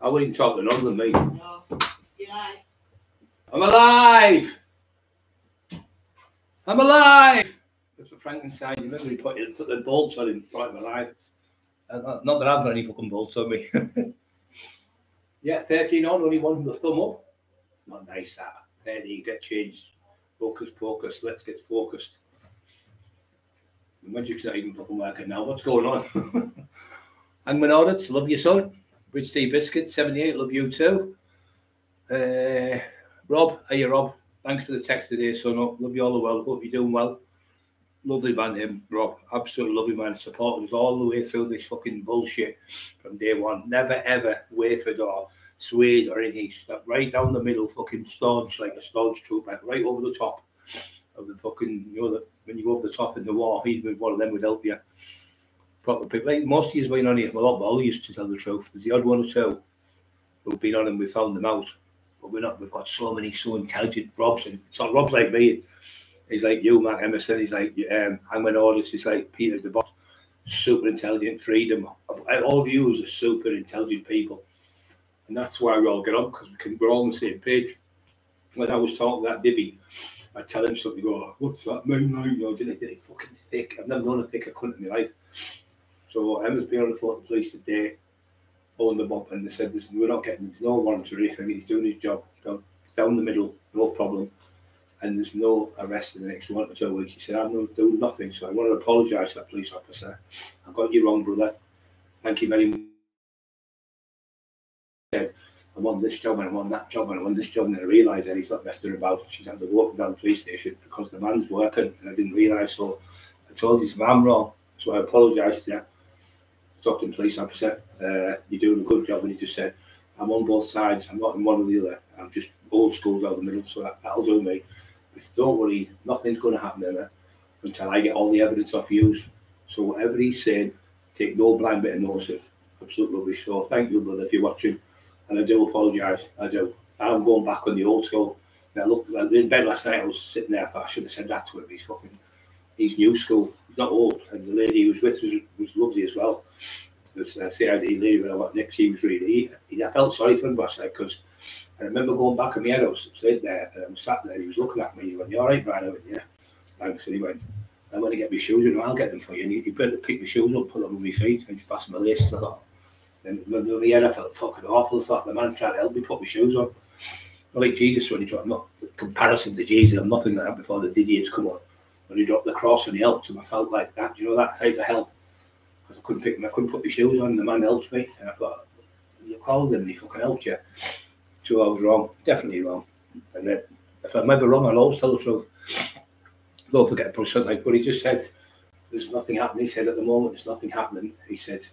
I wouldn't travel to none than me. No. I'm alive! I'm alive! That's what Frankenstein, you remember he put the bolts on him, right, I'm alive. Not that I've got any fucking bolts on me. Yeah, 13 on, only one with the thumb up. Not nice, that. 30, get changed. Focus, focus, let's get focused. The magic's not even fucking working now. What's going on? Hangman Audits, love you, son. Bridge Tea Biscuit, 78, love you too. Rob, hey Rob, thanks for the text today, son. Love you all the world. Hope you're doing well. Lovely man, him, Rob. Absolutely lovely man. Supported us all the way through this fucking bullshit from day one. Never, ever wavered or swayed or anything. Stepped right down the middle, fucking staunch, like a staunch trooper, right over the top of the fucking, you know, when you go over the top in the war, he'd be one of them would help you. Proper people. Like most of you been on here, well, not all used to tell the truth. There's the odd one or two who've been on and we found them out. But we're not, we've got so many so intelligent Robs, and it's not Rob's like me. He's like you, Mark Emerson. He's like Hangman Audits. He's like Peter DeVox. Super intelligent, freedom. All of you are super intelligent people. And that's why we all get on, because we're all on the same page. When I was talking to that divvy, I tell him something, go, what's that mean? No, did it fucking thick? I've never known a thicker cunt in my life. So Emma's been on the phone to the police today, phoned them up, and they said, listen, we're not getting no warrants or anything. He's doing his job. It's down the middle, no problem. And there's no arrest in the next 1 or 2 weeks. He said, I'm not doing nothing. So I want to apologise to that police officer. I got you wrong, brother. Thank you very much. He said, I want this job and I want that job and I want this job. And I realised that he's not messing about. She's had to go up and down the police station because the man's working. And I didn't realise. So I told his mum wrong. So I apologised to that Stockton police officer. You're doing a good job. And he just said, I'm on both sides. I'm not in one or the other. I'm just old school down the middle. So that'll do me. Don't worry, nothing's going to happen Emma, until I get all the evidence off you. So whatever he's saying, take no blind bit of notice. Absolute rubbish. So thank you, brother, if you're watching. And I do apologise. I do. I'm going back on the old school. And I looked in bed last night. I was sitting there. I thought I shouldn't have said that to him. He's fucking. He's new school. He's not old. And the lady he was with was lovely as well. This CID lady when I got Nick, she was really. I felt sorry for him, but I said because. I remember going back in my head, I was sitting there, and I was sat there, he was looking at me, he went, you all right, Brian? I went, yeah, thanks. And he went, I'm going to get my shoes, you know, I'll get them for you. And he better pick my shoes up, put them on my feet, and just fasten my laces. I thought, and in my head, I felt fucking awful. I thought, the man tried to help me put my shoes on. Not like Jesus when he dropped, not the comparison to Jesus, I'm nothing like that before the idiots come on. When he dropped the cross and he helped him, I felt like that, you know, that type of help. Because I couldn't pick them, I couldn't put my shoes on, and the man helped me. And I thought, you called him, and he fucking helped you. So I was wrong, definitely wrong. And then if I'm ever wrong, I'll always tell the truth. Don't forget to put something like what he just said. There's nothing happening. He said at the moment there's nothing happening. He said,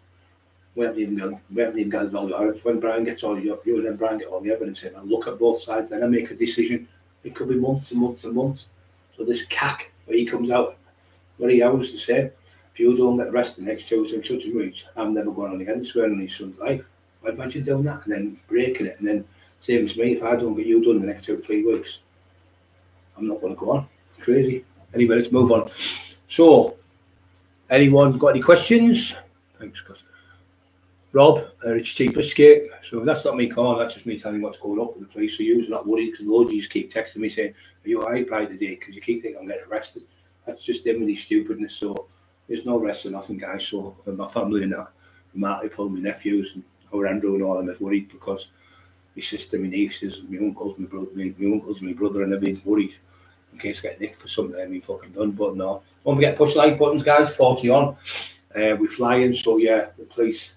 we haven't even got all the evidence. When Brian gets all the you and then Brian get all the evidence in and look at both sides, then I make a decision. It could be months and months and months. So this cack where he comes out, where he always the same. If you don't get arrested next Tuesday and such and weeks, I'm never going on again, swearing on his son's life. I imagine doing that and then breaking it and then same as me, if I don't get you done in the next 2 or 3 weeks, I'm not going to go on. Crazy. Anyway, let's move on. So, anyone got any questions? Thanks, God. Rob, it's cheap escape. So that's not me calling, that's just me telling what's going up with the police. So you're not worried because loads of you keep texting me saying, are you all right by today? Because you keep thinking I'm getting arrested. That's just them with his stupidness. So there's no rest or nothing, guys. So my family and that, Marty Paul, my nephews, and our Andrew and all of them are worried because my sister, my nieces, my uncles, my brother, and everything's worried in case I get nicked for something I mean fucking done. But no, don't forget push like buttons, guys. 40 on. We're flying, so yeah, the police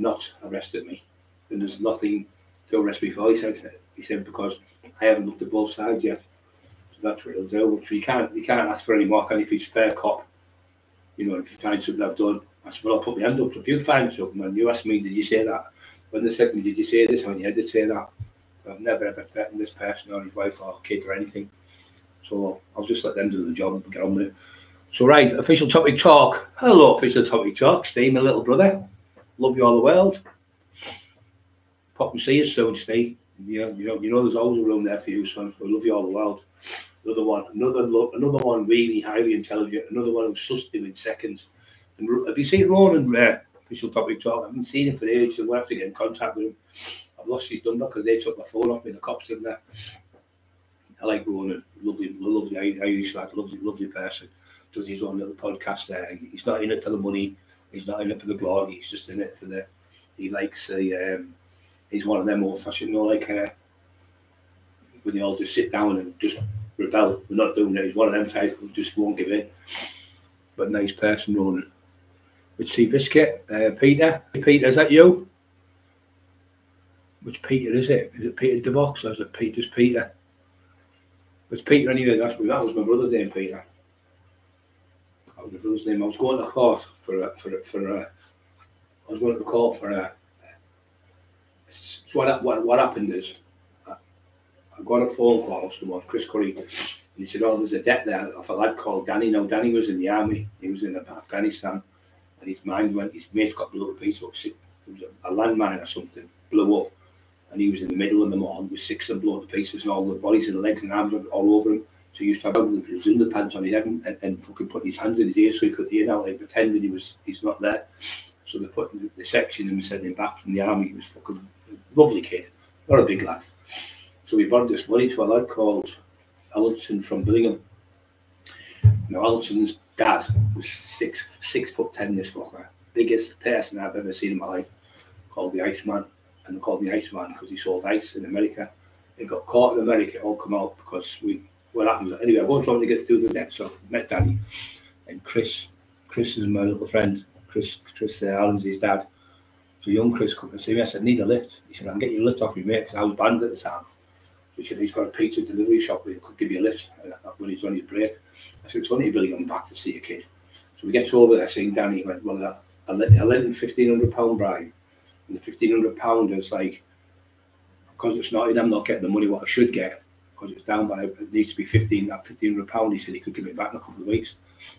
not arrested me, and there's nothing to arrest me for. He said because I haven't looked at both sides yet. So that's what he'll do. So you can't ask for any more. And if he's fair cop, you know, if you find something I've done, I said, well, I'll put my hand up. If you find something, and you ask me, did you say that? When they said to me, did you say this? I mean, yeah, I did say that. I've never ever threatened this person or his wife or kid or anything. So I'll just let them do the job and get on with it. So right, official topic talk. Hello, official topic talk. Steve, my little brother. Love you all the world. Pop and see us soon, Steve. Yeah, you know there's always a room there for you, son. I love you all the world. Another one really highly intelligent, another one who sussed him in seconds. And have you seen Ronan official topic talk. I haven't seen him for ages, so we'll have to get in contact with him. I've lost his number because they took my phone off me, the cops in there. I like Ronan, lovely Irish lad, lovely person. Does his own little podcast there. He's not in it for the money, he's not in it for the glory, he's just in it for the, he likes the, he's one of them old fashioned, you know, like when they all just sit down and just rebel. We're not doing that. He's one of them types who just won't give in. But nice person, Ronan. Which tea biscuit? Peter? Peter, is that you? Which Peter is it? Is it Peter DeVox or is it Peter's Peter? It's Peter anyway, that's me. That was my brother's name, Peter. That was my brother's name. I was going to court for a so what happened is I got a phone call off someone, Chris Curry, and he said, oh, there's a debt there of a lad called Danny. Now, Danny was in the army. He was in Afghanistan, and his mind went, his mate's got blown to pieces. It was a landmine or something, blew up, and he was in the middle of the morning with six of them blown to pieces, and all the bodies and the legs and arms all over him. So he used to have the pads on his head and fucking put his hands in his ears so he could hear now, like pretending he's not there. So they put him in the section and sent him back from the army. He was fucking lovely kid, not a big lad. So we borrowed this money to a lad called Allinson from Billingham. Now, Allinson's dad was 6'10", this fucker. Biggest person I've ever seen in my life, called the Iceman. And they called the Iceman because he sold ice in America. It got caught in America, it all come out because what happened? Anyway, I won't try to get through the debt, so I met Danny. And Chris is my little friend. Chris Allen's his dad. So young Chris come and see me. I said, need a lift. He said, I can get you a lift off your mate, because I was banned at the time. He said, he's got a pizza delivery shop where he could give you a lift when he's on his break. I said, it's only really gone back to see your kid. So we get over there, seeing Danny. He went, well, I lent him £1,500 bribe. And the £1,500 is like, because it's not in, I'm not getting the money what I should get, because it's down by, it needs to be £1,500. He said he could give it back in a couple of weeks.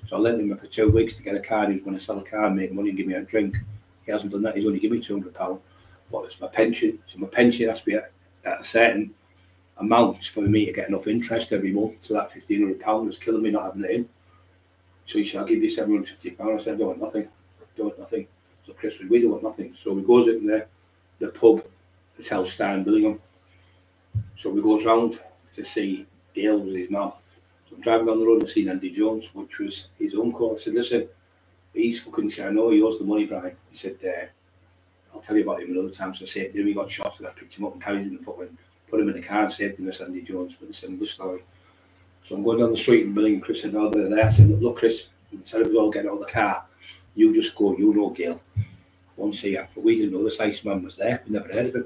So I lent him for 2 weeks to get a car. He was going to sell a car and make money and give me a drink. He hasn't done that. He's only given me £200. But it's my pension. So my pension has to be at a certain amount for me to get enough interest every month. So that £1,500 was killing me not having it in. So he said, I'll give you £750. I said, I don't want nothing. So Chris said, we don't want nothing. So we goes in there, the pub, the South Star in Billingham. So we goes round to see Dale with his mum. So I'm driving down the road and seeing Andy Jones, which was his uncle. I said, listen, he's fucking, I know he owes the money, Brian. He said, I'll tell you about him another time. So I saved him, he got shot, and I picked him up and carried him and fucking put him in the car and saved him as Andy Jones. But it's another story. So I'm going down the street in Billingham, Chris said, oh, they're there. I said, look, Chris, instead of us all getting out of the car, you just go, you know Gail. Once here, but we didn't know this Iceman was there. We never heard of him.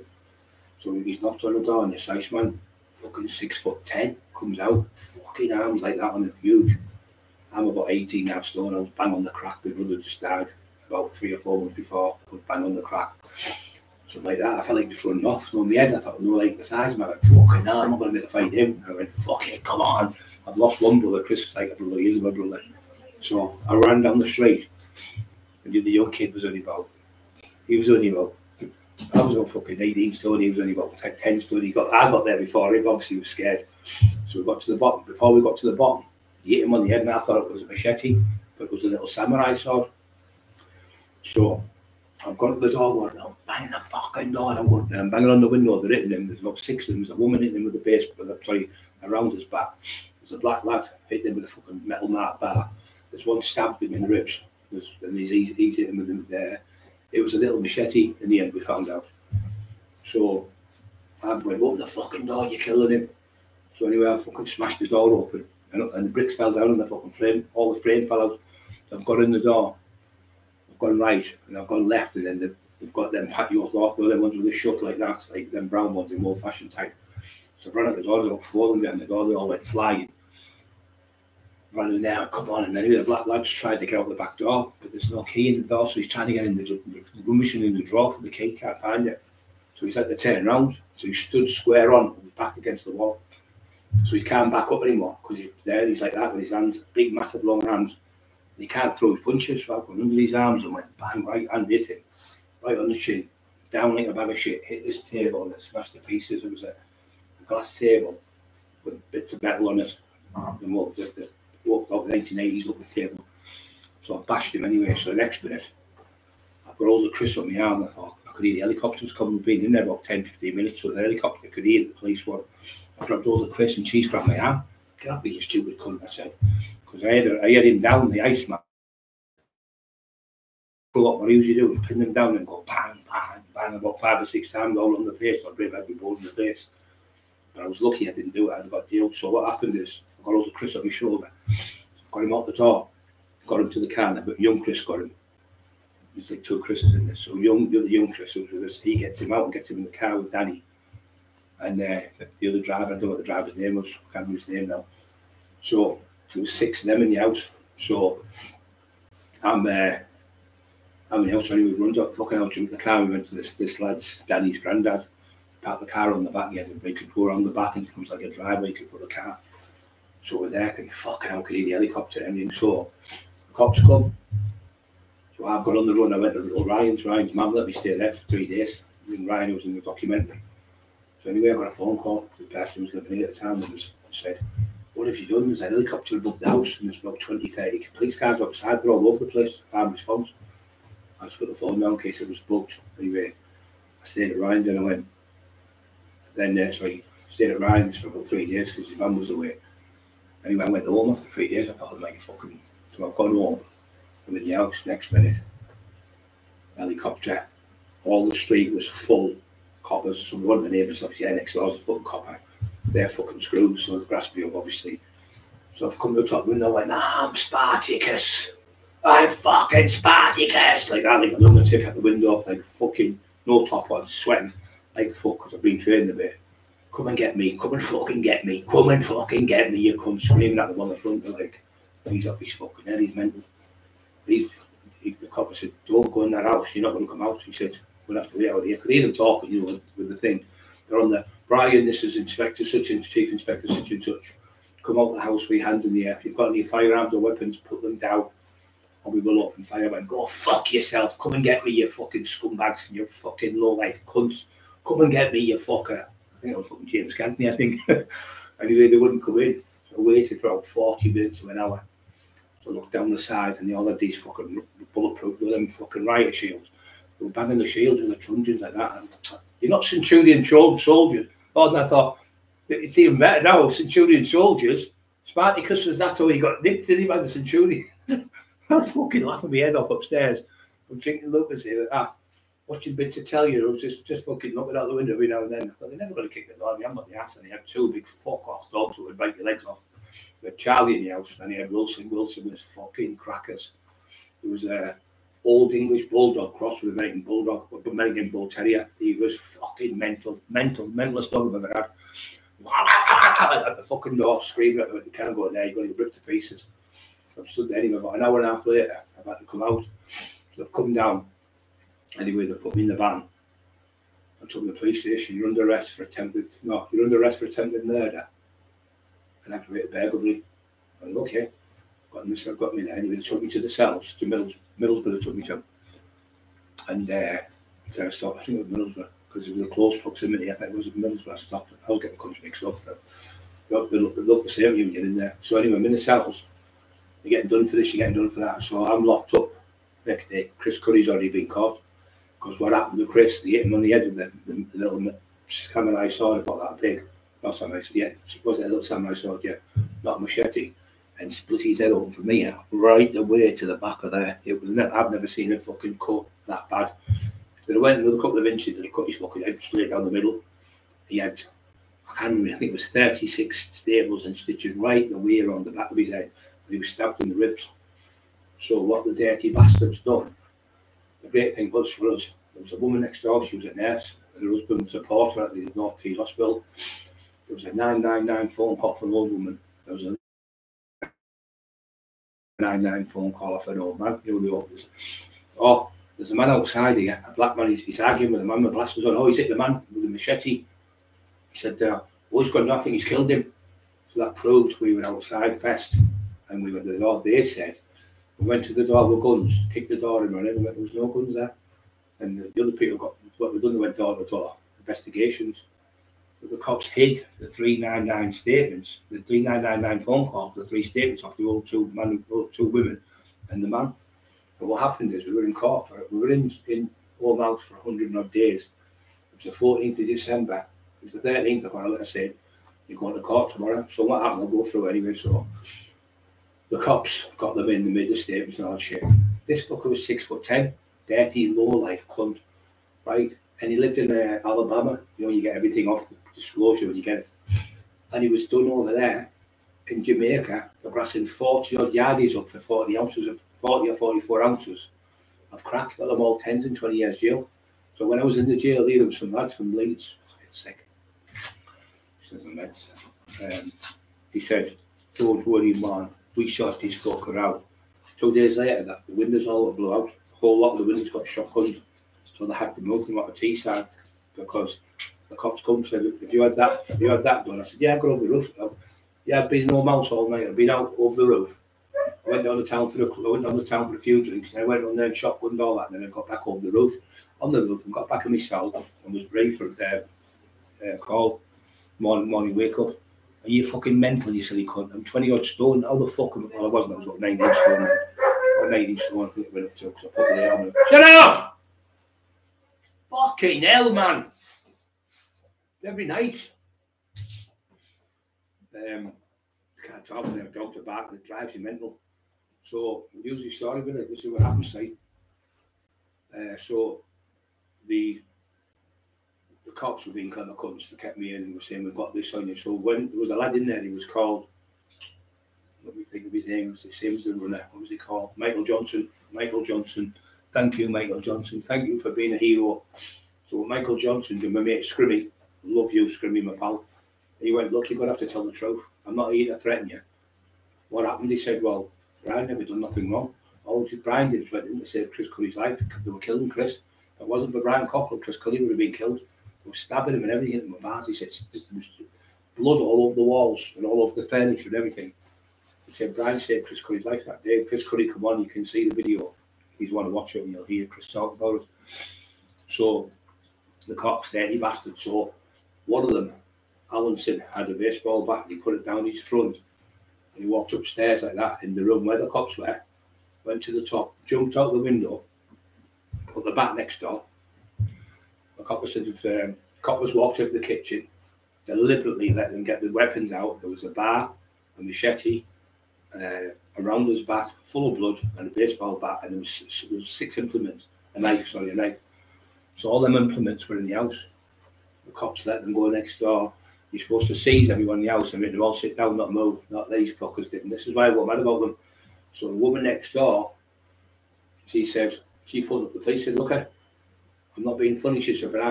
So he's knocked on the door, and this Iceman, fucking 6'10", comes out, fucking arms like that on him, huge. I'm about 18.5 stone. I was bang on the crack. My brother just died about 3 or 4 months before. I was bang on the crack. Something like that. I felt like just running off. So in my head, I thought, no, like the size of my fucking arm, I'm not going to be able to fight him. And I went, fuck it, come on. I've lost one brother. Chris was like a brother. He is my brother. So I ran down the street, and the young kid was only about, I was about fucking 18 stone. He was only about 10 stone. I got there before him. Obviously, he was scared. So we got to the bottom. Before we got to the bottom, he hit him on the head, and I thought it was a machete, but it was a little samurai sword. So I've gone to the door, and I'm banging the fucking door, and I'm banging on the window. They're hitting him. There's about 6 of them. There's a woman hitting him with a around his back. There's a black lad hitting him with a fucking metal mat bar. There's one stabbed him in the ribs, and he's hitting him with him there. It was a little machete in the end, we found out. So I went, open the fucking door, you're killing him. So anyway, I fucking smashed the door open. And the bricks fell down on the fucking frame. All the frame fell out. So I've gone in the door. I've gone right, and I've gone left, and then they've got them patio cloth, though, them ones with a shut like that, like them brown ones in old-fashioned type. So I ran out the door, there were 4 of them behind the door, they all went flying. Ran in there, come on, and anyway, the black lad's tried to get out the back door, but there's no key in the door, so he's trying to get in the rummaging in the drawer for the key, can't find it. So he's had to turn around, so he stood square on, with his back against the wall. So he can't back up anymore because he's there. He's like that with his hands, big, massive, long hands. And he can't throw his punches. So I've gone under his arms and went bang, right hand hit him, right on the chin, down like a bag of shit. Hit this table and it smashed to pieces. It was a glass table with bits of metal on it. And walked out the 1980s looking table. So I bashed him anyway. So the next minute, I got hold of Chris on my arm. I thought, I could hear the helicopters coming. We've been in there about 10, 15 minutes, so the helicopter could hear the police one. I grabbed hold of Chris and she's grabbed my arm. Get up, you stupid cunt, I said. Because I had him down the ice, man. Go up, what I usually do is pin them down and go bang, bang, bang, about 5 or 6 times all on the face. I'd rip every bone in the face. But I was lucky I didn't do it, I got jailed. So what happened is, I got hold of Chris on my shoulder. Got him out the door, got him to the car, but young Chris got him. There's like 2 Chris's in this. So the other young Chris who's with us, he gets him out and gets him in the car with Danny. And the other driver, I don't know what the driver's name was, I can't remember his name now. So there was 6 of them in the house. So I'm in the house, and we run up, fucking out in the car. We went to this lad's, Danny's granddad, parked the car on the back. Yeah, we could go around the back and it was like a driveway, you could put a car. So we're there thinking, fucking hell, could hear the helicopter and everything. So the cops come. So I've got on the run. I went to little Ryan's mum let me stay there for 3 days. And Ryan was in the documentary. So anyway, I got a phone call to the person who was living here at the time and said, what have you done? There's a helicopter above the house and there's about 20, 30 police cars outside. They're all over the place. Fire response. I just put the phone down in case it was bugged. Anyway, I stayed at Ryan's and I went. So I stayed at Ryan's for about 3 days because his mum was away. Anyway, I went home after 3 days. I thought, mate, fucking. So I've gone home. I'm in the house. Next minute, helicopter. All the street was full coppers. So one of the neighbours, obviously, next door's a full copper. They're fucking screwed. So they've grasped me up, obviously. So I've come to the top window. I went, I'm Spartacus. I'm fucking Spartacus. Like that, like a lunatic at the window, like fucking no top on, sweating like fuck because I've been trained a bit. Come and get me, come and fucking get me, come and fucking get me, you cunt, screaming at them on the front. They're like, he's up his fucking head, he's mental. The cop said, don't go in that house, you're not going to come out. He said, we'll have to wait out here. I could hear them talking, you know, with the thing. They're on the, Brian, this is Inspector such and Chief Inspector such and such. Come out of the house with your hands in the air. If you've got any firearms or weapons, put them down. And we will open fire and go, fuck yourself, come and get me, you fucking scumbags, you fucking low-life cunts. Come and get me, you fucker. I think it was fucking James Cagney, I think. Anyway, they wouldn't come in. So I waited for about 40 minutes to an hour. So I looked down the side and they all had these fucking bulletproof with them fucking riot shields. They were banging the shields with the truncheons like that. And you're not Centurion soldiers. Oh, and I thought, it's even better now, Centurion soldiers. Spartacus was that, so he got nicked, didn't he, by the Centurions? I was fucking laughing my head off upstairs. I'm drinking Lucas here like that. Watching bits to tell you, I was just fucking looking out the window every now and then. I thought, they're never going to kick the door. They haven't got the ass, and they had 2 big fuck-off dogs that would bite your legs off. They had Charlie in the house, and he had Wilson. Wilson was fucking crackers. He was an old English bulldog cross with American bulldog, American bull terrier. He was fucking mentalist dog I've ever had. At the fucking door, screaming at them, you can't go there, you're going to get ripped to pieces. I've stood there anyway, about an hour and a half later, I've had to come out. So I've come down. Anyway, they put me in the van and took me to the police station. You're under arrest for attempted murder and aggravated burglary. I went, okay. Got me there. Anyway, they took me to the cells, to Middlesbrough, they took me to. And so I stopped, I think it was Middlesbrough, because it was a close proximity. I think it was Middlesbrough, I stopped. I always get the country mixed up. They look the same union in there. So anyway, I'm in the cells. You're getting done for this, you're getting done for that. So I'm locked up. Next day, Chris Curry's already been caught. Because what happened to Chris, they hit him on the head with the little samurai sword about that big. Not samurai sword, yeah. Was it a little samurai sword, yeah. Not a machete. And split his head open from here, right the way to the back of there. I've never seen a fucking cut that bad. Then I went another couple of inches and he cut his fucking head straight down the middle. He had, I can't remember, I think it was 36 staples and stitches right the way around the back of his head. And he was stabbed in the ribs. So what the dirty bastard's done, the great thing was for us, there was a woman next door, she was a nurse, her husband was a porter at the North Tees Hospital. There was a 999 phone call from an old woman. There was a 999 phone call off an old man, you know the others. Oh, there's a man outside here, a black man, he's arguing with a man with glasses on. Oh, he's hit the man with a machete. He said, oh, he's got nothing, he's killed him. So that proved we were outside first, and we went to the door. They said, we went to the door with guns, kicked the door in, and there was no guns there. And the other people got, what they'd done, they went door to door, investigations. But the cops hid the 399 statements, the 3999 phone call, the 3 statements off the old 2 women and the man. But what happened is we were in court for it. We were in Home House for 100 and odd days. It was the 14th of December. It was the 13th. I got a letter saying, you're going to court tomorrow. So what happened? I'll go through anyway. So the cops got them in the middle of statements and all that shit. This fucker was 6'10", dirty, low-life cunt, right? And he lived in Alabama. You know, you get everything off the disclosure when you get it. And he was done over there in Jamaica for grassing 40-odd yardies up for 40 or 44 ounces of crack. Got them all 10s and 20 years jail. So when I was in the jail, there was some lads from Leeds. Oh, I feel sick. He said, don't worry, man. We shot this fucker out. 2 days later, that the windows all blew out. A whole lot of the windows got shotguns. So they had to move them out of Teesside because the cops come said, if you had that done, I said, yeah, I got over the roof. Yeah, I've been in Home House all night. I've been out over the roof. I went down the town for a few drinks, and I went on there and shotgunned all that, and then I got back over the roof, and got back in my cell and was ready for their call. Morning wake up. Are you fucking mental, you silly cunt? I'm 20-odd stone. How the fuck am I? Well, I wasn't. I was about 19 stone. Or 19 stone, I think it went up to, because I put the arm in. Shut up! Fucking hell, man. Every night. I can't talk when I've dogs are back, and it drives you mental. So, usually story with it. This is what happens, say. So, the cops were being clever cunts. They kept me in and were saying, we've got this on you. So when there was a lad in there, he was called, let me think of his name, it seems the runner. What was he called? Michael Johnson. Michael Johnson. Thank you, Michael Johnson. Thank you for being a hero. So Michael Johnson and my mate Scrimmy, love you, Scrimmy, my pal. He went, look, you're going to have to tell the truth. I'm not here to threaten you. What happened? He said, well, Ryan never done nothing wrong. All Brian did was went in to save Chris Curry's life. They were killing Chris. If it wasn't for Brian Cockrell, Chris Curry would have been killed. They were stabbing him and everything in my bars. He said, there's blood all over the walls and all over the furniture and everything. He said, Brian saved Chris Curry's life that day. Chris Curry, come on, you can see the video. He's want to watch it and you'll hear Chris talk about it. So the cops, dirty bastards. So one of them, Allenson, had a baseball bat and he put it down his front and he walked upstairs like that in the room where the cops were, went to the top, jumped out the window, put the bat next door. The cop was walked up the kitchen, deliberately let them get the weapons out. There was a bar, a machete, a rounder's bat full of blood and a baseball bat, and there was a knife. So all them implements were in the house. The cops let them go next door. You're supposed to seize everyone in the house and make them all sit down, not move, not these fuckers didn't. This is why I got mad about them. So the woman next door, she phoned up the police, said, look, I'm not being funny, she said, but I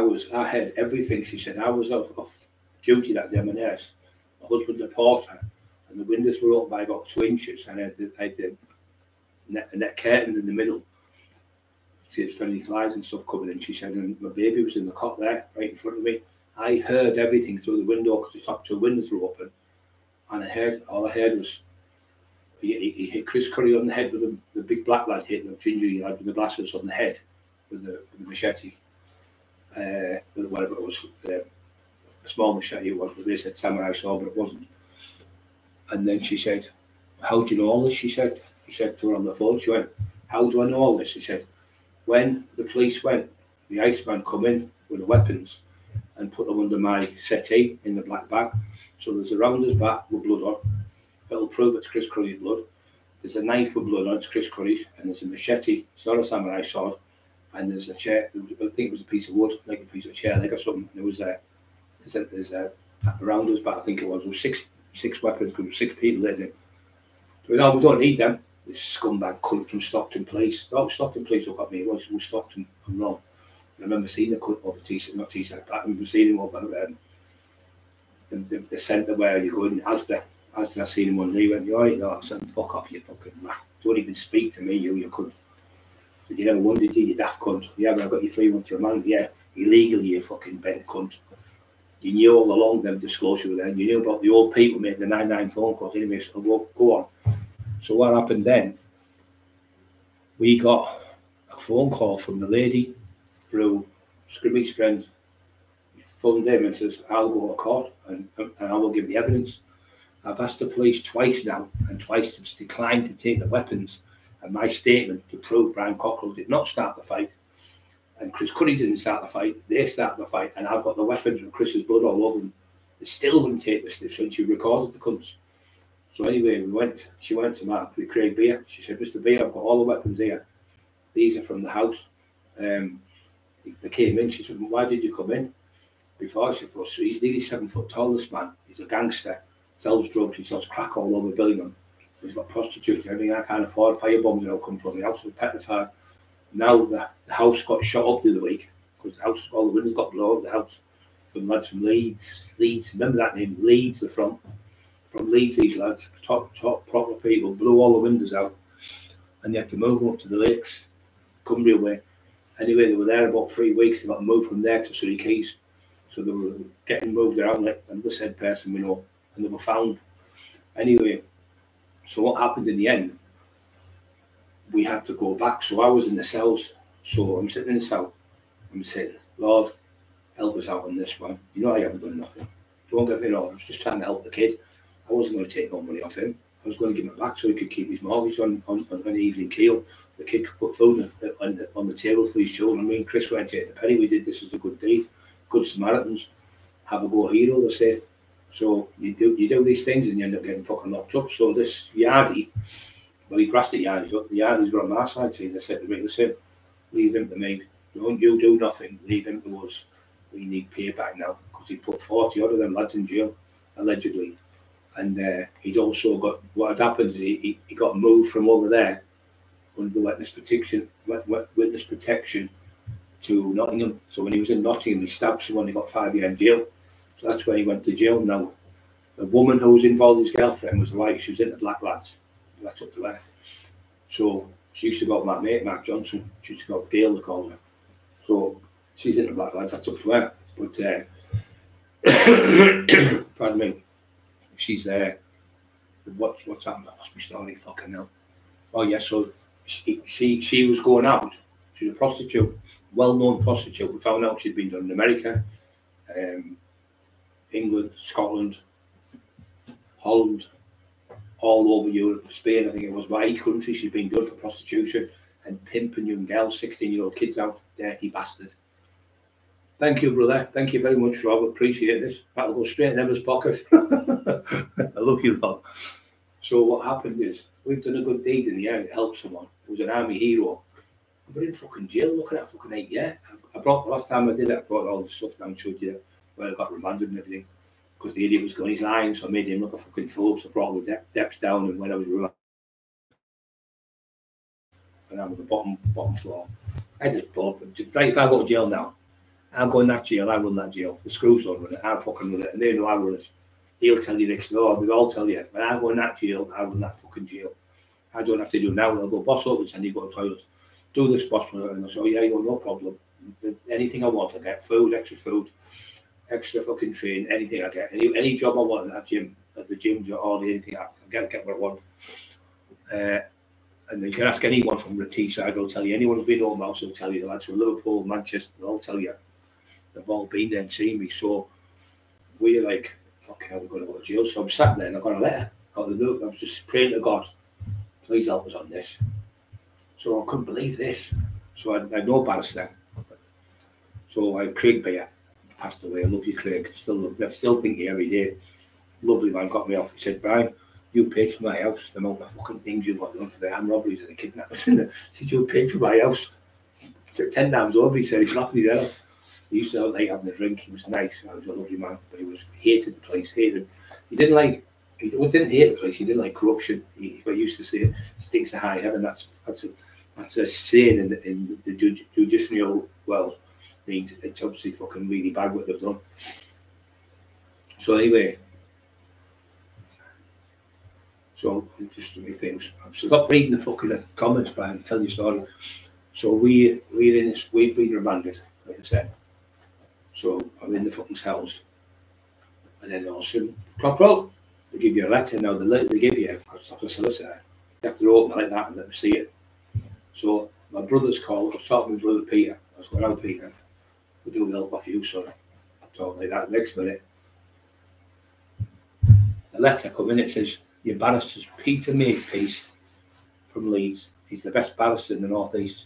heard everything. She said, I was off duty that day, I'm a nurse. My husband's a porter, and the windows were open by about 2 inches, and I had the net curtain in the middle. She had funny flies and stuff coming in. She said, and my baby was in the cot there, right in front of me. I heard everything through the window because the top 2 windows were open, and all I heard was he hit Chris Curry on the head with the big black lad hitting the gingery lad with the glasses on the head with the machete, with whatever it was, a small machete it was. But they said samurai sword, but it wasn't. And then she said, "How do you know all this?" She said. He said to her on the phone. She went, "How do I know all this?" She said, "When the police went, the Iceman come in with the weapons and put them under my settee in the black bag. So there's a rounder's bat with blood on. It'll prove it's Chris Curry's blood. There's a knife with blood on, it's Chris Curry's, and there's a machete, it's not a samurai sword, and there's a chair, I think it was a piece of wood, like a piece of chair leg or something. There was a rounder's bat, I think it was. There was six weapons, because there were 6 people in it. So, no, we don't need them. This scumbag cunt from Stockton Police. Oh, Stockton Police look at me. It was Stockton, I'm wrong. I remember seeing the cut over Teesside, not Teesside, I remember seeing him over the centre where you go in Asda. Asda, I seen him one day, went, oh, you know, I said, fuck off, you fucking rat. Don't even speak to me, you cunt. Said, you never wondered, you daft cunt. Yeah, but I got you 3 months for a man. Yeah, illegally, you fucking bent cunt. You knew all along them disclosure were there. You knew about the old people making the 99 phone calls. Anyway, so go on. So what happened then? We got a phone call from the lady through Scrimmy's friend, phoned him and says, I'll go to court and I will give the evidence. I've asked the police twice now, and twice they've declined to take the weapons. and my statement to prove Brian Cockrell did not start the fight and Chris Curry didn't start the fight, they start the fight, and I've got the weapons and Chris's blood all over them. They still wouldn't take this since you recorded the cunts. So anyway, we went, she went to Mark with Craig Beer. She said, Mr. Beer, I've got all the weapons here. These are from the house. They came in, she said, why did you come in? Before I said, well, so he's nearly 7 foot tall, this man. He's a gangster, sells drugs, he sells crack all over Billingham. He's got prostitutes and everything. I can't afford firebombs, and I'll come from the house. I'm petrified. Now the house got shot up the other week because the house, all the windows got blown up the house. Some lads from Leeds, remember that name, Leeds, the front. From Leeds, these lads, top proper people, blew all the windows out, and they had to move them up to the lakes, Cumbria way. Anyway, they were there about 3 weeks. They got moved from there to Surrey Keys. So they were getting moved around like another said person we know, and they were found. Anyway, so what happened in the end, we had to go back. So I was in the cells. So I'm sitting in the cell. I'm saying, Lord, help us out on this one. You know I haven't done nothing. Don't get me wrong. I was just trying to help the kid. I wasn't going to take no money off him. I was going to give him back so he could keep his mortgage on an evening keel. The kid could put food on the table for his children. Me and Chris went to the penny. We did this as a good deed. Good Samaritans. Have a go hero, they say. So you do these things and you end up getting fucking locked up. So this yardie, well, he grasped the yardies up. The yardies were on our side saying, they said to me, listen, leave him to me. Don't you do nothing. Leave him to us. We need payback now. Because he put 40 odd of them lads in jail, allegedly. And he'd also got, what had happened is he got moved from over there under witness protection to Nottingham. So when he was in Nottingham, he stabbed someone, he got 5 years in jail. So that's when he went to jail now. The woman who was involved, his girlfriend, was like, she was into black lads. That's up to her. So she used to go with my mate, Mark Johnson. She used to go with Dale, they called her. So she's into black lads, that's up to her. But, pardon me. She's there. What's happened? That must be story. Fucking hell. Oh yeah. So she was going out. She's a prostitute, well-known prostitute. We found out she'd been done in America, England, Scotland, Holland, all over Europe, Spain. I think it was about 8 countries. She'd been done for prostitution and pimping young girls, 16-year-old kids out. Dirty bastard. Thank you, brother. Thank you very much, Rob. Appreciate this. That'll go straight in Emma's pocket. I love you, Rob. So what happened is, we've done a good deed in the air to help someone who's an army hero. I've been in fucking jail, looking at fucking 8 years. I brought, the last time I did it, I brought all the stuff down, showed you where I got remanded and everything, because the idiot was going, he's lying, so I made him look a fucking fool. So I brought all the depths down, and when I was remanded, and I'm on the bottom floor. I just bought, like if I go to jail now, I'm going that jail, I run that jail. The screws don't run it, I fucking run it, and they know I run it. He'll tell you next door, they'll all tell you, when I go in that jail, I run that fucking jail. I don't have to do it now, I'll go, boss, over and send you go to the toilet. Do this, boss, and I'll say, oh yeah, you got no problem. Anything I want, I get food, extra fucking train, anything I get. Any job I want at that gym, at the gym, or anything, I get what I want. And you can ask anyone from the Teesside, they'll tell you, anyone who's been home house, they'll tell you, the lads from Liverpool, Manchester, they'll all tell you. They've all been there and seen me, so we're like, fucking hell, we're going to go to jail. So I'm sat there and I got a letter out of the note. I was just praying to God, please help us on this. So I couldn't believe this. So I had no barrister. So I had Craig Beer, passed away. I love you, Craig. I still think you every day. Lovely man, got me off. He said, Brian, you paid for my house. The amount of fucking things you got done for the armed robberies and the kidnappers. He said, you paid for my house. He said, 10 times over. He said, he's laughing his head off. He used to like having a drink. He was nice. He was a lovely man, but he hated the place. He didn't hate the place. He didn't like corruption. He used to say, "Stinks of high heaven." That's a saying in the judicial world. It means it's obviously fucking really bad what they've done. So anyway, so just too many things. I've stopped reading the fucking comments, Brian. Tell your story. So we're in this. We've been remanded, like I said. So I'm in the fucking cells, and then also Cockrell, they give you a letter. Now the letter they give you, because it's off a solicitor, you have to open it like that and let them see it. So my brother's called. I was talking to my brother Peter. I was going, "Oh Peter, we do help off you, son." Talking like that. Next minute, the letter come in. It says, "Your barrister's Peter Makepeace from Leeds. he's the best barrister in the northeast.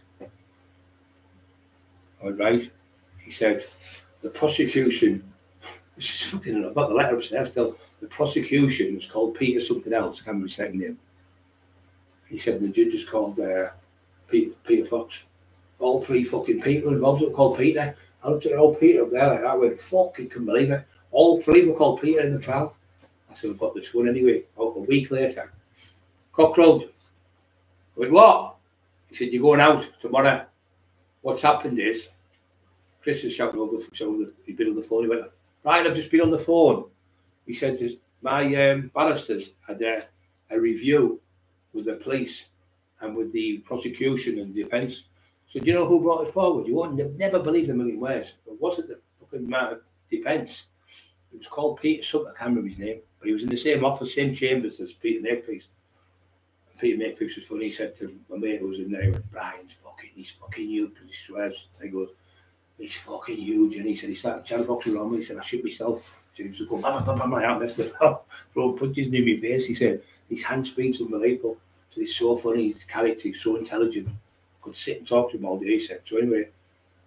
All right, he said, the prosecution, this is fucking, I've got the letter upstairs still, the prosecution was called Peter something else, I can't remember his second name. He said the judge is called Peter Fox. All three fucking people involved were called Peter. I looked at the old Peter up there like that, I went, fucking couldn't believe it. All three were called Peter in the trial. I said, we've got this one anyway. Oh, a week later, cockroach. I went, what? He said, you're going out tomorrow. What's happened is, Chris is shouting over, so he'd been on the phone. He went, Ryan, I've just been on the phone. He said, my barristers had a review with the police and with the prosecution and the defence. So do you know who brought it forward? You won't never believe in a million ways. It wasn't the fucking defence. It was called Peter something, I can't remember his name, but he was in the same office, same chambers as Peter Makepeace. And Peter Makepeace was funny. He said to my mate who was in there, he went, Brian's fucking, he's fucking huge, because he swears. And he goes, he's fucking huge. And he said, he started chatting boxing around me. He said, I shoot myself. So he was just going, bam, bam, bam, my heart messed it up. Throwing punches in my face. He said, his hand speed's unbelievable. So he's so funny, his character, he's so intelligent. Could sit and talk to him all day, he said. So anyway,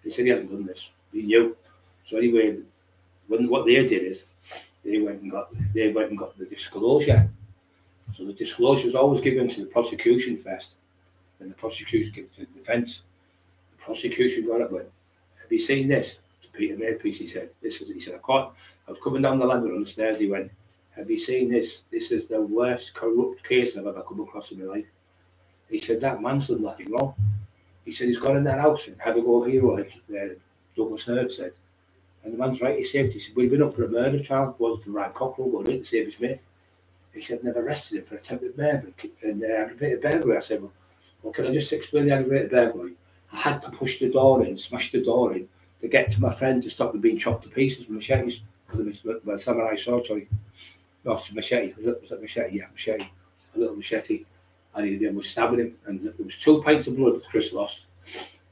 he said he hasn't done this. He knew. So anyway, when what they did is they went and got the disclosure. So the disclosure is always given to the prosecution first. Then the prosecution gives it to the defence. The prosecution got up and went, have you seen this? To Peter Makepeace, he said, this is, he said, I was coming down the ladder on the stairs, he went, have you seen this? This is the worst corrupt case I've ever come across in my life. He said, that man's done nothing wrong. He said, he's gone in that house and had a go hero, like Douglas Hurd said. And the man's right, he's safe. He said, we've been up for a murder trial, wasn't for Ryan Cockrell going in to save his mate. He said, never arrested him for attempted murder and aggravated burglary. I said, well, can I just explain the aggravated burglary? I had to push the door in, smash the door in, to get to my friend to stop him being chopped to pieces with machetes, with a samurai sword, sorry. No, it's a machete. Was that machete? Yeah, machete. A little machete. And then we were stabbing him, and there was 2 pints of blood that Chris lost.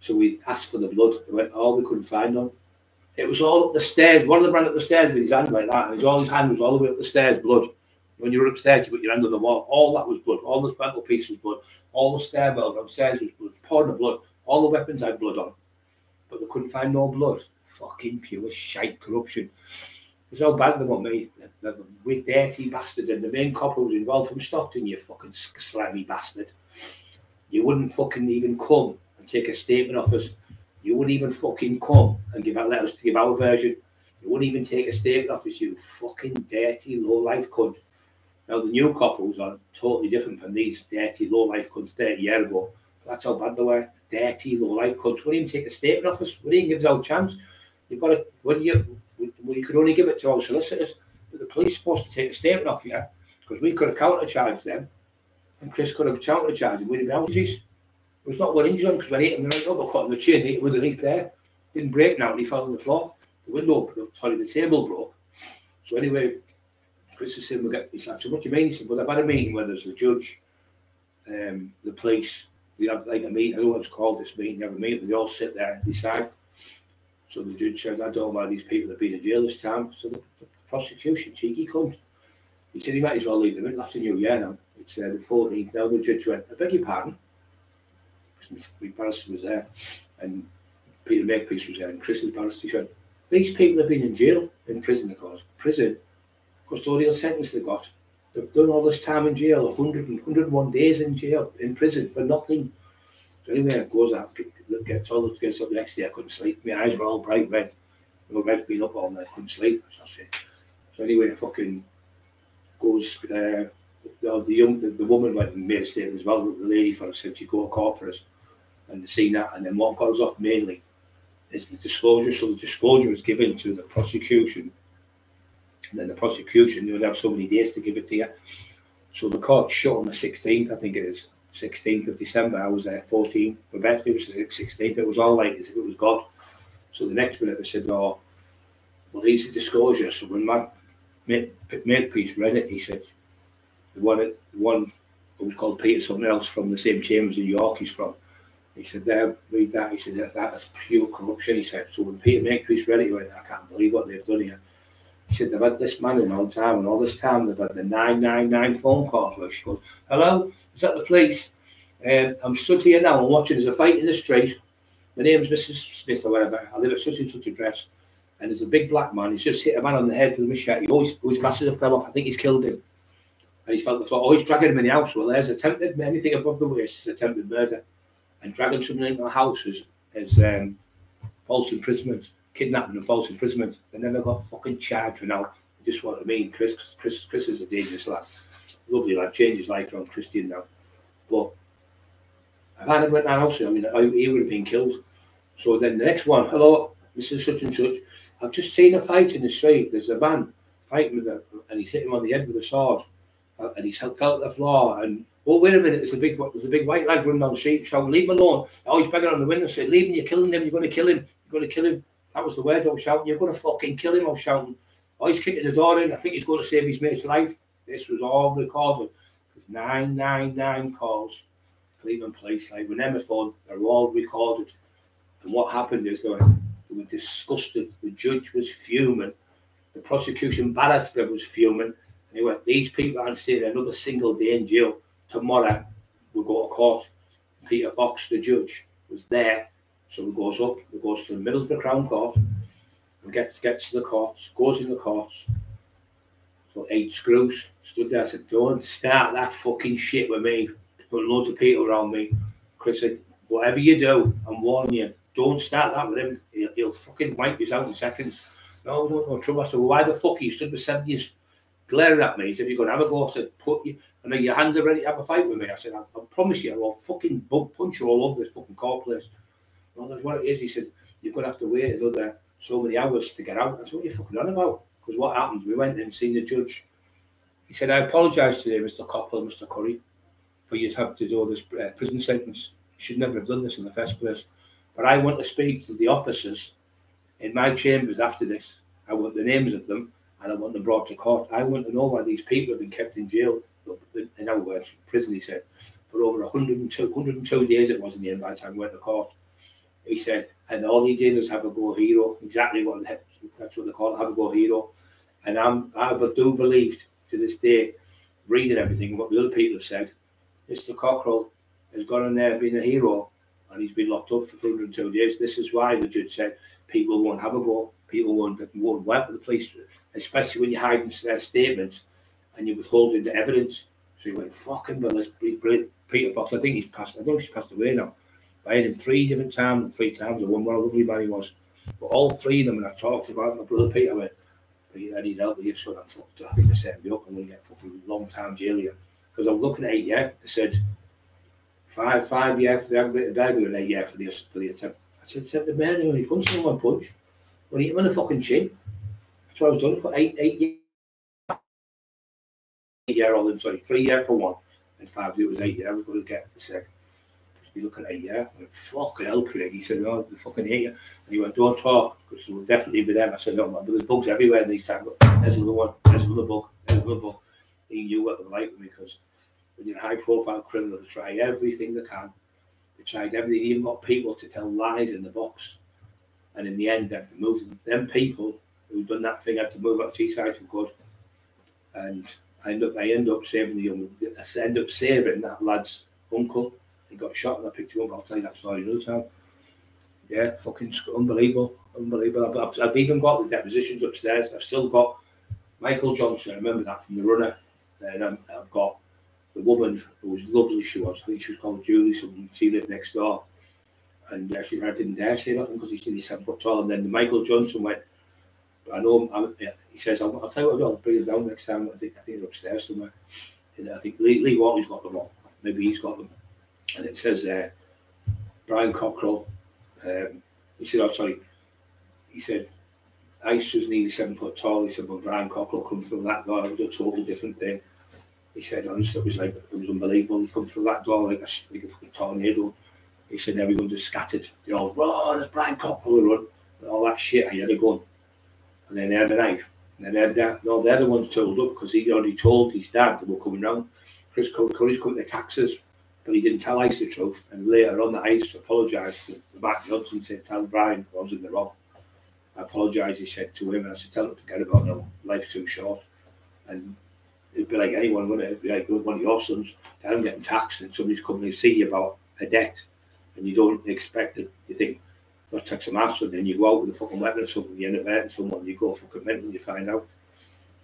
So we asked for the blood. They went, oh, we couldn't find none. It was all up the stairs. One of them ran up the stairs with his hand like that, and his hand was all the way up the stairs, blood. When you were upstairs, you put your hand on the wall. All that was blood. All the mantelpiece was blood. All the stairwell downstairs was blood. Pouring of blood. All the weapons had blood on. But they couldn't find no blood. Fucking pure shite corruption. It's all bad about me. We're dirty bastards, and the main cop who was involved from Stockton, you fucking slimy bastard. You wouldn't fucking even come and take a statement off us. You wouldn't even fucking come and let us give our version. You wouldn't even take a statement off us, you fucking dirty low-life cunt. Now, the new cop who's on, totally different from these dirty low-life cunts 30 years ago. That's how bad they were. Dirty low-life cunts. Wouldn't even take a statement off us. Wouldn't even give us our chance. You've got to, wouldn't you? We could only give it to our solicitors, but the police are supposed to take a statement off you, because we could have countercharged them, and Chris could have countercharged them. We'd have been allergies. It was not one injury on, because when he hit him, they went up, I caught him the chin, hit him underneath there. Didn't break now, and he fell on the floor. The window, sorry, the table broke. So anyway, Chris is saying, he's like, so what do you mean? He said, well, I've had a meeting where there's the judge, the police. We have like a meeting, I don't know what it's called, this meeting, they have a meeting, but they all sit there and decide. So the judge said, I don't know why these people have been in jail this time. So the prosecution, cheeky cunt. He said, he might as well leave them in. After New Year now. It's the 14th now. The judge went, I beg your pardon. My barrister was there, and Peter Makepeace was there, and Chris's barrister said, these people have been in jail, in prison, of course. Prison, custodial sentence they got. They've done all this time in jail, 101 days in jail, in prison, for nothing. So anyway, it goes out. Gets up the next day, I couldn't sleep. My eyes were all bright red. They were red, been up all night, couldn't sleep. So anyway, fucking goes, the woman went and made a statement as well, the lady for us, said she'd go to court for us, and seen that, and then what got us off mainly is the disclosure. So the disclosure was given to the prosecution, and then the prosecution, you would have so many days to give it to you. So the court shut on the 16th, I think it is. 16th of December, I was there, 14th. My birthday was the 16th. It was all like as if it was God. So the next minute they said, oh, well, here's the disclosure. So when my Makepeace read it, he said, the one who was called Peter something else from the same chambers in York he's from, he said, there, read that. He said, that is pure corruption, he said. So when Peter Makepeace read it, he went, I can't believe what they've done here. He said, they've had this man in all time, and all this time they've had the 999 phone calls where she goes, hello, is that the police? I'm stood here now and watching. There's a fight in the street. My name's Mrs. Smith or whatever. I live at such and such address. And there's a big black man. He's just hit a man on the head with a machete. Oh, his glasses have fell off. I think he's killed him. And he's felt the thought, oh, he's dragging him in the house. Well, there's attempted, anything above the waist is attempted murder. And dragging someone into a house is false imprisonment. Kidnapping and false imprisonment. They never got fucking charged for now. Just what I mean, Chris is a dangerous lad. Lovely lad. Changed his life around Christian now. But if I never went to that house, I mean, he would have been killed. So then the next one, hello, Mrs. Such and Such. I've just seen a fight in the street. There's a man fighting with him, and he's hit him on the head with a sword, and he's fell at the floor. And oh, wait a minute, there's a big white lad running down the street. So leave him alone. Oh, he's banging on the window, saying, leave him. You're killing him. You're going to kill him. You're going to kill him. That was the word I was shouting. You're going to fucking kill him. I was shouting. Oh, he's kicking the door in. I think he's going to save his mate's life. This was all recorded with 999 calls. Cleveland Police, like with Emma phone, they were all recorded. And what happened is they were disgusted. The judge was fuming. The prosecution barrister was fuming. And they went, these people aren't staying another single day in jail. Tomorrow we'll go to court. Peter Fox, the judge, was there. So he goes up, he goes to the Middlesbrough Crown Court, and gets to the courts, goes in the courts. So 8 screws, stood there, said, don't start that fucking shit with me. Put loads of people around me. Chris said, whatever you do, I'm warning you, don't start that with him. He'll fucking wipe you out in seconds. No trouble. I said, well, why the fuck you stood with 70s glaring at me as if you're going to have a go? I said, put you, I mean, your hands are ready to have a fight with me. I said, I promise you, I'll fucking bug punch you all over this fucking court place. No, that's what it is. He said, you're going to have to wait another so many hours to get out. I said, what are you fucking on about? Because what happened, we went and seen the judge. He said, I apologise today, Mr. Coppell and Mr. Curry, for you to have to do this prison sentence. You should never have done this in the first place. But I want to speak to the officers in my chambers after this. I want the names of them, and I want them brought to court. I want to know why these people have been kept in jail, in our words, prison, he said, for over 102 days it was in the end by the time we went to court. He said, and all he did was have a go hero. Exactly what that's what they call it, have a go hero. And I do believe to this day, reading everything, what the other people have said, Mr. Cockrell has gone in there being a hero, and he's been locked up for 102 days. This is why the judge said people won't have a go. People won't work with the police, especially when you're hiding their statements and you're withholding the evidence. So he went, fucking brilliant. Peter Fox, I think he's passed. I think he's passed away now. I had him 3 different times, and 3 times I won. What a lovely man he was. But all 3 of them, and I talked about my brother Peter. I went, Peter, I need help with this. So I think they set me up. I'm going to get fucking long time jail here. Because I was looking at it, yeah, they said 5 years for the aggravated burglary and 8 years for the attempt. I said the man who only punched him one punch, when he hit him on the fucking chin. That's what I was doing. I put 8 years old, I'm sorry, 3 years for one, and 5 it was 8 years. I was going to get the second. He looked at 8 years. I went, fucking hell, Craig. He said, no, the fucking 8 years. And he went, don't talk, because it will definitely be them. I said, no, man, but there's bugs everywhere in these times. There's another one, there's another bug, there's another bug. He knew what they were like with me, because when you're a high-profile criminal, they try everything they can. They tried everything. They even got people to tell lies in the box. And in the end, they had to move them people who'd done that thing had to move out of Teesside for good. And I end up saving the young. I end up saving that lad's uncle. He got shot and I picked him up. I'll tell you that story another time. Yeah, fucking unbelievable, unbelievable. I've even got the depositions upstairs. I've still got Michael Johnson. I remember that from the runner. And I've got the woman who was lovely. She was. I think she was called Julie. Something. She lived next door, and actually I didn't dare say nothing because he said he's 7 foot tall. And then the Michael Johnson went. I know. He says, "I'll tell you what. I'll bring him down next time. I think they're upstairs somewhere. And I think Lee Watley's got them all. Maybe he's got them." And it says there, Brian Cockrell. He said, "Oh, sorry." He said, "Ice was nearly 7 foot tall." He said, "Well, Brian Cockrell come through that door. It was a total different thing." He said, "Honestly, it was unbelievable. He come through that door like a fucking tornado." He said, "Everyone just scattered. They all run. There's Brian Cockrell run. And all that shit. He had a gun, and then they had a knife. And then they had that. No, they're the ones told up because he already told his dad they were coming round. Chris Curry's coming to tax us." But he didn't tell Ice the truth, and later on the Ice apologised to the back judge and said, "Tell Brian I was in the wrong. I apologised," he said to him, and I said, "Tell him to forget about it. Life's too short." And it'd be like anyone, wouldn't it? It'd be like one of your sons, I'm getting taxed, and somebody's coming to see you about a debt, and you don't expect it. You think, not taxing my son, then you go out with a fucking weapon or something, you end up hurting someone, you go fucking mental, you find out.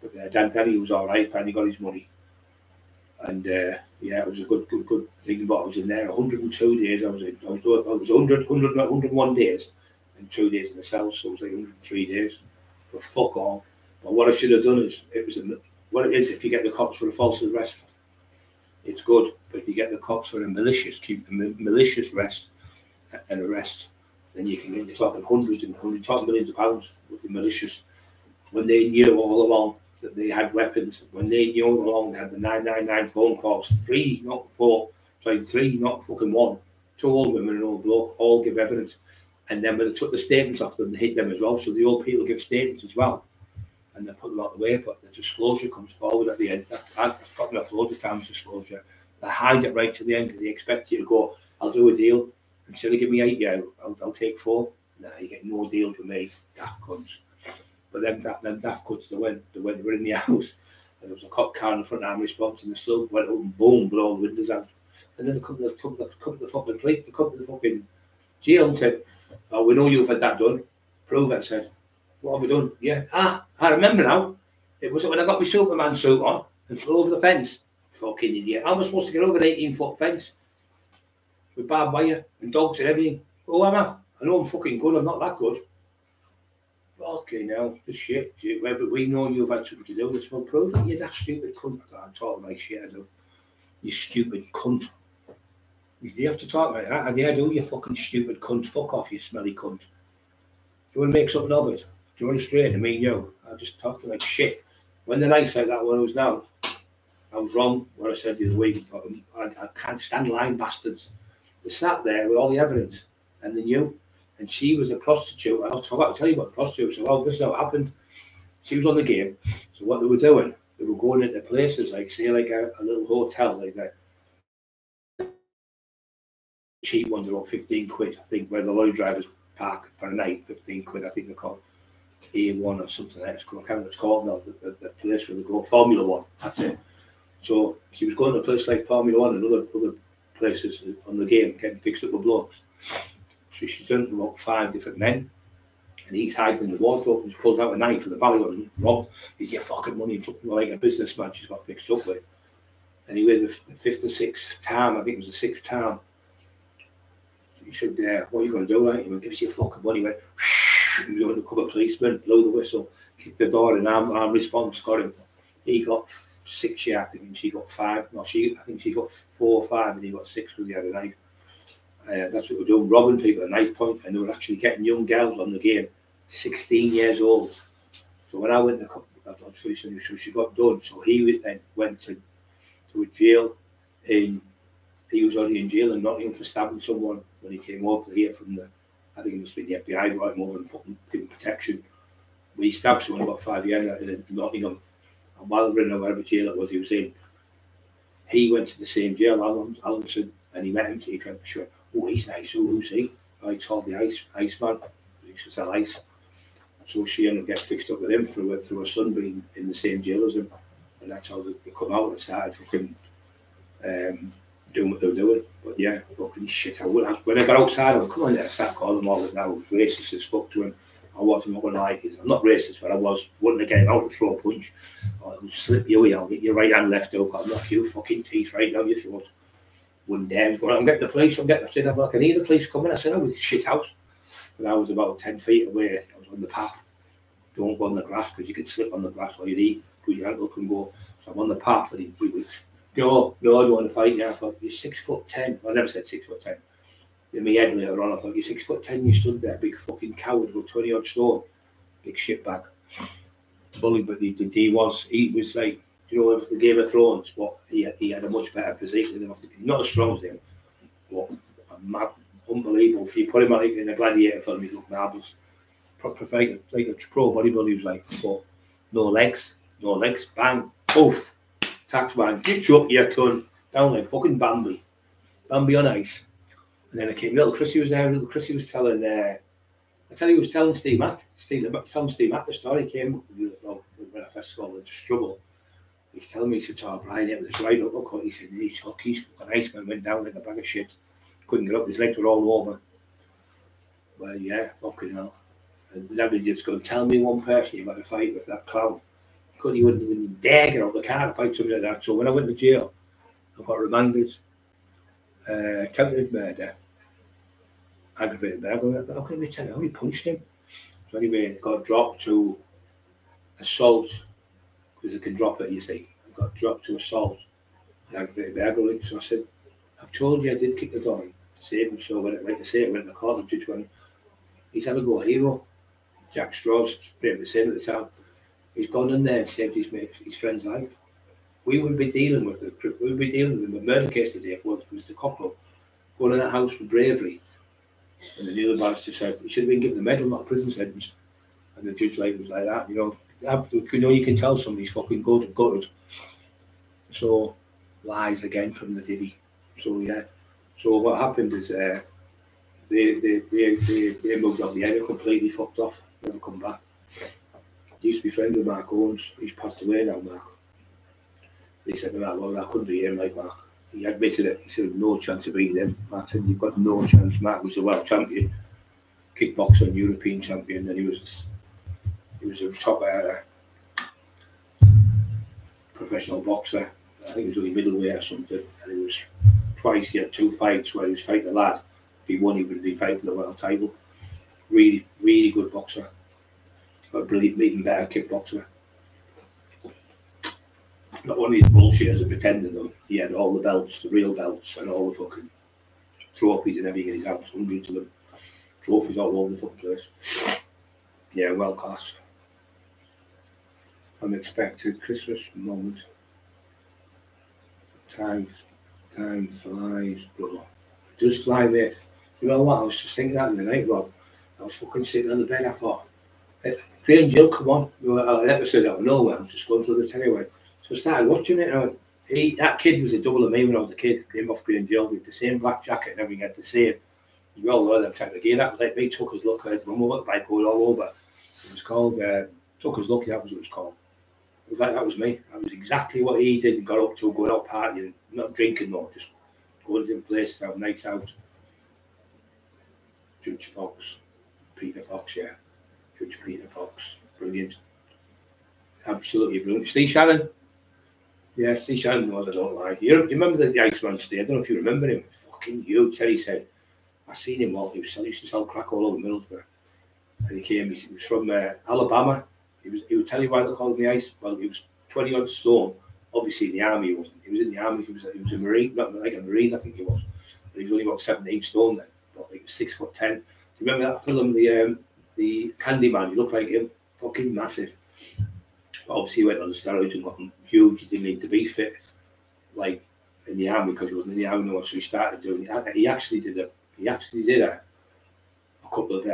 But Danny was all right, Danny got his money. And yeah, it was a good thing. But I was in there 102 days. I was 101 days and 2 days in the cell, so it was like 103 days for fuck all. But what I should have done is, it was what it is. If you get the cops for a false arrest, it's good. But if you get the cops for a malicious, arrest, then you can get talking hundreds and hundreds, talking millions of pounds with the malicious. When they knew all along that they had weapons, when they knew all along they had the 999 phone calls, 3 not 4, sorry, 3 not fucking 1, 2 old women and an old bloke, all give evidence. And then when they took the statements off them, they hit them as well. So the old people give statements as well, and they put them out the way. But the disclosure comes forward at the end. I've gotten off loads of times, disclosure. They hide it right to the end because they expect you to go, I'll do a deal. Instead of giving me 8 years, I'll take 4. Nah, you get no deal with me, daft cunts. But them daft cuts, they were in the house, and there was a cop car in the front arm response, and the still went up and boom, blew all the windows out. And then they come to the fucking jail and said, oh, we know you've had that done. Prove it. I said, what have we done? Yeah, I remember now. It was when I got my Superman suit on and flew over the fence. Fucking idiot. How am I supposed to get over an 18-foot fence with barbed wire and dogs and everything? Oh, am I? I know I'm fucking good. I'm not that good. Okay, now this shit. But we know you've had something to do with this. Well, prove it. You're that stupid cunt. I talk like shit. I do. You stupid cunt. You have to talk like that. Yeah, I do. You fucking stupid cunt. Fuck off, you smelly cunt. Do you want to make something of it? Do you want to straighten me? No. I just talk like shit. When the nights like that, when I was now, I was wrong. What I said the other week. I can't stand lying bastards. They sat there with all the evidence, and they knew. And she was a prostitute. I forgot to tell you about prostitutes. So, well, this is how it happened. She was on the game. So what they were doing, they were going into places like, say, like a little hotel, like that. Cheap ones are all 15 quid, I think, where the lorry drivers park for a night, 15 quid, I think they're called A1 or something like that. I can't remember what it's called now, the place where they go, Formula One, that's it. So she was going to a place like Formula One and other places on the game, getting fixed up with blokes. So she's done about 5 different men, and he's hiding in the wardrobe, and she pulls out a knife for the belly and robbed. He's your fucking money, like a businessman she's got fixed up with. Anyway, the 5th or 6th time, I think it was the 6th time, he said, what are you going to do? He went, give us your fucking money. He went, whoosh, and he was undercover policeman, blew the whistle, kicked the door in, arm response, got him. He got 6 years, I think, and she got 5. No, I think she got 4 or 5, and he got 6 because he had a knife. That's what we're doing, robbing people at knife point, and they were actually getting young girls on the game, 16 years old. So when I went to so she got done. So he was then went to a jail, and he was already in jail and not even for stabbing someone when he came over here from the, I think it must be the FBI, brought him over and fucking giving protection. We stabbed someone about 5 years in Nottingham, and while we were in whatever jail it was he was in, he went to the same jail, Allenson, and he met him. He went, oh, he's nice, who's he? I told the ice man, he used to sell ice. So she ended up getting fixed up with him through her son being in the same jail as him. And that's how they come out and started fucking doing what they were doing. But yeah, fucking shit, I would ask. When I got outside, I would come on there, I start calling them all that now, racist as fuck to him. I was not going to like it. I'm not racist, but I was. Wouldn't have get out and throw a punch. Or slip your ear, I'll get your right hand left up. I'll knock your fucking teeth right down your throat. One day I was going, I'm getting the police, I said, I can hear the police coming. I said, oh, it's a shit house. And I was about 10 feet away. I was on the path. Don't go on the grass because you could slip on the grass or you'd eat, put your ankle and go. So I'm on the path and he was, no, I don't want to fight you. I thought, you're 6'10". I never said 6'10". In my head later on, I thought, you're 6'10", you stood there, big fucking coward with 20-odd stone, big shit bag. Bully, but he was like, you know, for the Game of Thrones, but he had a much better physique than him. Not as strong as him, but a mad, unbelievable. If you put him like in a gladiator film, he'd look marvellous. Like a pro bodybuilder, he was like, but no legs, bang, poof, tax man, get you up, you cunt, down like fucking Bambi on ice. And then I came, little Chrissy was there, little Chrissy was telling there. He was telling Steve Mack the story. Came when I first saw the struggle. He's telling me, he said, oh, Brian, it was right up, look what he said, and he's hooked, he's fucking ice man, went down like a bag of shit. Couldn't get up, his legs were all over. Well, yeah, fucking hell. And then he just go, tell me one person you had a fight with that clown. He wouldn't even dare get out of the car to fight somebody like that. So when I went to jail, I got remanded, attempted murder, aggravated murder. I thought, how can I tell you? I only punched him. So anyway, I got dropped to assault, because I can drop it, you see. I got dropped to assault and aggravated murder. So I said, I've told you I did kick the gun to save him. So when it, like I say, it went to the court, the judge went, he's had a go hero. Jack Straw's favourite sin at the time. He's gone in there and saved his friend's life. We would be dealing with it. We would be dealing with a murder case today if it was Mr. Cockrell going in that house for bravery. And the other barrister said, he should have been given a medal, not a prison sentence. And the judge like was like that, you know you can tell somebody's fucking gutted. So lies again from the divvy. So yeah. So what happened is they moved out the area, completely fucked off, never come back. Used to be friends with Mark Owens. He's passed away now, Mark. They said to Mark, well, I couldn't beat him like Mark. He admitted it. He said, no chance of beating him. Mark said, you've got no chance. Mark was the world champion, kickboxer, and European champion, and he was a top professional boxer. I think he was only middleweight or something. And he was twice. He had two fights where he was fighting a lad. If he won, he would be fighting for the world title. Really, really good boxer. A brilliant meeting better kickboxer. Not one of these bullshitters are pretending them. He had all the belts, the real belts, and all the fucking trophies and everything in his house, hundreds of them. Trophies all over the fucking place. Yeah, well class. Unexpected Christmas moment. Time flies, brother. It does fly, mate. You know what? I was just thinking that the night, Rob. I was fucking sitting on the bed, I thought. Graham Jill, come on. An episode out of nowhere. I was just going through this anyway. So I started watching it. And I went, that kid was a double of me when I was a kid. Came off Graham Jill, did the same black jacket and everything, had the same. We all know them type of gear. That was like me, Tucker's Luck. I had one more motorbike going all over. It was called Tucker's Luck, that was what it was called. It was like, that was me. That was exactly what he did and got up to, going out partying, not drinking though, just going to different places, have nights out. Judge Fox, Peter Fox, yeah. Judge Peter Fox, brilliant, absolutely brilliant. Steve Shannon, yeah, Steve Shannon knows I don't like. You remember the Iceman Steve? I don't know if you remember him. Fucking huge. Terry said, I seen him while he used to sell crack all over Middlesbrough, and he came. He was from Alabama. He would tell you why they called him the Ice. Well, he was 20-odd stone. Obviously, in the army, he wasn't. He was in the army. He was a marine, not like a marine. I think he was. But he was only about 17 stone then. But he was 6'10". Do you remember that film? The Candyman, he looked like him, fucking massive. But obviously, he went on the steroids and got huge. He didn't need to be fit, like in the army, because he wasn't in the army. So he started doing. He actually did a couple of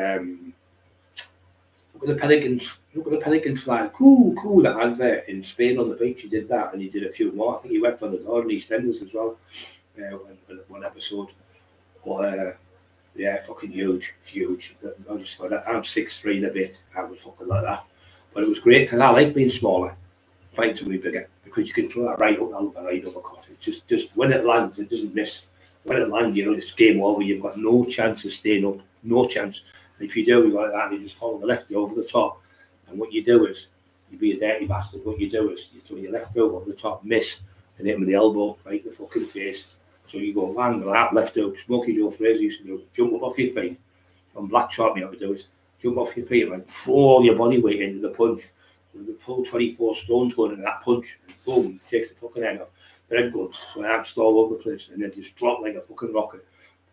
look at the pelicans fly, cool. That advert in Spain on the beach. He did that, and he did a few more. I think he went on the door in EastEnders as well, one episode. But yeah, fucking huge. I just thought, I'm 6'3" and a bit. I was fucking like that. But it was great because I like being smaller, fighting to be bigger, because you can throw that right up and right uppercut. It's just when it lands, it doesn't miss. When it lands, you know, it's game over. You've got no chance of staying up, no chance. And if you do, you go like that, and you just follow the lefty over the top. And what you do is, you be a dirty bastard. What you do is, you throw your left over the top, miss, and hit him with the elbow, right in the fucking face. So you go land, that left hook, Smokey Joe Fraser used to do, jump up off your feet. And Black Sharp, you have to do it. Jump off your feet and like, throw all your body weight into the punch. So the full 24 stones going into that punch. And boom, takes the fucking head off. The head goes, so I'm just all over the place. And then just drop like a fucking rocket.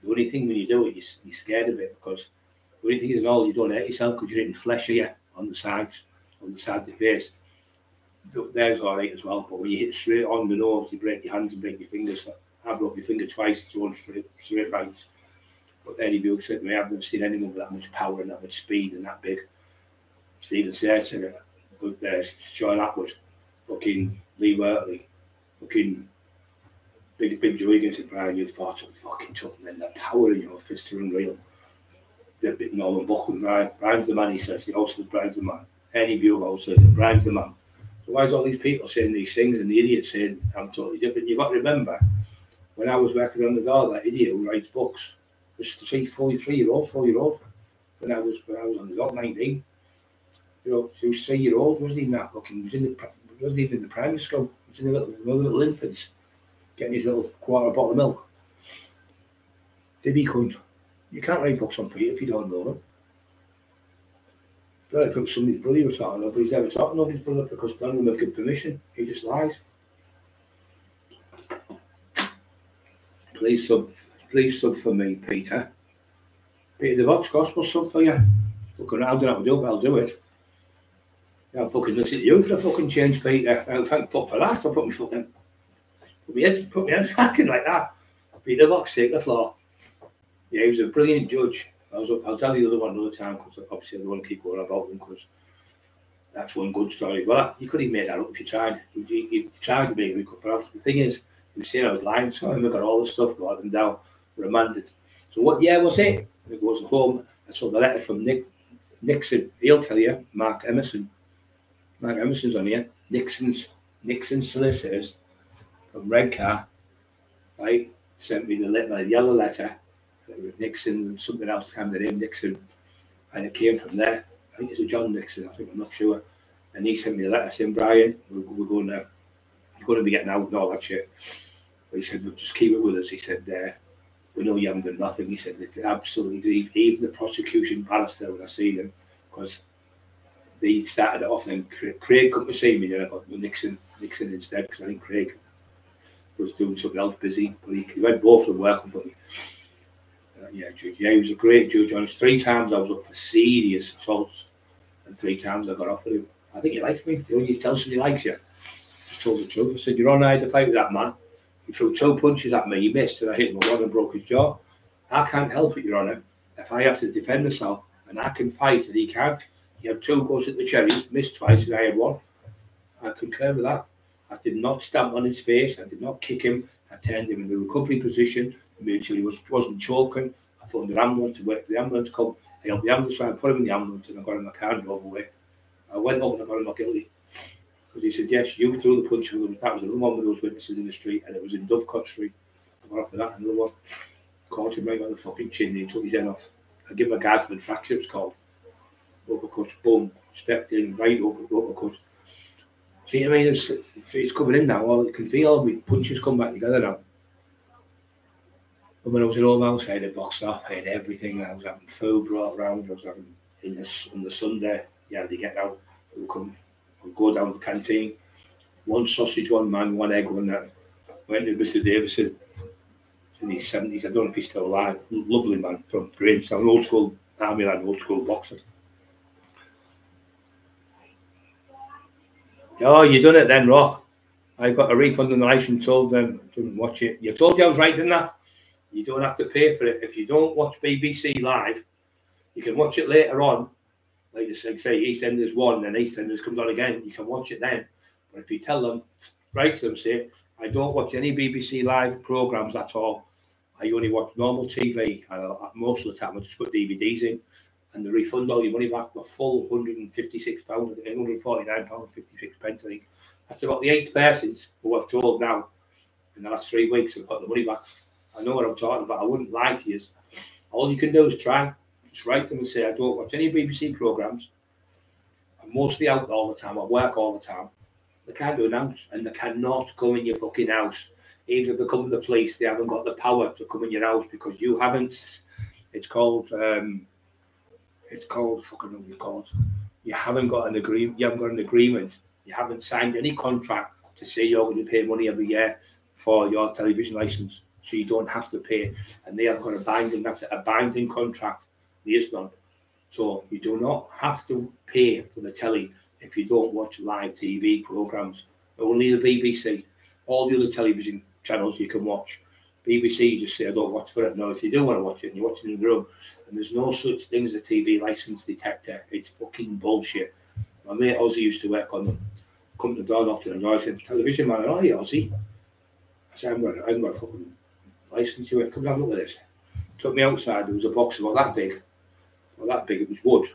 The only thing when you do it, you're scared of it, because the only thing is all, you don't hurt yourself because you're hitting flesh here on the sides, on the side of the face. There's all right as well. But when you hit straight on the nose, you break your hands and break your fingers. So I broke your finger twice, thrown straight right. But then he said to me, I've never seen anyone with that much power and that much speed and that big. Stephen Sayers said it. But Sean Atwood, fucking Lee Wortley, fucking Big Joe Egan said, Brian, you fought some fucking tough men. The power in your fists are unreal. They're a bit Norman Buckham, Brian's the man, he says. He also says, Brian's the man. Any viewer also says, Brian's the man. So why is all these people saying these things and the idiot saying I'm totally different? You've got to remember, when I was working on the door, that idiot who writes books was 3, 4-year-old, 4-year-old. When I was on the door, 19. You know, he was 3-year-old, wasn't even that fucking, wasn't even in the primary school. He was in the little infants, getting his little quarter bottle of milk. Dibby cunt. You can't write books on Peter if you don't know them. I don't know if it was somebody's brother you were talking about, but he's never talking about his brother because none of them have given permission. He just lies. Please sub for me, Peter. Peter DeVox, gospel sub for you. Fucking, I don't know how to do it, but I'll do it. I'll fucking listen to you for the fucking change, Peter. Thank fuck for that. I'll put my fucking... Put my head fucking like that. Peter DeVox, take the floor. Yeah, he was a brilliant judge. I'll tell you the other one another time, because obviously I don't want to keep going about him, because that's one good story. Well, you could have made that up if you tried. You tried me, we could. But the thing is, you see, I was lying, so I got all the stuff, got them down, remanded. So what year was it? And it goes home. I saw the letter from Nixon. He'll tell you, Mark Emerson. Mark Emerson's on here. Nixon's solicitors from Redcar, right, sent me the yellow letter. With Nixon, something else came the name Nixon, and it came from there. I think it's a John Nixon, I think, I'm not sure. And he sent me a letter saying, Brian, we're going to, you're going to be getting out and all that shit. But he said, well, just keep it with us. He said, we know you haven't done nothing. He said, it's absolutely, even the prosecution barrister, when I seen him, because they started it off, then Craig come to see me, then I got Nixon instead, because I think Craig was doing something else busy, but he went both of them working for me. Yeah, judge. Yeah, he was a great judge. Honest, 3 times I was up for serious assaults, and 3 times I got off with him. I think he likes me. The only you tell somebody likes you, just told the truth. I said, "You're on. I had to fight with that man. He threw 2 punches at me. He missed, and I hit him with one and broke his jaw. I can't help it, Your Honour. If I have to defend myself, and I can fight, and he can't. He had 2 goes at the cherry, missed twice, and I had 1. I concur with that. I did not stamp on his face. I did not kick him. I turned him in the recovery position, made sure he wasn't choking. I phoned the ambulance to wait for the ambulance to come. I helped the ambulance try and put him in the ambulance, and I got him in my car and drove away. I went up and I got him not guilty. Because he said, yes, you threw the punch for them. That was another one with those witnesses in the street, and it was in Dovecot Street. I got off with that, another one. Caught him right on the fucking chin, and he took his head off. I gave him a guardsman fracture, it was called. Uppercut, boom, stepped in, right uppercut. See what I mean? It's coming in now. Well, you can feel all the punches come back together now. And when I was at home house, I had it boxed off. I had everything. I was having food brought round. I was having, on the Sunday, you had to get out. We'd go down to the canteen. 1 sausage, 1 man, 1 egg, 1 that. Went to Mr. Davison in his 70s. I don't know if he's still alive. Lovely man from Grangetown, old school army lad, old school boxer. Oh, you done it then, Rock. I got a refund on the license, told them, didn't watch it. You told you I was right in that. You don't have to pay for it. If you don't watch BBC Live, you can watch it later on. Like you say, EastEnders 1, then EastEnders comes on again. You can watch it then. But if you tell them, write to them, say, I don't watch any BBC Live programmes at all. I only watch normal TV. And most of the time, I just put DVDs in. And they refund all your money back, the full £156, £149.56, I think. That's about the 8th person who I've told now in the last 3 weeks have got the money back. I know what I'm talking about. I wouldn't lie to you. All you can do is try. Just write them and say, I don't watch any BBC programmes. I'm mostly out all the time. I work all the time. They can't do an ounce, and they cannot come in your fucking house. Even if they come to the police, they haven't got the power to come in your house because you haven't. It's called fucking what you call it. You haven't got an agreement. You haven't got an agreement. You haven't signed any contract to say you're going to pay money every year for your television license, so you don't have to pay. And they have got a binding. That's a binding contract. There is none. So you do not have to pay for the telly if you don't watch live TV programs. Only the BBC. All the other television channels you can watch. BBC, you just say, I don't watch for it. No, if you do want to watch it, and you watch it in the room, and there's no such thing as a TV licence detector. It's fucking bullshit. My mate Ozzy used to work on them. Come to the door, knocked on the door, I said, television man, are you Ozzy? I said, I haven't got a fucking licence. He went, come and have a look at this. Took me outside, there was a box about that big. It was wood.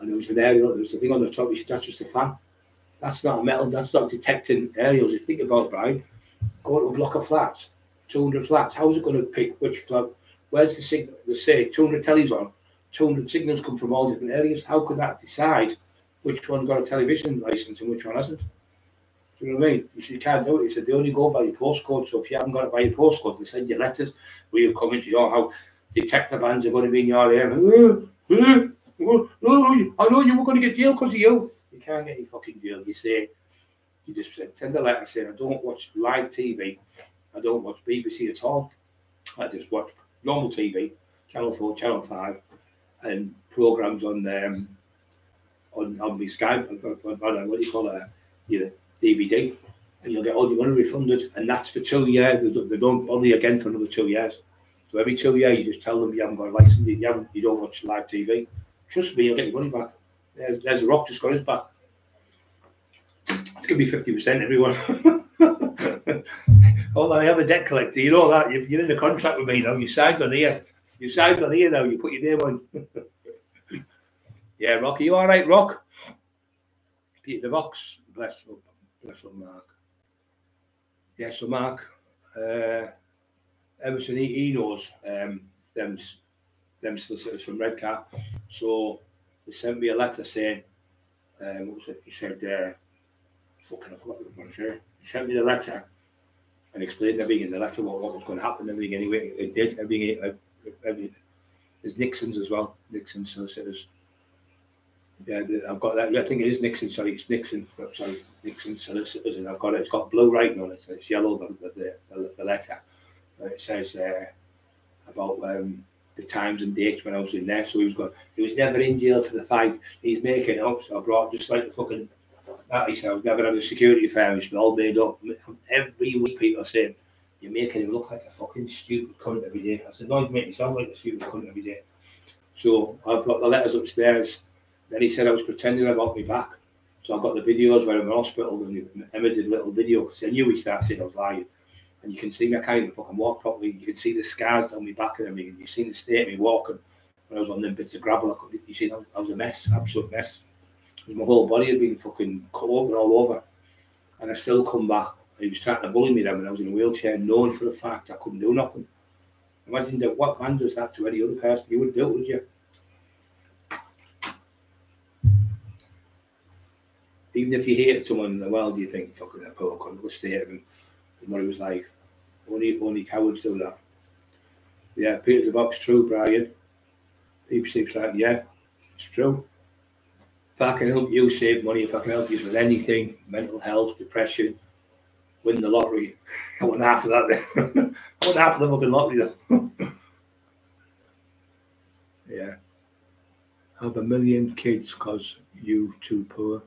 And there was an aerial, there was a thing on the top, he said, that's just a fan. That's not a metal, that's not detecting aerials. You think about it, Brian, go to a block of flats, 200 flats, how's it going to pick which flat? Where's the signal? They say 200 tellies on, 200 signals come from all different areas. How could that decide which one's got a television license and which one hasn't? Do you know what I mean? You can't do it. They said they only go by your postcode. So if you haven't got it by your postcode, they send you letters where you come into your house. Detective vans are going to be in your area. I know you were going to get jail because of you. You can't get any fucking jail. You say, you just send a letter saying, I don't watch live TV. I don't watch BBC at all. I just watch normal TV, Channel 4, Channel 5, and programmes on my Skype, what do you call it, your DVD, and you'll get all your money refunded, and that's for 2 years. They don't bother you again for another 2 years. So every 2 years, you just tell them you haven't got a license, you don't watch live TV. Trust me, you'll get your money back. There's The Rock just got his back. It's going to be 50%, everyone. Oh, I am a debt collector. You know that. If you're in a contract with me now, you signed on here. You signed on here now. You put your name on. Yeah, Rock. Are you all right, Rock? Peter DeVox. Bless up, Mark. Yeah, so Mark. Emerson, he knows them solicitors from Redcar. So they sent me a letter saying, what was it? He said, fucking, I forgot what I was going to say. He sent me the letter and explained everything in the letter, what was going to happen, everything anyway. It did, everything. There's Nixon's as well, Nixon solicitors. Yeah, I've got that. Yeah, I think it is Nixon, sorry, it's Nixon, sorry, Nixon solicitors, and I've got it. It's got blue writing on it, it's yellow, the letter. It says about the times and dates when I was in there. So he was going, he was never in jail for the fight. He's making up, so I brought just like the fucking... He said, I've never had a security firm. It's all made up. Every week people are saying, you're making him look like a fucking stupid cunt every day. I said, no, you make me sound like a stupid cunt every day. So I've got the letters upstairs. Then he said I was pretending about my back. So I've got the videos where I'm in hospital and Emma did a little video because I knew he started saying I was lying. And you can see me, I can't even fucking walk properly. You can see the scars on my back and everything. You've seen the state of me walking when I was on them bits of gravel. You see, I was a mess, absolute mess. My whole body had been fucking cut open all over, and I still come back. He was trying to bully me then when I was in a wheelchair, knowing for a fact I couldn't do nothing. Imagine that, what man does that to any other person? You wouldn't do it, would you? Even if you hated someone in the world, you think, fucking a poor cunt, what's the state of him? And what he was like, only cowards do that. Yeah, Peter DeVox, true, Brian. He's like, yeah, it's true. If I can help you save money, if I can help you with anything, mental health, depression, win the lottery. I want half of that then. I want half of the fucking lottery then. Yeah. I have 1 million kids because you too poor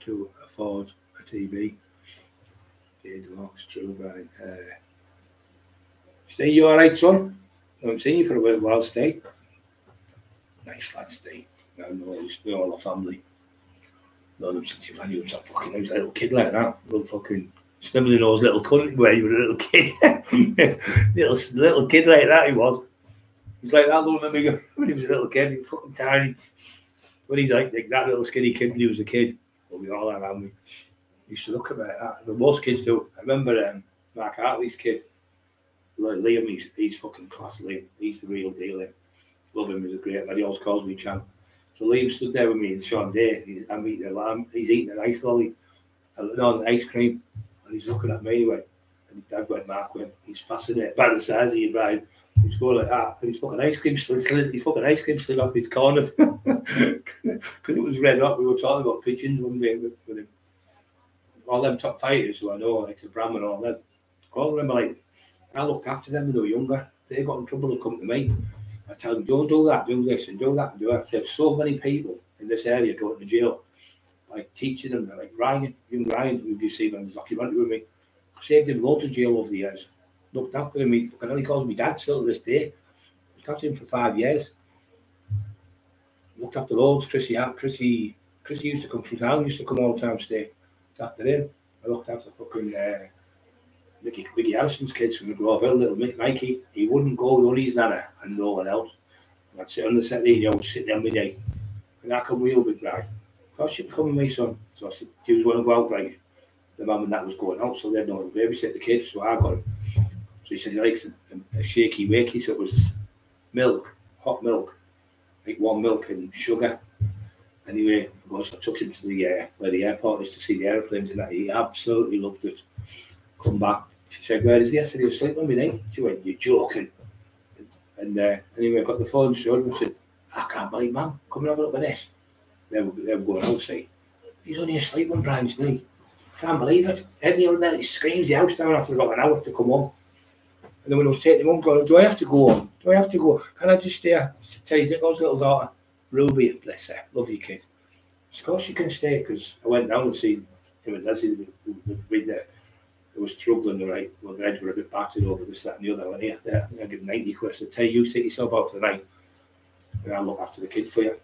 to afford a TV. It's true, right? Stay, you all right, son? I haven't seen you for a while, Stay. Nice lad, Stay. I know, we're all a family. Known him since he was that fucking, he was a little kid like that. Little fucking snivelling nose little cunt where he was a little kid. little kid like that he was. He was like that little nigga when he was a little kid, he was fucking tiny. When he's like that little skinny kid when he was a kid. Well, we all are, aren't we? He used to look at me like that. But most kids do. I remember Mark Hartley's kid. Like Liam, he's fucking class, Liam. He's the real deal, him. Love him, he's a great lad. He always calls me champ. So Liam stood there with me and Sean Day. I'm eating a lamb. He's eating an ice lolly, an ice cream, and he's looking at me anyway. And Dad went, Mark went, he's fascinated by the size of your brain. He's going like that, and his fucking ice cream slid. His fucking ice cream slid off his corner because it was red hot. We were talking about pigeons one day with him. All them top fighters who I know, like the Bram and all them. All them, like I looked after them when they were younger. They got in trouble to come to me. I tell them, don't do that, do this, and do that, and do that. There's so many people in this area going to jail, like teaching them. They're like Ryan, young Ryan, who you see on the documentary with me, saved him loads of jail over the years. Looked after him. He only calls me dad still to this day. Looked after him for 5 years. Looked after loads. Chrissy used to come from town. Used to come all the time. Stay after him. I looked after fucking Mickey Harrison's kids from the Grove Hill, little Mikey. He wouldn't go with only his nana and no one else. And I'd sit on the settee and I would sit there every day. And I can wheel with Brian. "Oh, she's coming, my son." So I said, "Do you want to go out?" Like, the mum and that was going out, so they had no one to babysit the kids, so I got him. So he said he likes a shaky wakey, so it was milk, hot milk, like warm milk and sugar. Anyway, of course, I took him to the where the airport is to see the airplanes and that. He absolutely loved it. Come back. She said, "Where is he?" I said, "He was sleeping with me, mate." She went, "You're joking." And anyway, I got the phone showed him and said, "I can't believe, man, come and have a look at this." They were going outside. "He's only asleep on Brian's knee. Can't believe it. Eddie over there, he screams the house down after about an hour to come home." And then when I was taking him home, going, "Do I have to go home? Do I have to go? Can I just stay?" I said, "Terry Dicko's little daughter, Ruby, bless her, love you, kid." "Of course you can stay," because I went down and seen him and Leslie with there. They were struggling, right? Well, their heads were a bit battered over this, that, and the other. I went, "Yeah, there, I think I'll give 90 quid. I said, Terry, you take yourself out for the night, and I'll look after the kid for you."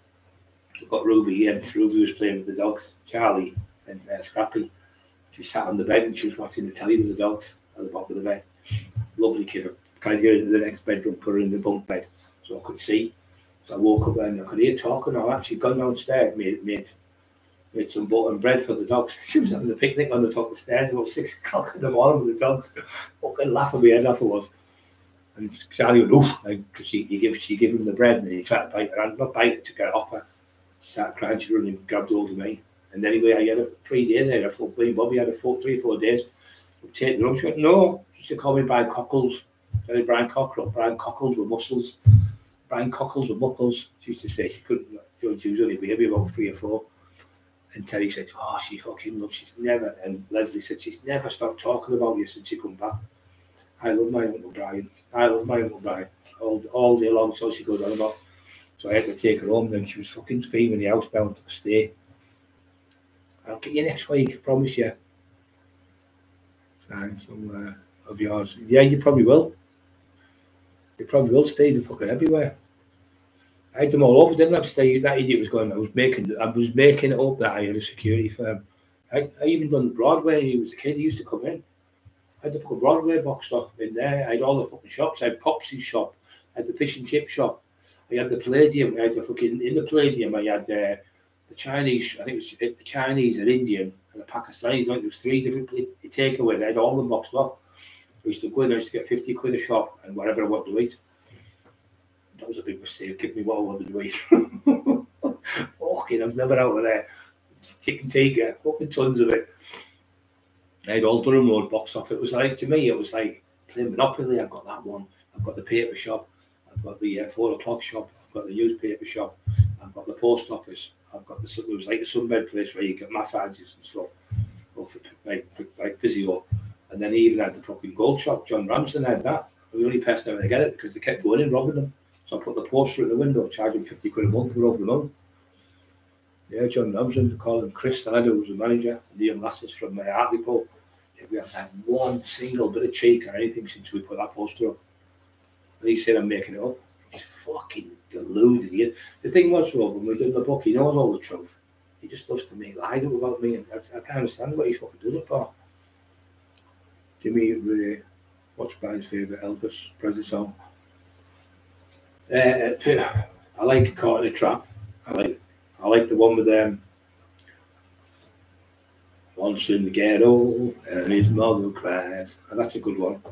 We've got Ruby here, and Ruby was playing with the dogs, Charlie and Scrappy. She sat on the bed and she was watching the telly with the dogs at the bottom of the bed. Lovely kid. I carried her into the next bedroom, put her in the bunk bed so I could see. So I woke up and I could hear talking and all that. She'd gone downstairs, made some butter and bread for the dogs. She was having a picnic on the top of the stairs about 6 o'clock in the morning with the dogs. Fucking laughing my head off I was. And Charlie went, "Oof," because she gave him the bread and he tried to bite her hand, not bite it, to get off her. She started crying, she running, grabbed hold of me. And anyway, I had a 3 days there. I thought, Blaine Bobby had a 4 days. I'd take her home. She went, "No." She used to call me Brian Cockles. Very Brian Cockles. Brian Cockles with muscles. Brian Cockles with muckles. She used to say she couldn't. She was only a baby, about 3 or 4. And Terry said, "Oh, she fucking loves. She's never." And Leslie said, "She's never stopped talking about you since you come back. I love my Uncle Brian. I love my Uncle Brian." All day long, so she goes on about. So I had to take her home. Then she was fucking screaming the house down to stay. "I'll get you next week, I promise you." "Sign some of yours." "Yeah, you probably will. You probably will." Stay the fucking everywhere. I had them all over, didn't I? Stay. That idiot was going. I was making it up that I had a security firm. I even done the Broadway. He was a kid. He used to come in. I had the fucking Broadway box off in there. I had all the fucking shops. I had Popsy's shop. I had the fish and chip shop. I had the Palladium. I had the fucking in the Palladium. I had the Chinese, I think it was Chinese and Indian and the Pakistani. There was 3 different takeaways. I had all them boxed off. I used to go in, I used to get 50 quid a shop and whatever I wanted to eat. That was a big mistake. Give me what I wanted to eat. Fucking, I was never out of there. Chicken tikka, fucking tons of it. I had all Durham Road boxed off. It was like, to me, it was like playing Monopoly. I've got that one. I've got the paper shop. I've got the 4 o'clock shop. I've got the newspaper shop. I've got the post office. I've got the, it was like a sunbed place where you get massages and stuff, or for physio. And then he even had the fucking gold shop. John Ramsden had that. I was the only person ever to get it because they kept going in robbing them. So I put the poster in the window, charging 50 quid a month for over the month. Yeah, John Ramsden, they called him Chris, the lad who was the manager, and the young lasses from Hartlepool. We haven't had one single bit of cheek or anything since we put that poster up. And he said, "I'm making it up." He's fucking deluded. The thing was, Rob, when we did the book, he knows all the truth. He just loves to make lies about me. And I can't understand what he's fucking doing it for. Jimmy Ray, what's Brian's favourite Elvis Presley song? I like Caught in a Trap. I like the one with them. Once in the ghetto and his mother cries. And that's a good one.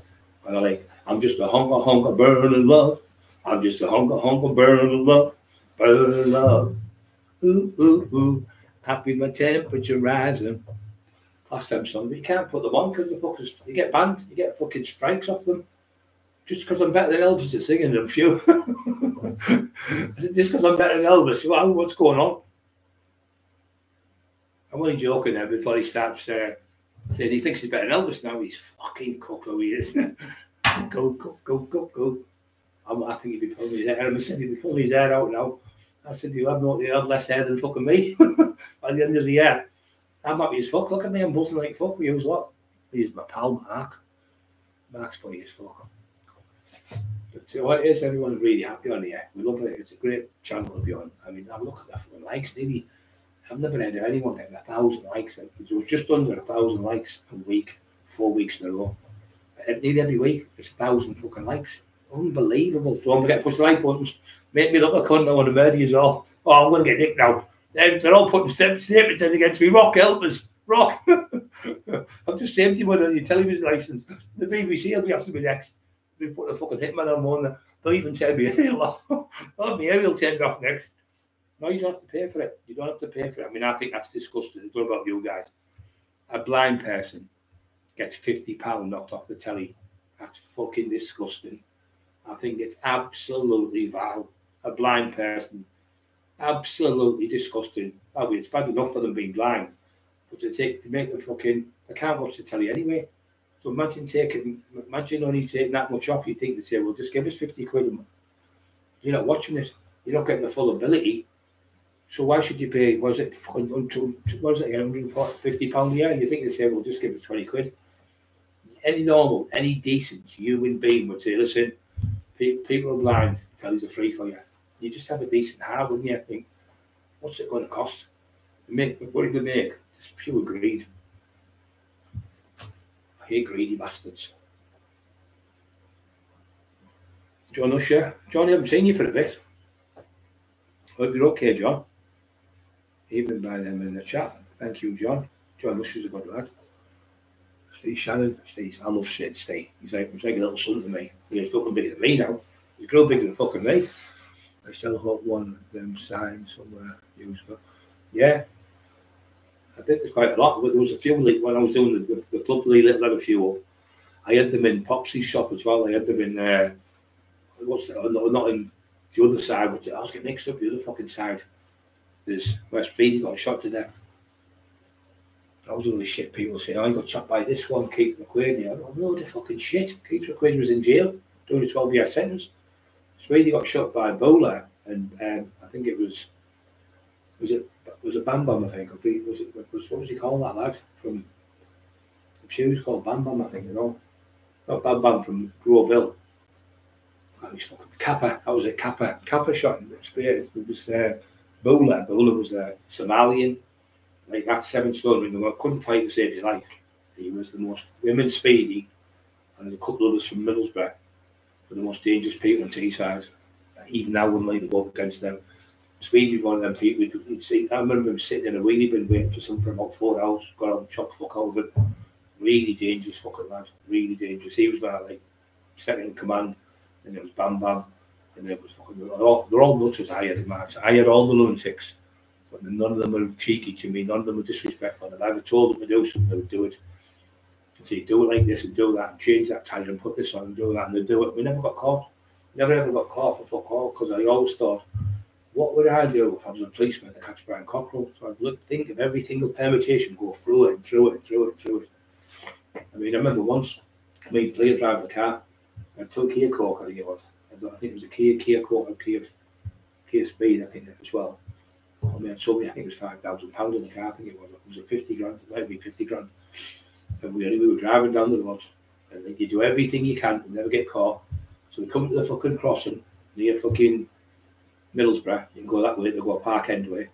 And I like, I'm just a hunker, hunker, burning love. I'm just a hunker, hunker, burn love, burn love. Ooh, ooh, ooh. Happy my temperature rising. That's them songs, but you can't put them on because the fuckers, you get banned, you get fucking strikes off them. Just because I'm better than Elvis at singing them, phew. I said, just because I'm better than Elvis, what's going on? I'm only joking there before he starts saying he thinks he's better than Elvis now. He's fucking cooked over here, isn't it? Go, go, go, go, go. I think he'd be pulling his hair. I said he'd be pulling his hair out now. I said he'll have less hair than fucking me by the end of the year. I'm happy as fuck. Look at me, I'm buzzing like fuck. We use what? Here's my pal Mark. Mark's funny as fuck. But so what it is, everyone's really happy on here. We love it. It's a great channel to be on. I mean, I look at that fucking likes, nearly. I've never heard of anyone getting 1,000 likes. It was just under 1,000 likes a week, 4 weeks in a row. Nearly every week, it's 1,000 fucking likes. Unbelievable. Don't forget to push the like buttons. Make me look a cunt. I want to murder you all. Oh, I'm going to get nicked now. They're all putting statements in against me. Rock, help us. Rock. I've just saved you one on your television license. The BBC will be after me next. They put a fucking hitman on one. They'll even send me a hair off. They'll be aerial turned off next. No, you don't have to pay for it. You don't have to pay for it. I mean, I think that's disgusting. What about you guys? A blind person gets £50 knocked off the telly. That's fucking disgusting. I think it's absolutely vile. A blind person, absolutely disgusting. I mean, it's bad enough for them being blind, but to make them fucking, they can't watch the telly anyway. So imagine only taking that much off. You think they say, well, just give us 50 quid. You're not watching this. You're not getting the full ability. So why should you pay, was it fucking, was it £150 a year? You think they say, well, just give us 20 quid. Any normal, any decent human being would say, listen, people are blind, tellies are free for you. You just have a decent heart, wouldn't you? I think, what's it going to cost? What did they make? It's pure greed. I hate greedy bastards. John Usher. John, I haven't seen you for a bit. Hope you're okay, John. Even by them in the chat. Thank you, John. John Usher's a good lad. Steve Shannon. Steve, I love shit, Steve. He's like a little son to me. He's fucking bigger than me now. He's grown bigger than fucking me. I still got one of them signed somewhere years ago. Yeah. I think there's quite a lot, but there was a few when I was doing the club league, let a few up. I had them in Popsy's shop as well. I had them in what's that? No, not in the other side, which I was getting mixed up, the other fucking side. There's where Speedy got shot to death. That was all the shit people say. I got shot by this one, Keith McQuaid. I don't know the fucking shit. Keith McQuaid was in jail doing a 12-year sentence. Speedy got shot by Bowler, and I think it was a Bam Bam, I think. What was he called, that lad? From she was called Bam Bam, I think, you know. Not Bam Bam from Groville. God, he's fucking Kappa. That was a Kappa. Kappa shot in the spirit. It was Bowler. Bowler was a Somalian. Like that 7 stone in the world, couldn't fight to save his life. He was the most women Speedy and a couple others from Middlesbrough were the most dangerous people in Teesside. Even now wouldn't like to go up against them. Speedy was one of them people we'd see. I remember him sitting in a wheelie bin waiting for something for about 4 hours, got out and chopped fuck over it. Really dangerous fucking lad. Really dangerous. He was my like second in command, and it was Bam Bam, and it was fucking they're all nutters. I had in March. I had all the lunatics. But none of them were cheeky to me, none of them were disrespectful. If I ever told them to do something, they would do it. I'd say, do it like this and do that, and change that tire and put this on and do that, and they'd do it. We never got caught. Never ever got caught for fuck all, because I always thought, what would I do if I was a policeman to catch Brian Cockrell? So I'd think of every single permutation, go through it and through it and through it and through it. I mean, I remember once, me and Leah driving the car, and took Kia Cork, I think it was. I think it was a Kia Cork or Kia Speed, I think, as well. I mean, so I think it was £5,000 in the car. I think it was a 50 grand. It might have been 50 grand. And we were driving down the road, and like, you do everything you can and never get caught. So we come to the fucking crossing near fucking Middlesbrough. You can go that way. They go Park End way.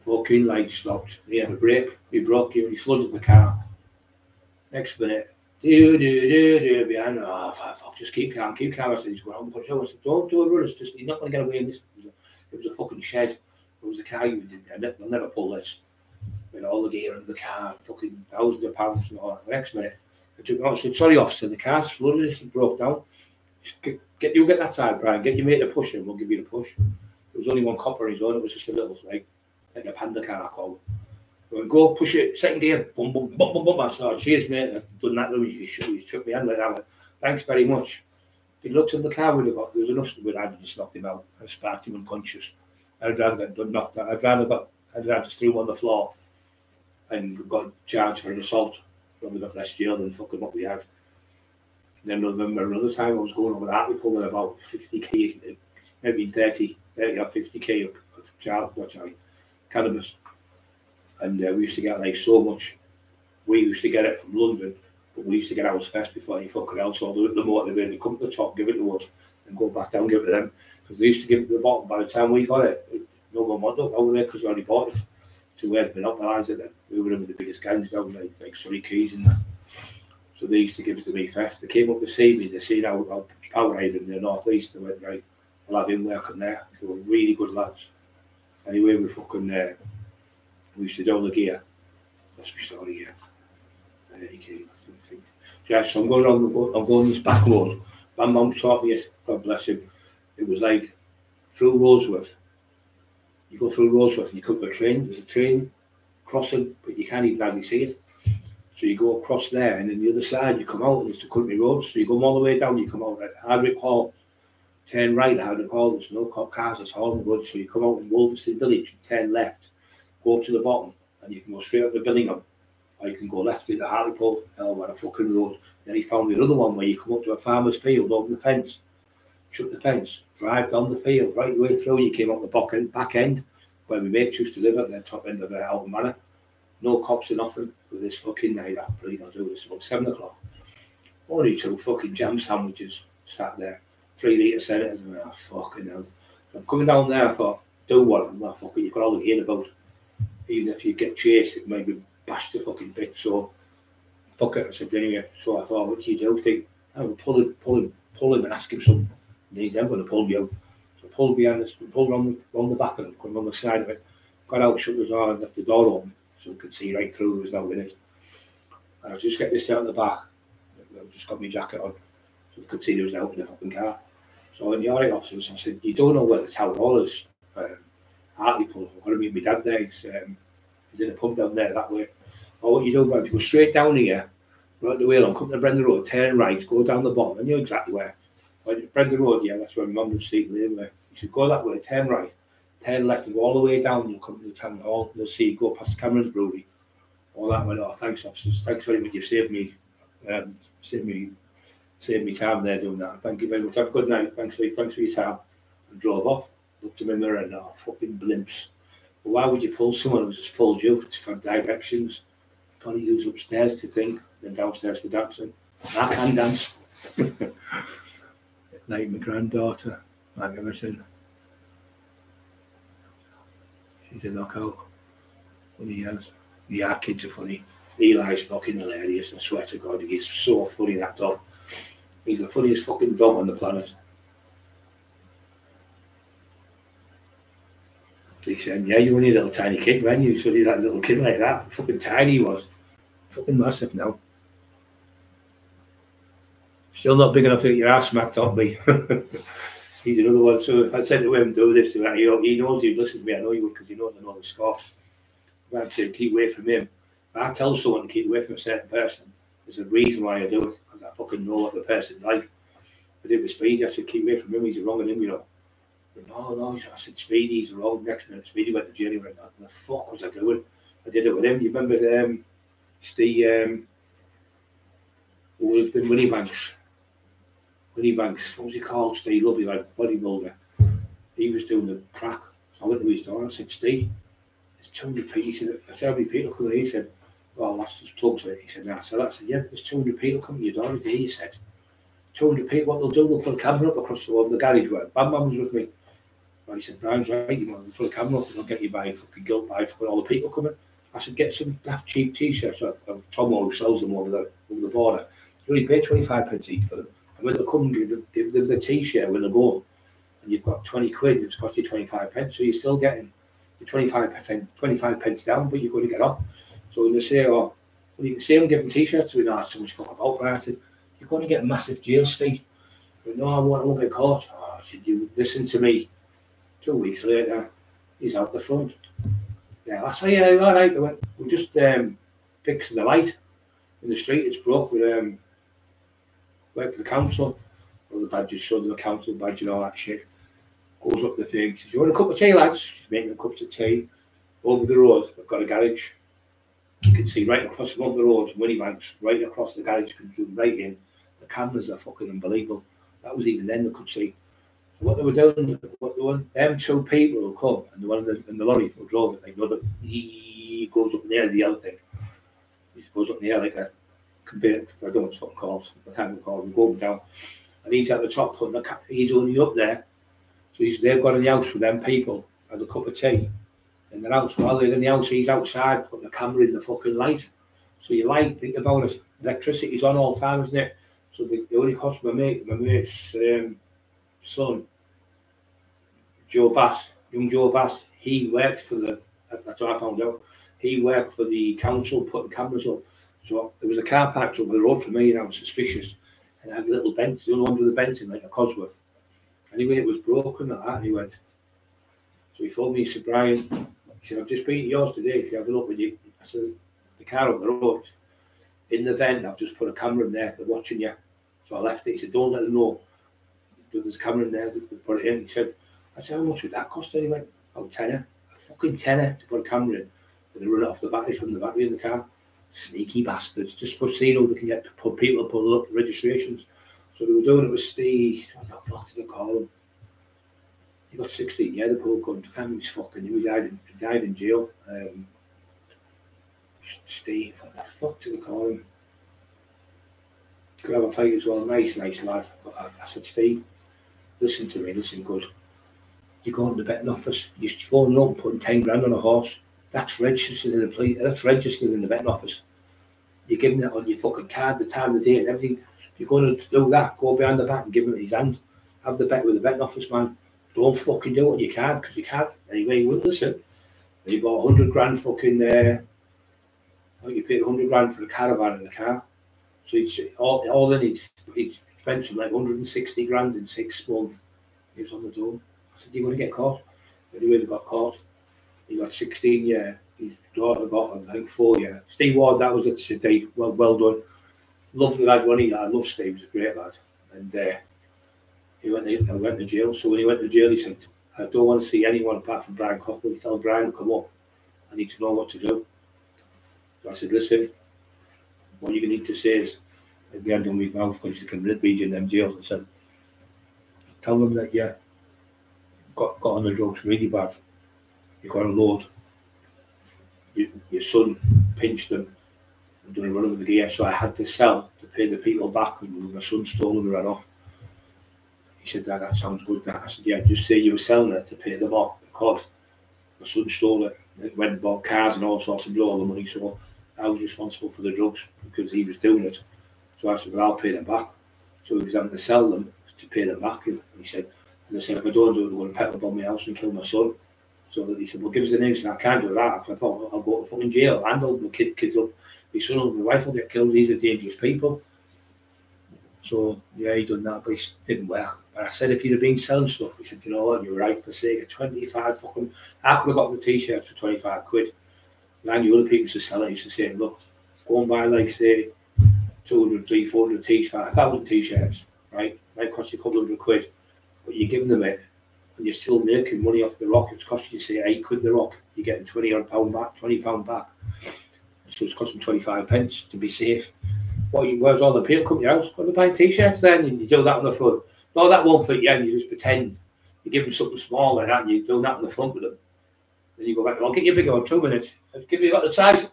Fucking light stopped. They had a brake. We broke here. He flooded the car. Next minute, do behind. Oh fuck! Just keep calm. Keep calm. I said, he's going on. I said, don't do it, runners. Just you're not going to get away in this. It was a fucking shed. It was a car you did there. They'll never pull this. With all the gear under the car, fucking thousands of pounds and all that. The next minute, I took me out and said, sorry, officer, the car's flooded, it broke down. You'll get that time, Brian. Get your mate to push him, we'll give you the push. There was only one copper on his own, it was just a little, like a panda car, I call it. I went, go, push it, second gear, boom, boom, boom, boom, boom. I said, cheers, mate. I've done that, you shook me hand like that. I went, thanks very much. If he looked in the car, we'd have got, there was enough, I just knocked him out and sparked him unconscious. I'd rather get knocked out. I'd rather just threw him on the floor and got charged for an assault. Probably got less jail than fucking what we had. And then I remember another time I was going over to Hartlepool with about 50k, maybe 30 or 50k of cannabis. And we used to get like so much. We used to get it from London, but we used to get ours first before any fucking else. So the motivated to come to the top, give it to us, and go back down, give it to them. Because they used to give it to the bottom. By the time we got it, no one wanted up over there because we already bought it. So we had monopolised it then. We were in with the biggest gangs down there, like Surrey Keys and that. So they used to give it to me first. They came up to see me. They seen our power in the northeast. They went, right, I'll have him working there. They were really good lads. Anyway, we fucking, we used to do all the gear. Must be still on the gear. Yeah, so I'm going on the, I'm going this back road. My mum taught me it, God bless him. It was like through Roseworth. You go through Roseworth and you come to a train. There's a train crossing, but you can't even hardly see it. So you go across there, and then the other side you come out, and it's the country road. So you go all the way down, you come out at Hardwick Hall, turn right at Hardwick Hall. There's no cars at all on the road. So you come out in Wolverstone Village, turn left, go up to the bottom, and you can go straight up to Billingham, or you can go left into Hartlepool, on a fucking road. Then he found the other one where you come up to a farmer's field, open the fence, shut the fence, drive down the field, right the way through. You came out the back end, where my mates used to live at the top end of the Alton Manor. No cops or nothing with this fucking night. I'm pretty not doing this about 7 o'clock. Only two fucking jam sandwiches sat there, 3 litre senators. And I'm fucking hell. I'm coming down there. I thought, do one. Well, fucking, you've got all the gain about. Even if you get chased, it might be bashed the fucking bit. So, fuck it. I said, anyway. So I thought, what do you do? I think, I'm going to pull him and ask him something. And he said, I'm going to pull you. So I pulled behind us, pulled on the back of him, come on the side of it. Got out, shut the door, and left the door open. So we could see right through, there was no in it. And I was just getting this out of the back. I just got my jacket on. So we could see there was no in the fucking car. So I went to the alright officers and I said, you don't know where the town hall is. Hartlepool, I've got to meet my dad there. He's in a pub down there that way. Oh, what you do, man, if you go straight down here, right the way along, come to Brenda Road, turn right, go down the bottom, and you know exactly where. Like, Brenda Road, yeah, that's where my mum was seated there. You should go that way, turn right. Turn left and go all the way down, you'll come to the town hall, you'll see you go past Cameron's Brewery. All that went, oh, thanks officers, thanks very much, you've saved me time there doing that. Thank you very much, have a good night, thanks for your time. I drove off, looked in my mirror and oh, fucking blimps. Well, why would you pull someone who's just pulled you? It's for directions. Got to use upstairs to think, then downstairs for dancing. I can dance. Like my granddaughter, like I said. He's a knockout. When he has. Yeah, kids are funny. Eli's fucking hilarious. I swear to God, he's so funny, that dog. He's the funniest fucking dog on the planet. So he said, yeah, you're only a little tiny kid, weren't you? So he's that little kid like that. Fucking tiny he was. Fucking massive now. Still not big enough to get your ass smacked off me. He's another one, so if I said to him, do this, do that, he knows he'd listen to me, I know he would, because he knows I know the score. If I'd say, keep away from him, if I tell someone to keep away from a certain person, there's a reason why I do it, because I fucking know what the person's like. I did with Speedy, I said, keep away from him, he's wronging him, you know. But no, I said, Speedy, he's wrong, next minute, Speedy went to jail, he went, what the fuck was I doing? I did it with him, you remember Steve, who lived in Winniebanks? Winniebanks, what was he called? Steve Lovey, like bodybuilder. He was doing the crack. So I went to his door and I said, Steve, there's 200 people. He said, I said, how many people coming here? He said, well, that's just plugs. He said, nah. I said, yeah, there's 200 people coming to your door today. He said, 200 people, what they'll do, they'll put a camera up across the wall of the garage where Bam Bam was with me. Well, he said, Brian's right, you want to put a camera up and they'll get you by fucking guilt by fucking all the people coming. I said, get some daft cheap t-shirts of Tomo who sells them over the border. You only pay 25p each for them. And when they come, give them the t-shirt when they go, and you've got 20 quid, it's cost you 25p, so you're still getting your 25p down, but you're going to get off. So when they say, oh, well, you can see them giving t-shirts, we know so much fuck about, right? I said, you're going to get a massive jail stay. But no, I won't get caught. Oh, I said, you listen to me. 2 weeks later, he's out the front. Yeah, I said, yeah, all right. They went, we're just fixing the light in the street, it's broke with, went to the council, all the badges, showed them the council badge and all that shit. Goes up the thing, says, you want a cup of tea, lads? She's making a cup of tea. Over the road, they've got a garage. You can see right across from over the road, Winniebanks, right across the garage, you can zoom right in. The cameras are fucking unbelievable. That was even then they could see. So what they were doing, them two people who come, and the one in the lorry who drove it, like, no, he goes up in the air, the other thing. He goes up in the air like that. Compared, I don't know what's fucking called. I can't even call them. Going down, and he's at the top. Putting the, he's only up there, so they've got in the house with them people and a cup of tea in the house. While they're in the house, he's outside putting the camera in the fucking light. So you like think about it. Electricity's on all time, isn't it? So it only cost my mate's son, Joe Bass, young Joe Bass. he worked for the, that's what I found out, he worked for the council putting cameras up. So there was a car parked up the road for me and I was suspicious. And I had a little bench, you know, under the bench in like a Cosworth. Anyway, it was broken and that, and he went. So he phoned me, he said, Brian, he said, I've just been yours today, if you have it up with you. I said, the car up the road, in the vent, I've just put a camera in there, they're watching you. So I left it, he said, don't let them know. There's a camera in there, they put it in. He said, I said, how much would that cost? And he went, oh, tenner, a fucking tenner to put a camera in. And they run it off the battery, from the battery in the car. Sneaky bastards, just for seeing how they can get people to pull up the registrations. So they were doing it with Steve, what the fuck did I call him? He got 16, yeah, the poor cunt. I can't remember his fucking name, he died in jail. Steve, what the fuck did I call him? Could have a fight as well, nice lad. But I said, Steve, listen to me, listen good. You go in the betting office, you phone up and putting 10 grand on a horse. That's registered in the police, that's registered in the betting office. You're giving it on your fucking card, the time of the day and everything. If you're going to do that, go behind the back and give him his hand. Have the bet with the betting office man. Don't fucking do it on your card, because you can't. Anyway, he wouldn't listen. And he bought 100 grand fucking, I think he paid 100 grand for a caravan and a car. So he'd, all in, he'd spent some like 160 grand in 6 months. He was on the dole. I said, do you want to get caught? Anyway, they got caught. He got 16 years, his daughter got, I think, 4 years. Steve Ward, that was it today. Well done. Loved the lad when he, I love Steve, he was a great lad. And he went to jail. So when he went to jail, he said, I don't want to see anyone apart from Brian Cockle. He told Brian to come up. I need to know what to do. So I said, listen, what you're going to need to say is, at the end of my mouth, because you can read in them jails, I said, tell them that, yeah, got on the drugs really bad. You got a load. Your son pinched them and done a run with the gear, so I had to sell to pay the people back, and my son stole them and ran off. He said, that sounds good. Now I said, yeah, just say you were selling it to pay them off, because my son stole it. It went and bought cars and all sorts and blew all the money, so I was responsible for the drugs because he was doing it. So I said, well, I'll pay them back. So he was having to sell them to pay them back. And he said, and I said, if I don't do it, I'm going to pet up on my house and kill my son. So he said, well, give us the names. And I can't do that. So I thought, I'll go to fucking jail. And all my kids up. My son and my wife will get killed. These are dangerous people. So, yeah, he done that, but it didn't work. And I said, if you'd have been selling stuff, he said, you know what, you're right, for sake of 25 fucking... I could have got the T-shirts for 25 quid. And I knew other people used to sell it. Used to say, look, go and buy, like, say, 200, 300, 400 T-shirts, 1,000 T-shirts, right? Might cost you a couple hundred quid. But you're giving them it. And you're still making money off the rock. It's costing you, say, 8 quid the rock. You're getting 20 odd pound back, 20 pound back. So it's costing 25 pence to be safe. What you, where's all the people come to your house? Got to buy T-shirts then, and you do that on the front. No, that won't fit you, and you just pretend. You give them something small like that, and you do that on the front with them. Then you go back, I'll get you a bigger one, 2 minutes. I'll give you the size,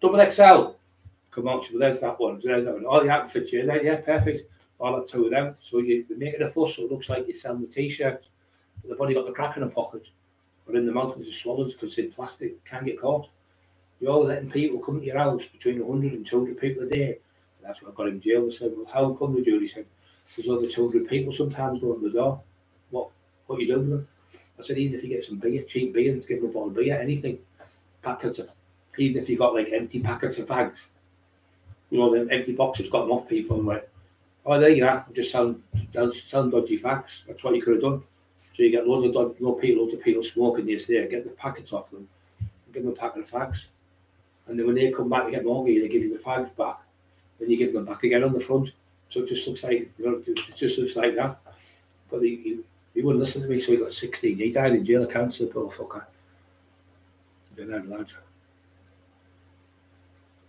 double XL. Come on, so there's that one, there's that one. Oh, that fits you, yeah, perfect. All that two of them. So you're making a fuss, so it looks like you're selling the T-shirt. They've only got the crack in the pocket, but in the mouth it's swallowed because it's plastic, can't get caught. You're letting people come to your house, between 100 and 200 people a day. And that's what I got in jail. They said, well, how come the jury said, there's over 200 people sometimes going to the door. What are you doing with them? I said, even if you get some beer, cheap beer, and give them a bottle of beer, anything. Packets of, even if you got like empty packets of bags. You know, them empty boxes, got them off people and went, oh, there you are, I'm just selling dodgy fags. That's what you could have done. So you get loads of people smoking this there, get the packets off them, give them a packet of fags. And then when they come back to get more gear, they give you the fags back. Then you give them back again on the front. So it just looks like, you know, it just looks like that. But he wouldn't listen to me, so he got 16. He died in jail of cancer, poor fucker.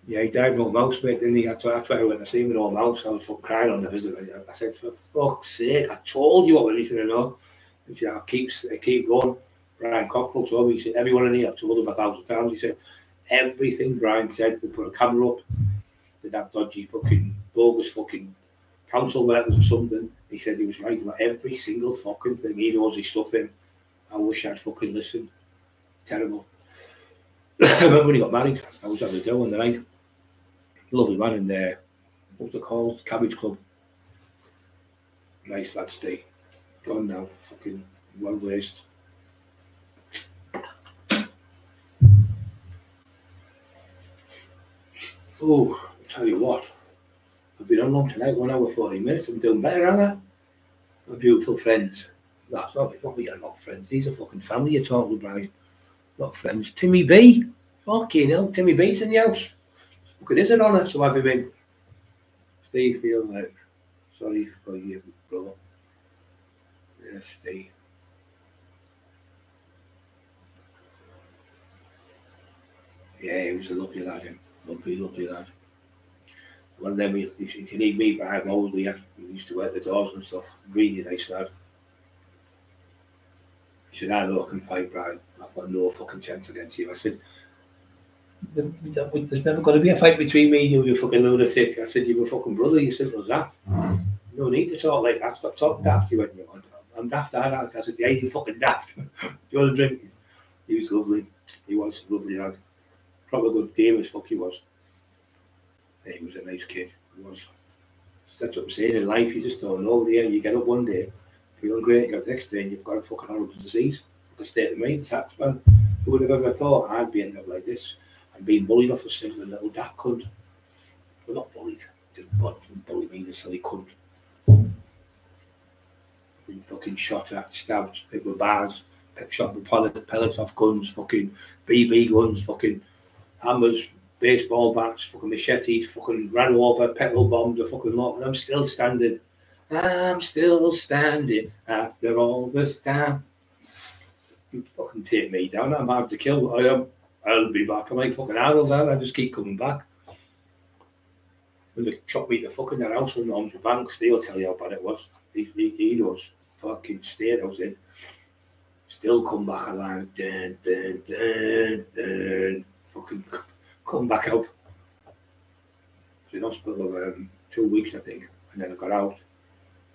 Yeah, he died in Old Mouse, mate, didn't he? That's why I went to see him in Old Mouse. I was fucking crying on the visit. I said, for fuck's sake, I told you what we needed to know. He said, I keep going. Brian Cockrell told me, he said, everyone in here, I've told him £1,000. He said, everything Brian said, they put a camera up, they'd have dodgy fucking, bogus fucking council workers or something. He said he was right about every single fucking thing. He knows his stuff in. I wish I'd fucking listened. Terrible. I remember when he got married, I was at the door on the night. Lovely man in there. What's it called? Cabbage Club. Nice lad, Steve. Gone now, fucking well-raised. Oh, I tell you what, I've been on long tonight, 1 hour 40 minutes. I'm doing better, aren't I? My beautiful friends. That's not what we are, not friends. These are fucking family you're talking about. Not friends. Timmy B. Fucking hell, Timmy B's in the house. Look, it is an honour to have him in. Steve, feel like sorry for you, brother. Yes, Steve. Yeah, he was a lovely lad, him. Lovely, lovely lad. One of them, if you need me back, I'm old, we used to work the doors and stuff. Really nice lad. He said, I know I can fight, Brian. I've got no fucking chance against you. I said, there's never going to be a fight between me and you, you fucking lunatic. I said, you're a fucking brother. You said, what's that? No need to talk like that. Stop talking daft. He went, I'm daft, aren't I? I said, yeah, you're fucking daft. Do you want a drink? He was lovely. He was lovely lad. Proper good game as fuck he was. Yeah, he was a nice kid. He was. That's what I'm saying. In life, you just don't know. Yeah, you get up one day, feeling great, you get the next day, and you've got a fucking horrible disease. The state of mind, tax man. Who would have ever thought I'd be ending up like this? I'm being bullied off a silly little daft cunt. We're not bullied. Just bully me, the silly cunt. Been fucking shot at, stabbed, hit with bars, shot with pellets off guns, fucking BB guns, fucking hammers, baseball bats, fucking machetes, fucking ran over, petrol bombed, a fucking lot, and I'm still standing. I'm still standing after all this time. You fucking take me down, I'm hard to kill. I am. I'll be back. I'm like fucking Arnold, I just keep coming back. When they chopped me to fucking their house and on the bank, Steve'll tell you how bad it was. He knows. Fucking state I was in. Still come back alive. Dun, dun, dun, dun. Fucking come back out. I was in hospital for 2 weeks, I think. And then I got out.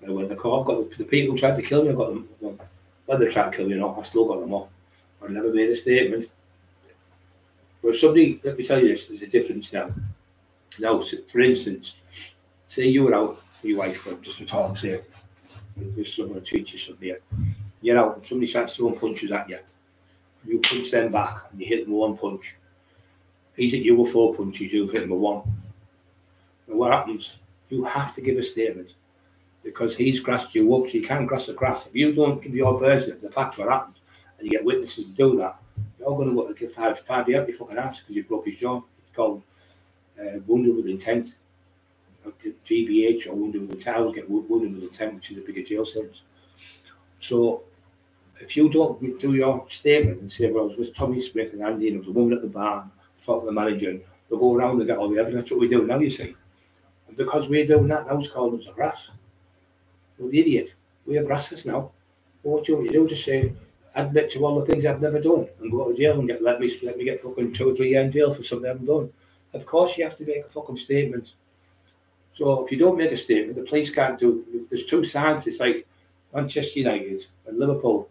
And I went to the court. Got the people who tried to kill me, I got them. Whether they tried to kill me or not, I still got them off. I never made a statement. But somebody, let me tell you this, there's a difference now. Now, for instance, say you were out with your wife, just for talk's sake, there's someone to teach you something here. You're out and somebody starts throwing punches at you. You punch them back and you hit them with one punch. He's hit you with 4 punches, you've hit him with 1. And what happens? You have to give a statement because he's grassed you up, so you can't grass the grass. If you don't give your version of the fact what happened and you get witnesses to do that, you're going to go to give 5 out your fucking ass because you broke his jaw. It's called wounded with intent. GBH or wounded with intent. I always get wounded with intent, which is a bigger jail sentence. So if you don't do your statement and say, well, I was with Tommy Smith and Andy and there was a woman at the bar, talk to the manager, and they'll go around and get all the evidence. That's what we do now, you see. And because we're doing that, now it's called us a grass. Well, the idiot. We're grasses now. Well, what do you want to do? Just say, admit to all the things I've never done and go to jail and get let me get fucking 2 or 3 years in jail for something I haven't done. Of course you have to make a fucking statement. So if you don't make a statement, the police can't do it. There's 2 sides. It's like Manchester United and Liverpool,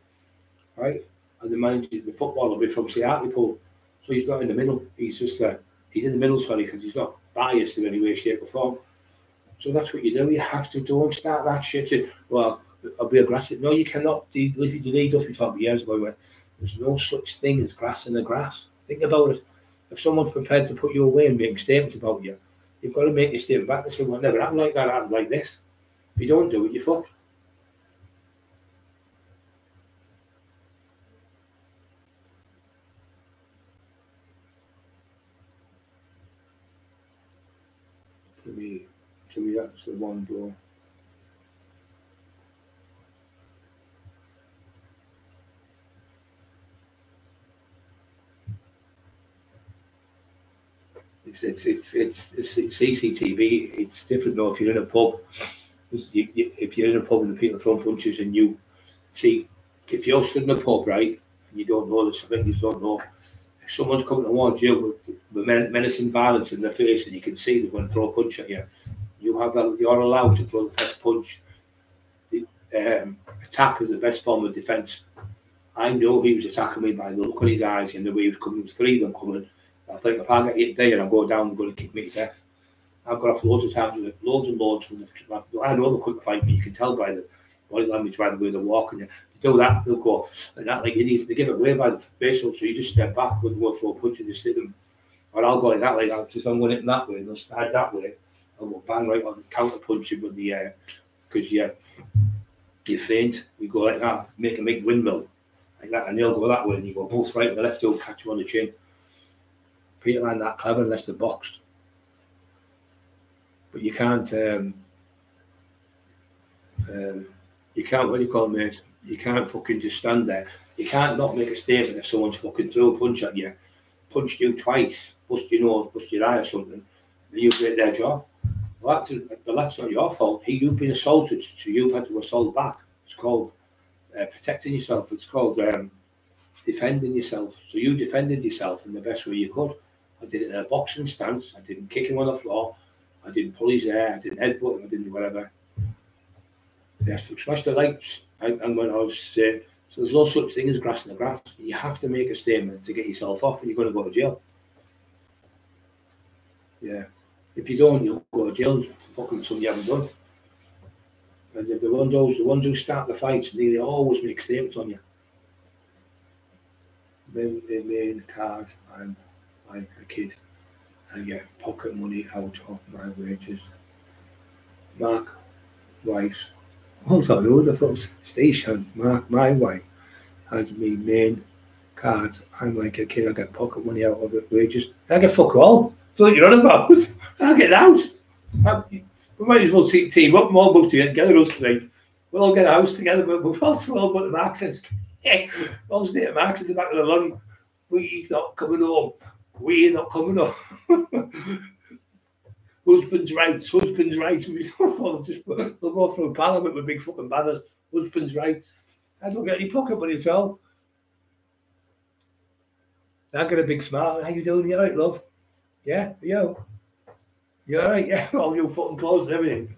right? And the manager, the footballer, will be from say Hartlepool. So he's not in the middle. He's just he's in the middle, sorry, because he's not biased in any way, shape or form. So that's what you do. You have to don't start that shit. To, well, I'll be aggressive. No, you cannot. You need Duffy talked years ago. Where there's no such thing as grass in the grass. Think about it. If someone's prepared to put you away and make statements about you, you've got to make your statement back and say, well, never happened like that, happened like this. If you don't do it, you're fucked. To me, that's the one, bro. It's CCTV. It's different though. If you're in a pub, if you're in a pub and the people throwing punches, and you see, if you're stood in a pub, right, and you don't know this, you don't know. If someone's coming towards you with menacing violence in their face, and you can see they're going to throw a punch at you, you're allowed to throw the first punch. The attack is the best form of defence. I know he was attacking me by the look on his eyes and the way he was coming. There was 3 of them coming. I think if I get hit there and I go down, they're going to kick me to death. I've got off loads of times with loads and loads. I know they couldn't fight me. You can tell by the body language, by the way they're walking. They do that, they'll go, and that like idiots. They give it away by the facial, so you just step back with 4 punches and stick them. or I'll go in that way. If I'm going in that way and I'll slide that way, I'll go bang right on, counter punching with the air. Because you faint, you go like that, make a big windmill like that, and they'll go that way, and you go both right and the left, he'll catch you on the chin. Peter aren't that clever unless they're boxed. But you can't, what do you call it, mate? You can't fucking just stand there. You can't not make a statement if someone's fucking threw a punch at you, punched you twice, bust your nose, bust your eye or something, then you break their jaw. Well, that's not your fault. You've been assaulted, so you've had to assault back. It's called protecting yourself. It's called defending yourself. So you defended yourself in the best way you could. I did it in a boxing stance. I didn't kick him on the floor. I didn't pull his hair. I didn't headbutt him. I didn't do whatever. They have to smash the lights. I'm going to say, so there's no such thing as grass in the grass. You have to make a statement to get yourself off, and you're going to go to jail. Yeah. If you don't, you'll go to jail for fucking something you haven't done. And if the ones who start the fights, they always make statements on you. They made a card, I'm like a kid. I get pocket money out of my wages. Mark, wife. Hold on, who the fuck's station? Mark, my wife, has me main cards. I'm like a kid, I get pocket money out of it, wages. I get fuck all. Don't you know about? I'll get out. We might as well team up, we'll all move together, us three. We'll all get a house together, but we'll all go to Marx's. We'll all stay at Marx's in the back of the lorry. We're not coming home. We're not coming home. Husband's rights, husband's rights. We'll go through Parliament with big fucking banners. Husband's rights. I don't get any pocket money at all. I get a big smile. How you doing? You all right, love? Yeah, yo. You all right? Yeah, all your fucking clothes and everything.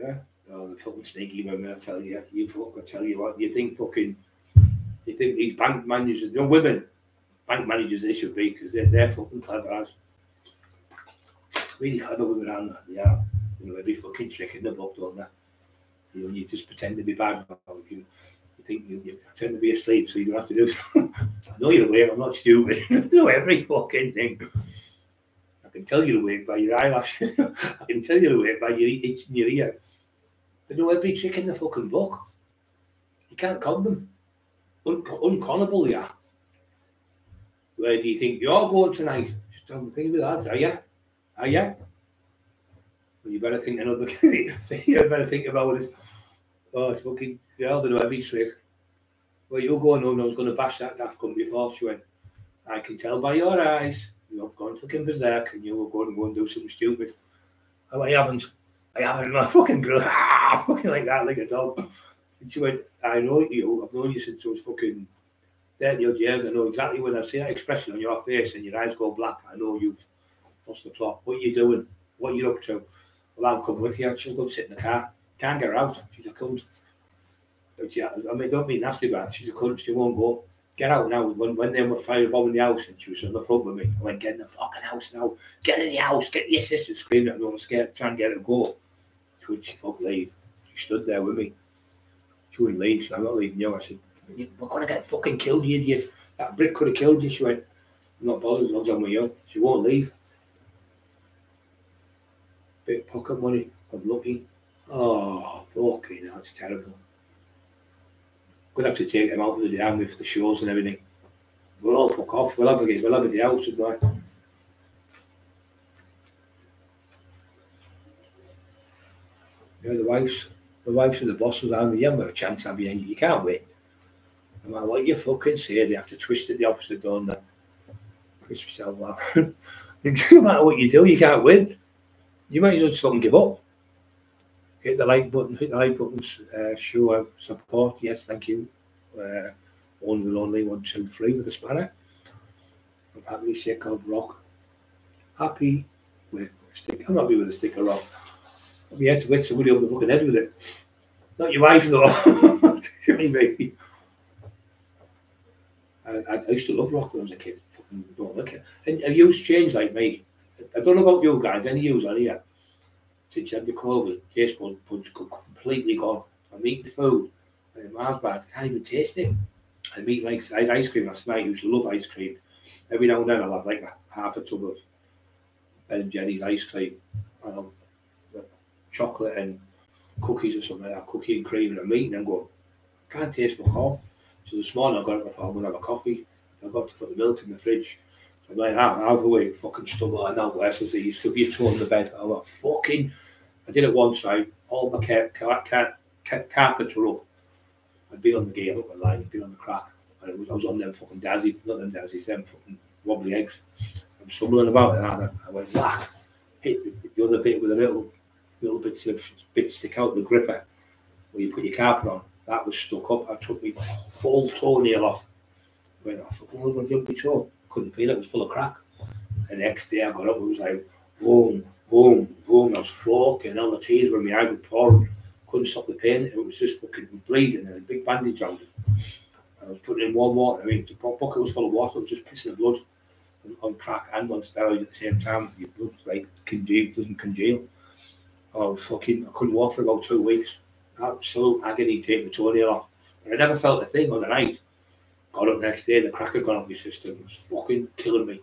Yeah. Oh, the fucking sneaky women, I tell you. You fucking, I tell you what, you think these bank managers, you know, women. Bank managers, they should be, because they're fucking clever as. Really clever women, aren't they? They are. You know, every fucking trick in the book, don't they? You know, you just pretend to be bad. You think you pretend to be asleep, so you don't have to do something. I know you're awake, I'm not stupid. I know every fucking thing. I can tell you're awake by your eyelashes. I can tell you're awake by your itch in your ear. They know every trick in the fucking book. You can't con them. Unconnable they are. Where do you think you're going tonight? Just have the thing with that, are you? Are you? Well, you better think another thing. You better think about it. Oh, it's fucking, yeah, they know every trick. Well, you're going home, I was going to bash that daft cunt before. She went, I can tell by your eyes, you've gone fucking berserk and you were going to go and do something stupid. Oh, I haven't. I haven't. My fucking girl, fucking like that, like a dog. And she went, I know you. I've known you since I was fucking 30 odd years, I know exactly when I see that expression on your face and your eyes go black. I know you've lost the plot. What are you doing? What are you up to? Well, I'll come with you. She'll go sit in the car. Can't get her out. She's a cunt. I mean, don't be nasty about it. She's a cunt. She won't go. Get out now. When they were firebombing the house and she was on the front with me, I went, get in the fucking house now. Get in the house. Get your sister. Screamed at me. I'm scared. Try and get her to go. She went, she fucking leave. She stood there with me. She wouldn't leave. She said, I'm not leaving you. I said, we're going to get fucking killed, you idiot. That brick could have killed you. She went, I'm not bothered as long as I'm with you. She won't leave. Bit of pocket money. I'm lucky. Oh, fucking hell, that's terrible. Could have to take them out of the dam with the shows and everything. We'll all fuck off. We'll have the house of like. Yeah, the wives and the bosses are the younger a chance have you. You can't wait. No matter what you fucking say, they have to twist it the opposite, don't they? Twist yourself laughing. No matter what you do, you can't win. You might as well just let them give up. Hit the like button, hit the like buttons, show support, yes, thank you. Only 1, 2, 3 with a spanner. I'm happily sick of rock. Happy with a stick. I'm happy with a stick of rock. I'm here to win somebody over the fucking head with it. Not your wife though. Maybe. I used to love rock when I was a kid. Fucking don't like it. And you've changed like me. I don't know about you guys, any yous on here. Since you had the COVID, taste buds completely gone. I'm eating food. And my mouth's bad. I can't even taste it. I meet like I had ice cream last night. I used to love ice cream. Every now and then I'll have like half a tub of Ben & Jerry's ice cream and chocolate and cookies or something like that, cookie and cream, and I'm eating and go, can't taste for all. So this morning I got up and I thought I'm gonna have a coffee. I got to put the milk in the fridge. So I'm like, out of the way, fucking stumble and now where says it used to be a toe on the bed. I went fucking I did it once night, all my carpets were up. I'd been on the game, up my line, I'd been on the crack. And I was on them fucking dazzy, not them dazzies, them fucking wobbly eggs. I'm stumbling about it and I went whack, hit the other bit with a little bits stick out the gripper where you put your carpet on. That was stuck up. I took my full toenail off. I went, I fucking love a jumpy toe. Couldn't feel it. It was full of crack. The next day I got up. It was like boom, boom, boom. I was floating. All the tears were in my eyes were pouring. Couldn't stop the pain. It was just fucking bleeding. And a big bandage on it. I was putting in warm water. I mean, the bucket was full of water. I was just pissing the blood on crack and on steroid at the same time. Your blood like congealed, doesn't congeal. I couldn't walk for about 2 weeks. Absolute agony, take the toenail off. But I never felt a thing on the night. Got up next day, the crack had gone off my system. It was fucking killing me.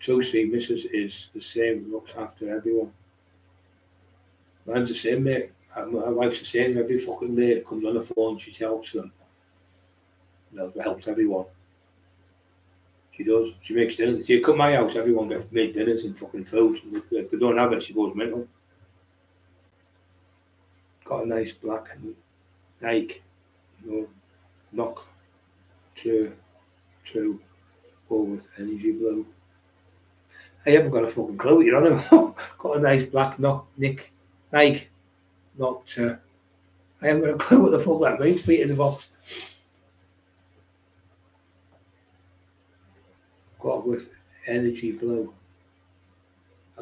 So see, Mrs. is the same, looks after everyone. Mine's the same, mate. My wife's the same. Every fucking mate comes on the phone, she helps them. She helps everyone. She does. She makes dinner. She come to my house, everyone gets made dinners and fucking food. If they don't have it, she goes mental. Got a nice black Nike, knock to go with energy blue. I haven't got a fucking clue what you're on about. Got a nice black Nike, knock to. I haven't got a clue what the fuck that means. Peter DeVox. Got with energy blue.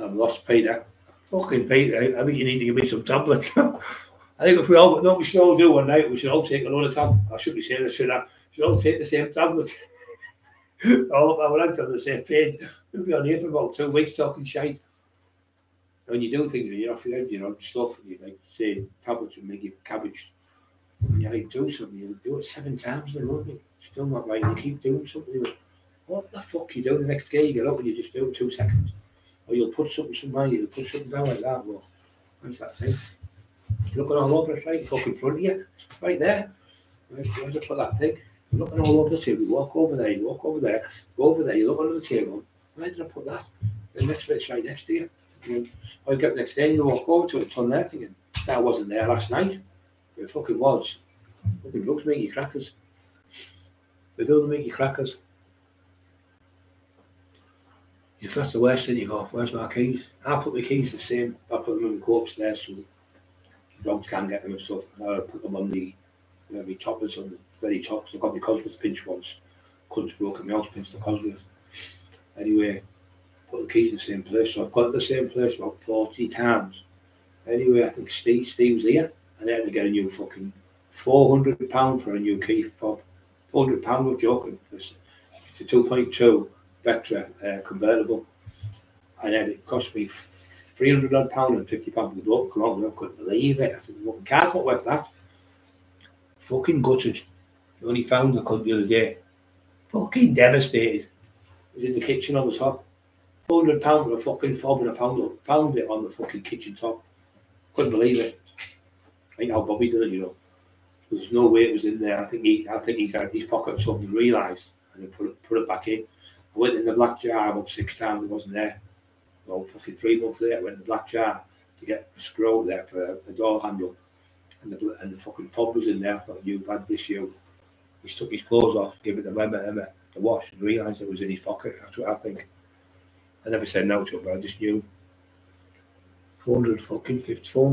I've lost Peter. Fucking Peter, I think you need to give me some tablets. I think if we all, no, we should all do one night, we should all take a load of tablets. I shouldn't be saying this, should I? We should all take the same tablets. All of our heads on the same page. We'll be on here for about 2 weeks talking shite. When you do things and you're off your head, you're on stuff, and you like say tablets and make you cabbage. And you like do something, you do it 7 times in a row, still not right, you keep doing something. Like, what the fuck you do the next day? You get up and you just do it 2 seconds. Or you'll put something somewhere, you'll put something down like that. Well, what's that thing? You're looking all over, it's right fucking front of you, right there. Right, you have to put that thing. You're looking all over the table, you walk over there, you walk over there, go over there, you look under the table. Where did I put that? The next bit's right next to you. And I get the next day and you walk over to it, it's on there thinking, that wasn't there last night. It fucking was. Fucking drugs make you crackers. They do, they make you crackers. If that's the worst thing, you go, where's my keys? I put my keys the same. I put them in the corpse there so the dogs can't get them and stuff. I put them on the toppers, on the very tops. I got my Cosworth pinched once. Cunt's broken, my house pinched the Cosworth. Anyway, put the keys in the same place. So I've got it the same place about 40 times. Anyway, I think Steve's here. And they had to get a new fucking £400 for a new key fob. £400, no joking. It's a 2.2. Vectra convertible, and then it cost me £300 and £50 for the bloke to come out. I couldn't believe it. I said, the fucking car's not worth that. Fucking gutted. I only found the cunt the other day. Fucking devastated. It was in the kitchen on the top. £400 for a fucking fob, and I found it on the fucking kitchen top. Couldn't believe it. I think how Bobby did it, you know. There's no way it was in there. I think he's out of his pocket or something, realised, and then put it back in. I went in the black jar about 6 times, it wasn't there. Well, fucking 3 months later, I went in the black jar to get a screw out there for a door handle. And the fucking fob was in there. I thought, you've had this, you. He took his clothes off, gave it to Emma to wash, and realised it was in his pocket. That's what I think. I never said no to it, but I just knew. £400 or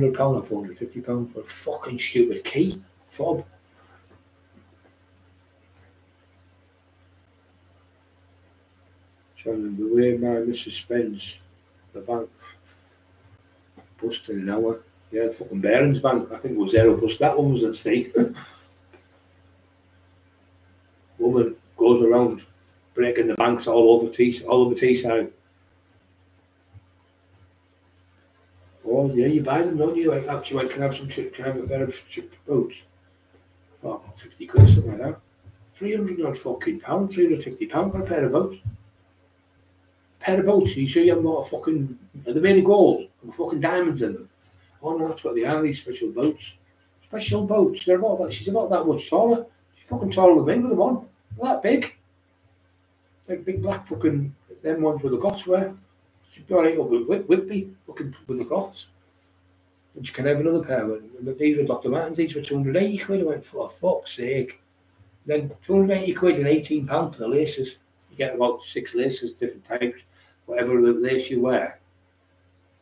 £450 for a fucking stupid key, fob. The way my missus spends the bank, busting an hour. Yeah, the fucking Barons Bank. I think it was zero bust. That one wasn't Steve. Woman goes around breaking the banks all over Teesside. Oh yeah, you buy them, don't you? Like that. She went, can I have a pair of boots? Oh, 50 quid, something like that. £300 odd fucking pounds, £350 for a pair of boots. Pair of boots, you see, you haven't got a fucking, they're made of gold, with fucking diamonds in them. Oh no, that's what they are, these special boots. Special boots, they're about that, she's about that much taller. She's fucking taller than me with them on. They're that big. Like big black fucking, them ones with the goths wear. She'd be alright up with Whitby, fucking with the goths. And she can have another pair of them. These were Dr. Martens, these were £280. I went, for fuck's sake. Then £280 and £18 for the laces. You get about 6 laces, different types. Whatever lace you wear.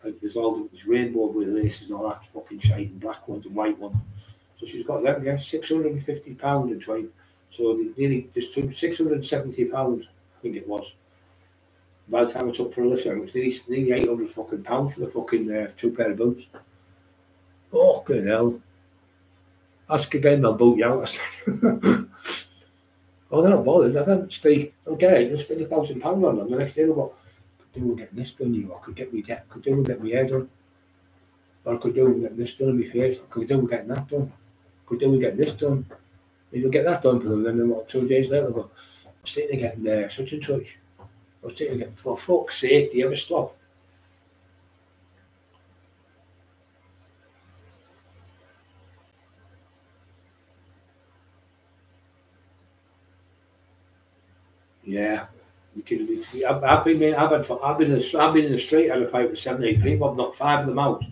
Like there's all this rainbow with laces and all that fucking shite, and black ones and white ones. So she's got that, yeah, £650 in twine. So they nearly just took £670, I think it was. By the time I took for a lift, it was nearly £800 for the fucking 2 pair of boots. Fucking hell. Ask again, they'll boot you out. Oh, they're not bothered. I don't think they'll get it. They'll spend £1,000 on them. The next day they'll go, could do with getting this done, you know. I could get me could do with getting my hair done. Or I could do with getting this done in my face. I could do with getting that done. Could do with getting this done. And you'll get that done for them. Then what, 2 days later, they'll go, I was thinking of getting such and such. I was thinking of getting, for fuck's sake, do you ever stop? Yeah. I've been in the street, had a fight with 7, 8 people. I've knocked 5 of them out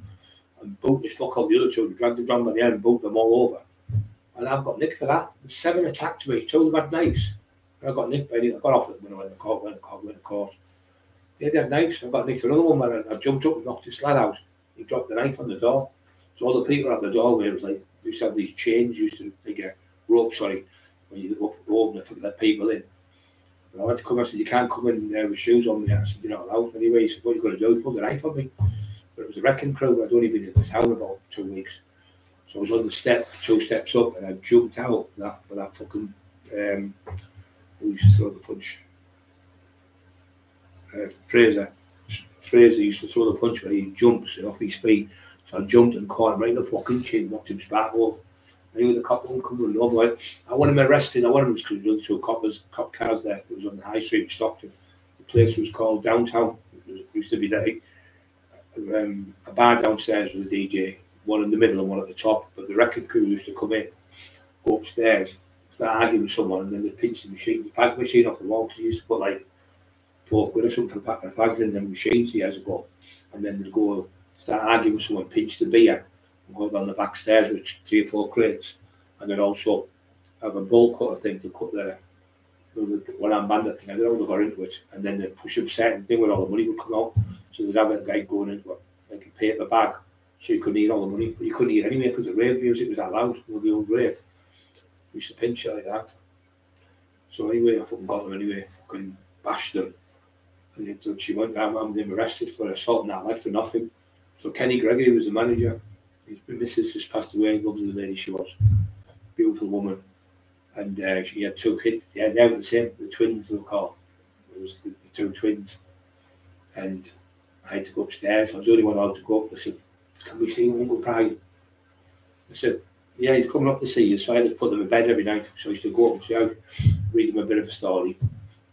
and boot this fuck on the other 2, dragged them down by the head and boot them all over. And I've got nicked for that. The 7 attacked me, 2 of them had knives. And I got nicked by it. I got off it when I went to court, Yeah, they had knives. I got nicked another one where I jumped up and knocked this lad out. He dropped the knife on the door. So all the people at the doorway, it was like, they used to have these chains, used to like a rope, sorry, when you open it for let people in. I had to come. I said, you can't come in there with shoes on me. I said, you're not allowed. Anyway, he said, what you going to do? He pulled a knife on me. But it was a wrecking crew. I'd only been in the town about 2 weeks. So I was on the step, 2 steps up, and I jumped out with that fucking, who used to throw the punch? Fraser. Fraser used to throw the punch, but he jumps off his feet. So I jumped and caught him right in the fucking chin, knocked him sparkle. Anyway, the cop won't come running over. I want him arrested. I want him because there were 2 cop cars there. It was on the high street in Stockton. The place was called Downtown. It used to be there. A bar downstairs with a DJ, one in the middle and one at the top. But the record crew used to come in, go upstairs, start arguing with someone, and then they'd pinch the machine, the pack machine off the wall. Because they used to put like £4 or something for a pack of bags in them machines years ago. And then they'd go start arguing with someone, pinch the beer. Go down the back stairs with 3 or 4 crates, and then also have a bowl cutter thing to cut there, one-hand bandit thing. I don't know how they got into it, and then they push up set and thing where all the money would come out. So they'd have a guy going into it, like a paper bag, so you couldn't eat all the money, but you couldn't eat anyway because the rave music was that loud. Well, the old rave, we used to pinch it like that. So anyway, I fucking got them anyway, fucking bashed them, and then she went down and them arrested for assaulting that lad for nothing. So Kenny Gregory was the manager. His missus just passed away, lovely lady she was, beautiful woman, and she had 2 kids. Yeah, they were the same, the twins they were called. It was the 2 twins, and I had to go upstairs. I was the only one allowed to go up. They said, "Can we see Uncle Pride?" I said, "Yeah, he's coming up to see you." So I had to put them in bed every night. So I used to go up, so I'd read them a bit of a story,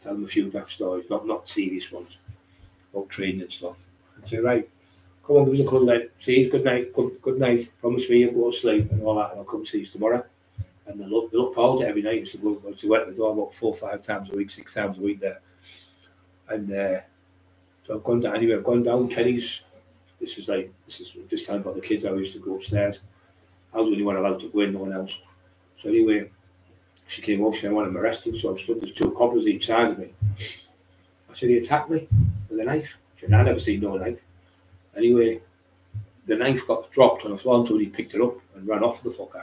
tell them a few daft stories, not serious ones, about training and stuff. And say, right. Come on, give us a cuddle then. See you, good night, good night. Promise me you'll go to sleep and all that, and I'll come see you tomorrow. And they look forward to it every night. It's to went to the door about 4 or 5 times a week, 6 times a week there. And so I've gone down, anyway, I've gone down Kenny's. This is just time about the kids. I used to go upstairs. I was the only one allowed to go in, no one else. So anyway, she came over, she said, I want him arrested. So I've stood, there's 2 coppers each side of me. I said, he attacked me with a knife. She said, I never seen no knife. Anyway, the knife got dropped on the floor until he picked it up and ran off the fucker.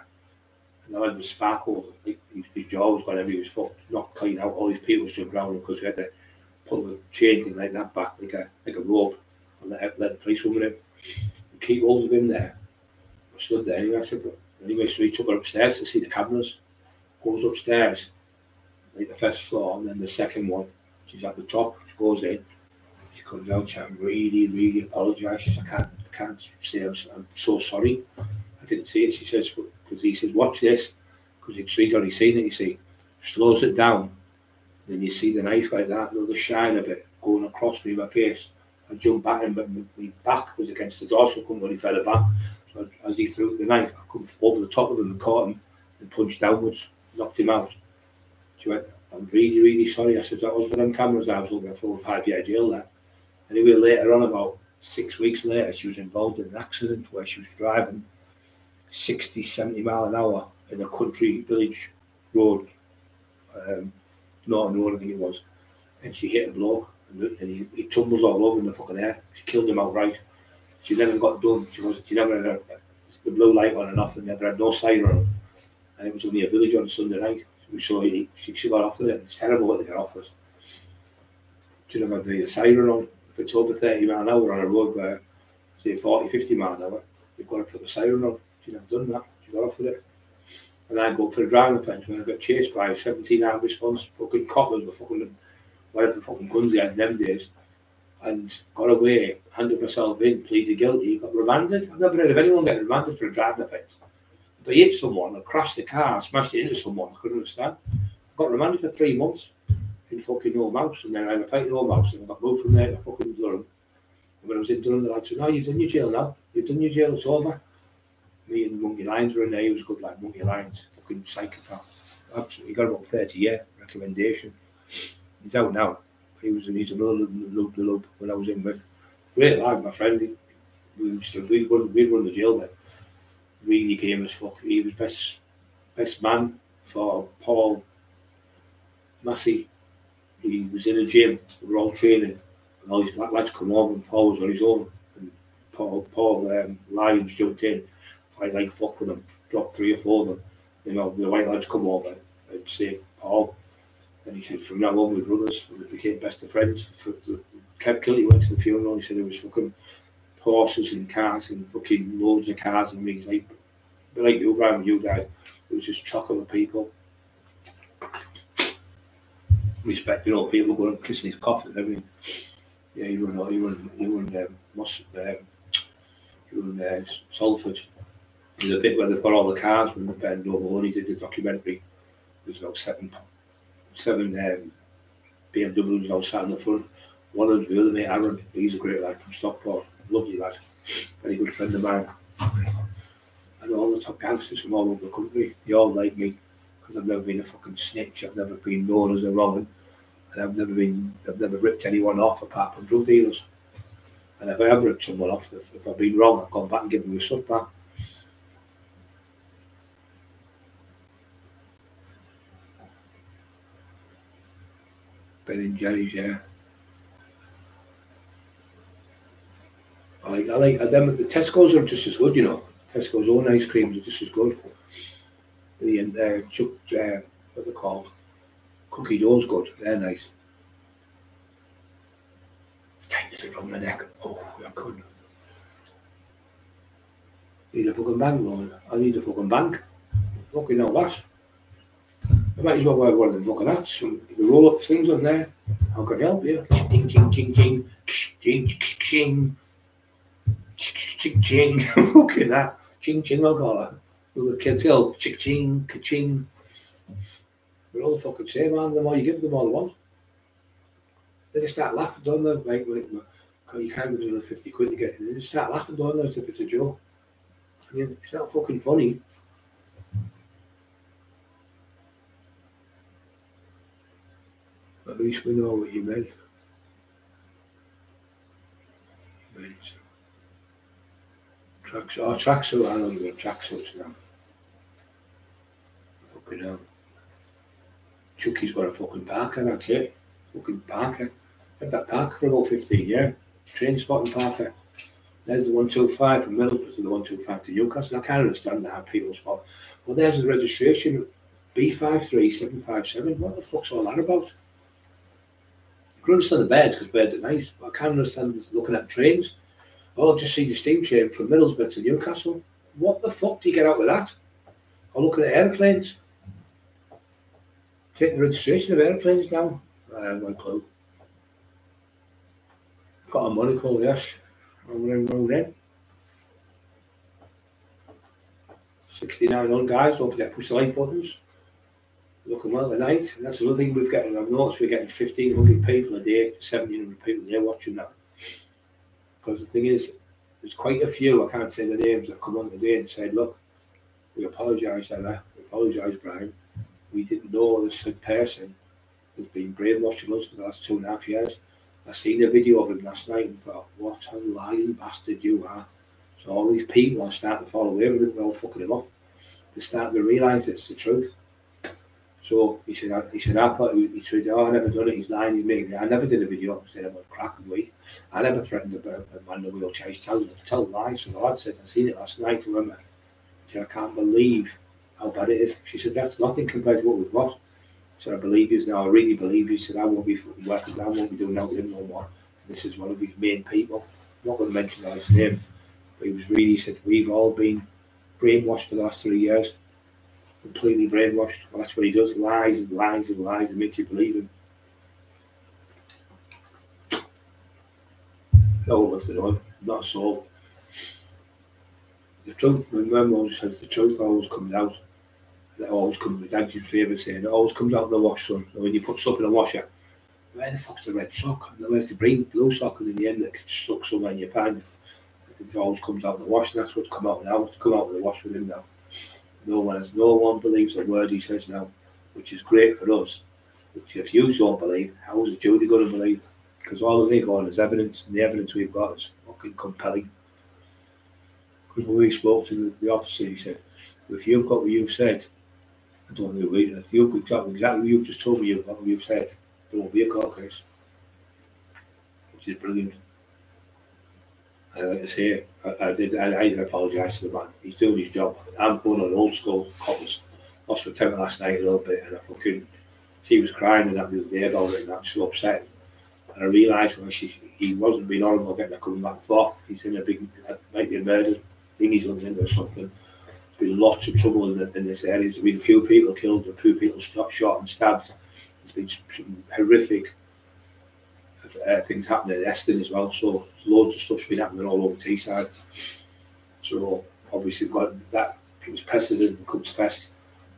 And I had him sparkled. His jaw was gone everywhere. He was fucked, knocked clean out. All his people stood round because we had to pull a chain thing like that back, like a rope, and let the police woman in. And keep hold of him there. I stood there anyway. I said, but anyway, so he took her upstairs to see the cameras. Goes upstairs, like the first floor, and then the second one. She's at the top. She goes in. She comes out, she really apologised. She says, I can't say I'm so sorry. I didn't see it. She says, because he says, watch this, because he'd already seen it, you see. slows it down, then you see the knife like that, another shine of it going across me, my face. I jumped back in, but my back was against the door, so I couldn't really further back. So as he threw the knife, I come over the top of him and caught him and punched downwards, knocked him out. She went, I'm really, really sorry. I said, that was for them cameras. I was looking at 4 or 5 year jail there. Anyway, later on, about 6 weeks later, she was involved in an accident where she was driving 60, 70 mile an hour in a country village road, Norton Road, I think it was. And she hit a bloke and he tumbles all over in the fucking air. She killed him outright. She never got done. She never had the blue light on and off and never had no siren. And it was only a village on a Sunday night. So she got off with it. It's terrible what they get off us. Do you know, the siren on, if it's over 30 mile an hour on a road where, say, 40, 50 mile an hour, you've got to put the siren on. She'd have done that. She got off with it. And I go up for a driving offence when I got chased by a 17-hour response. Fucking coppers were fucking, whatever fucking guns they had in them days. And got away, handed myself in, pleaded guilty, got remanded. I've never heard of anyone getting remanded for a driving offence. If I hit someone, I crashed the car, I smashed it into someone, I couldn't understand. I got remanded for 3 months in fucking Home House, and then I had a fight in Home House, and I got moved from there to fucking Durham. And when I was in Durham, the lad said, no, you've done your jail now, you've done your jail, it's over. Me and Monkey Lyons were in there, he was good like Monkey Lyons, fucking psychopath. Absolutely, got about 30-year recommendation. He's out now. He's another lub when I was in with. Great lad, my friend. We'd run the jail there. Really game as fuck. He was best man for Paul Massey. He was in a gym. We were all training, and all these black lads come over, and Paul was on his own. And Paul Lyons jumped in, fight like fuck with him, dropped 3 or 4 of them. You know, the white lads come over and saved Paul. And he said, from now on, we're brothers. And we became best of friends. Kev Kilty went to the funeral. He said it was fucking horses and cars and fucking loads of cars and things like you, Brian, you guys. It was just chocolate people. Respecting all people, going and kissing his coffin and everything. Yeah, he won Salford. There's a bit where they've got all the cars when Ben Doberhoney did the documentary. There's about seven BMWs all sat in the front. One of them, the other mate, Aaron, he's a great lad from Stockport. Lovely lad. Very good friend of mine. And all the top gangsters from all over the country, they all like me because I've never been a fucking snitch. I've never been known as a wrong-un. And I've never ripped anyone off apart from drug dealers. And if I have ripped someone off, if I've been wrong, I've gone back and given my stuff back. Ben and Jerry's, yeah. I like them. The Tesco's are just as good, you know. Tesco's own ice creams are just as good. What they're called, cookie dough's good. They're nice. Tightness around my neck. Oh, I couldn't. Need a fucking bank loan. I need a fucking bank. Fucking hell, lass. I might as well wear one of them fucking hats. The roll up things on there. How can I help you? Ching, ching, ching, ching, ching, ching, ching, ching. Look at that. Ching, ching, I'll call her. Little kids go, ching, ching, ka-ching. They're all the fucking same, man. The more you give them, all they want. They just start laughing, don't they? Like, you can't give another 50 quid to get in. They just start laughing, don't they? As if it's a joke. I mean, it's not fucking funny. At least we know what you meant. Tracksuit. Oh, tracksuit. I know you mean tracksuits now. Fucking hell. Chucky's got a fucking Parker, that's it. Fucking Parker. Had that Parker for about 15, yeah. Train spotting Parker. There's the 125 from Middlesbrough to the 125 to Newcastle. I can't understand how people spot. Well, there's the registration. B53757. What the fuck's all that about? I can understand the birds because birds are nice, but I can't understand looking at trains. Oh, I've just seen the steam train from Middlesbrough to Newcastle. What the fuck do you get out of that? Or looking at airplanes. Taking the registration of airplanes now. I have no clue. Got a monocle, yes. Round in. 69 on, guys. Don't forget to push the like buttons. looking well tonight. And that's another thing we've got. I've noticed we're getting 1,500 people a day, 1,700 people a day watching that. Because the thing is, there's quite a few, I can't say the names, that come on today and said, look, we apologise, Emma, we apologise, Brian. We didn't know this person has been brainwashing us for the last 2.5 years. I seen a video of him last night and thought, what a lying bastard you are. So all these people are starting to fall away with him, they're all fucking him off. They're starting to realise it's the truth. So he said, I thought, he said, oh, I never done it, he's lying, he's making it. I never did a video saying about crack and weed. I never threatened a man in a wheelchair, he's telling lies. So I said, I seen it last night to Emma. I said, I can't believe how bad it is. She said, that's nothing compared to what we've got. So I believe you now, I really believe you. He said, I won't be fucking working, I won't be doing that with him no more. And this is one of his main people. I'm not going to mention his name, but he was really, he said, we've all been brainwashed for the last 3 years. Completely brainwashed. Well, that's what he does, lies and lies and lies and make you believe him. No one wants to know him, not a soul. The truth, my mum always says, the truth always comes out. It always comes, my dad used to favourite saying, it always comes out of the wash, son. And when you put stuff in the washer, where the fuck's the red sock? And where's the blue sock? And in the end, it's stuck somewhere and you find it. It always comes out of the wash, and that's what's come out now. It's come out of the wash with him now. No one believes a word he says now, which is great for us. Which if you don't believe, how's a Judy going to believe? Because all they go on is evidence, and the evidence we've got is fucking compelling. Because when we spoke to the officer, he said, if you've got what you've said, I don't think we, if you've got exactly what you've just told me you've got what you've said, there won't be a court case. Which is brilliant. And like I say, I did apologise to the man. He's doing his job. I'm going on old school coppers. I lost my temper last night a little bit, and I fucking, she was crying and that the other day about it, and that's so upset. And I realised when he wasn't being honourable getting her coming back forth. He's in a big, might be a murder thing he's done or something. There's been lots of trouble in this area. There's been a few people killed, a few people shot and stabbed. There's been some horrific things happening at Eston as well, so loads of stuff's been happening all over Teesside. So obviously that was precedent and comes first.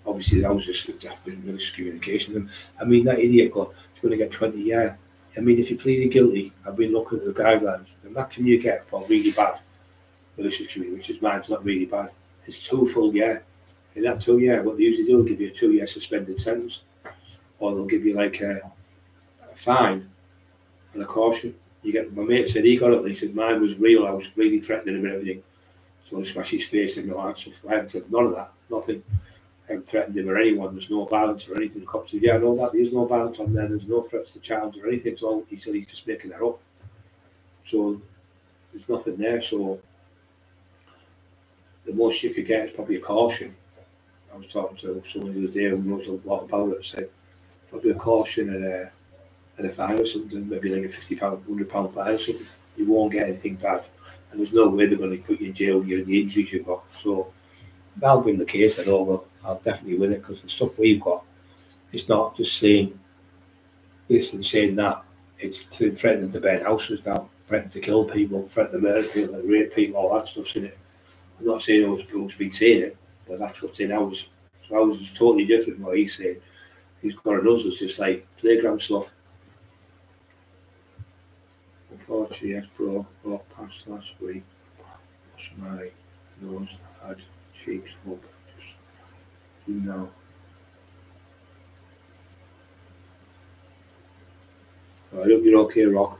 Obviously that was just miscommunication. I mean that idiot got, he's going to get 20 years. I mean if you pleaded guilty, I've been looking at the guidelines. The maximum you get for really bad malicious community, which is mine's not really bad, it's 2 full years. In that 2 years, what they usually do is give you a 2-year suspended sentence, or they'll give you like a fine. And a caution. You get, my mate said he got up and he said mine was real, I was really threatening him and everything. So I smashed his face and all that stuff. I haven't said none of that, nothing. I haven't threatened him or anyone, there's no violence or anything. The cops said, yeah, I know that, there's no violence on there, there's no threats to child or anything. So he said he's just making that up. So there's nothing there. So the most you could get is probably a caution. I was talking to someone the other day who knows a lot about it, said probably a caution and a fine or something, maybe like a £50, £100 fine or something. You won't get anything bad. And there's no way they're going to put you in jail when you're the injuries you've got. So I'll win the case, I know, well, I'll definitely win it, because the stuff we've got, it's not just saying this and saying that. It's threatening to burn houses now, threatening to kill people, threatening to murder people, rape people, all that stuff's in it. I'm not saying who's been saying it, but that's what's in ours. So ours is totally different from what he's saying. He's got an us, it's just like playground stuff. Unfortunately, X-Pro walked past last week. Lost my nose, had cheeks up. Just didn't know. Well, I hope you're okay, Rock.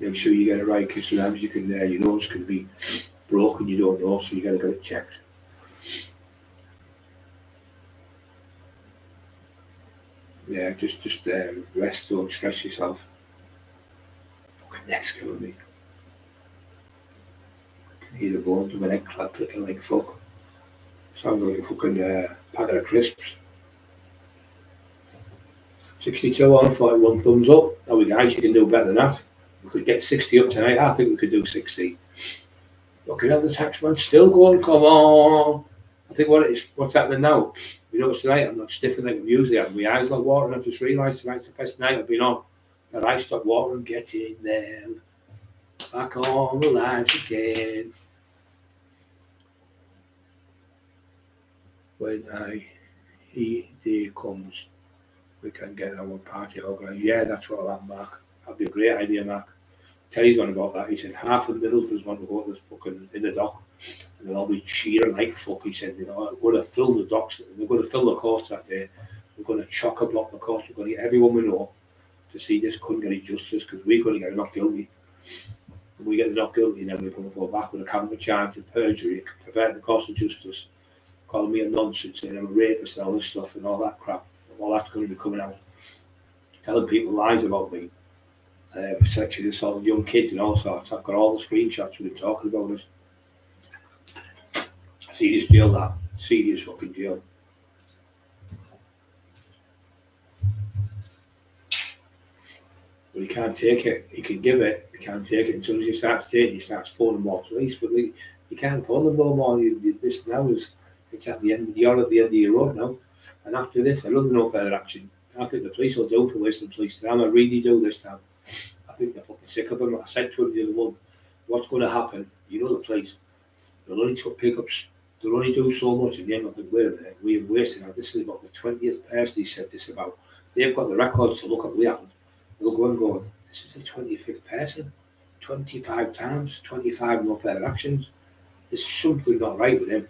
Make sure you get it right, because sometimes you can, your nose can be broken, you don't know, so you got to get it checked. Yeah, just rest, don't stress yourself. Neck's killing me. I can hear the bones of my neck clicking like fuck. Sounds like a fucking packet of crisps. 62 on, 41 thumbs up. Now we guys, you can do better than that. We could get 60 up tonight. I think we could do 60. Looking at the tax man still going, come on. I think what's happening now, you know, tonight I'm not stiffing like I'm usually having. My eyes like water, and I've just realised tonight's the first night I've been on. And I stopped watering, get in them, back on the lines again. When I he comes, we can get our party organised. Yeah, that's what I'll have, Mark. That'd be a great idea, Mark. Terry's on about that. He said half of Middlesbrough want to go to the fucking in the dock, and they'll all be cheering like fuck. He said, you know, we're going to fill the docks. They're going to fill the course that day. We're going to chock a block the course. We're going to get everyone we know to see this couldn't get any justice because we're going to get not guilty. If we get not guilty, then we're going to go back with a counter charge of perjury, pervert the course of justice, calling me a nonsense, saying I'm a rapist and all this stuff and all that crap. All that's going to be coming out, telling people lies about me. Sexually assaulting young kids and all sorts. I've got all the screenshots of them talking about it. Serious deal, that. Serious fucking deal. But he can't take it. He can give it. He can't take it. And as soon as he starts taking it, he starts phoning more police. But he can't phone them no more. This now is, it's at the end. You're at the end of your road now. And after this, I love no further action. I think the police will do for Western Police time. I really do this time. I think they're fucking sick of them. I said to him the other month, what's going to happen? You know the police. They'll only take pickups. They'll only do so much. And then I think, wait a minute, we're wasting it. This is about the 20th person he said this about. They've got the records to look at. We haven't. They'll go and go, this is the 25th person. 25 times. 25 no further actions. There's something not right with him.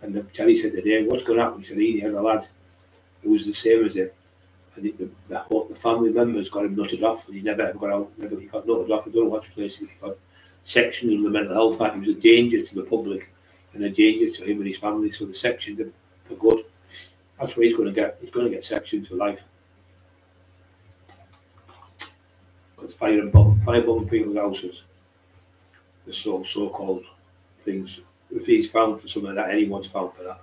And the Terry said today, what's going to happen? He said, he had a lad who was the same as him. I think the family members got him nutted off, and he never ever got out. Never, he got nutted off. I don't know what place he got. Sectioned in the mental health act. He was a danger to the public and a danger to him and his family. So they sectioned him for good. That's where he's going to get. He's going to get sectioned for life. Because firebombing people's houses, the so-called things. If he's found for something like that, anyone's found for that,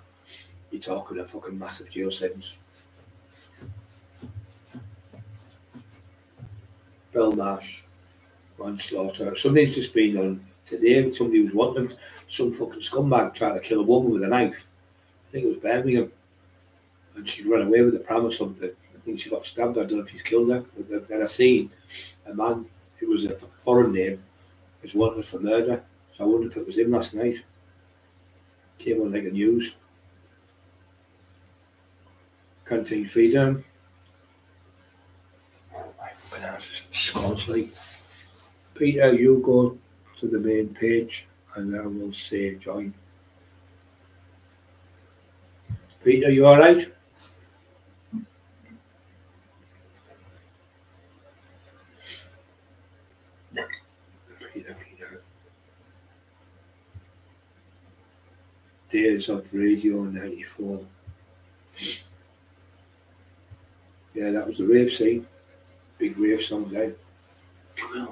you're talking a fucking massive jail sentence. Belmarsh, manslaughter. Something's just been done today. Somebody was wanting them. Some fucking scumbag tried to kill a woman with a knife. I think it was Birmingham, and she run away with a pram or something. I think she got stabbed. I don't know if he's killed her. But then I seen a man. It was a foreign name. Was wanted for murder. So I wonder if it was him last night. Came on like the news. Canteen feed down. Scottsley. Peter, you go to the main page and I will say join. Peter, you alright? Peter. Days of Radio 94. Yeah, that was the rave scene. Big rave songs out. I've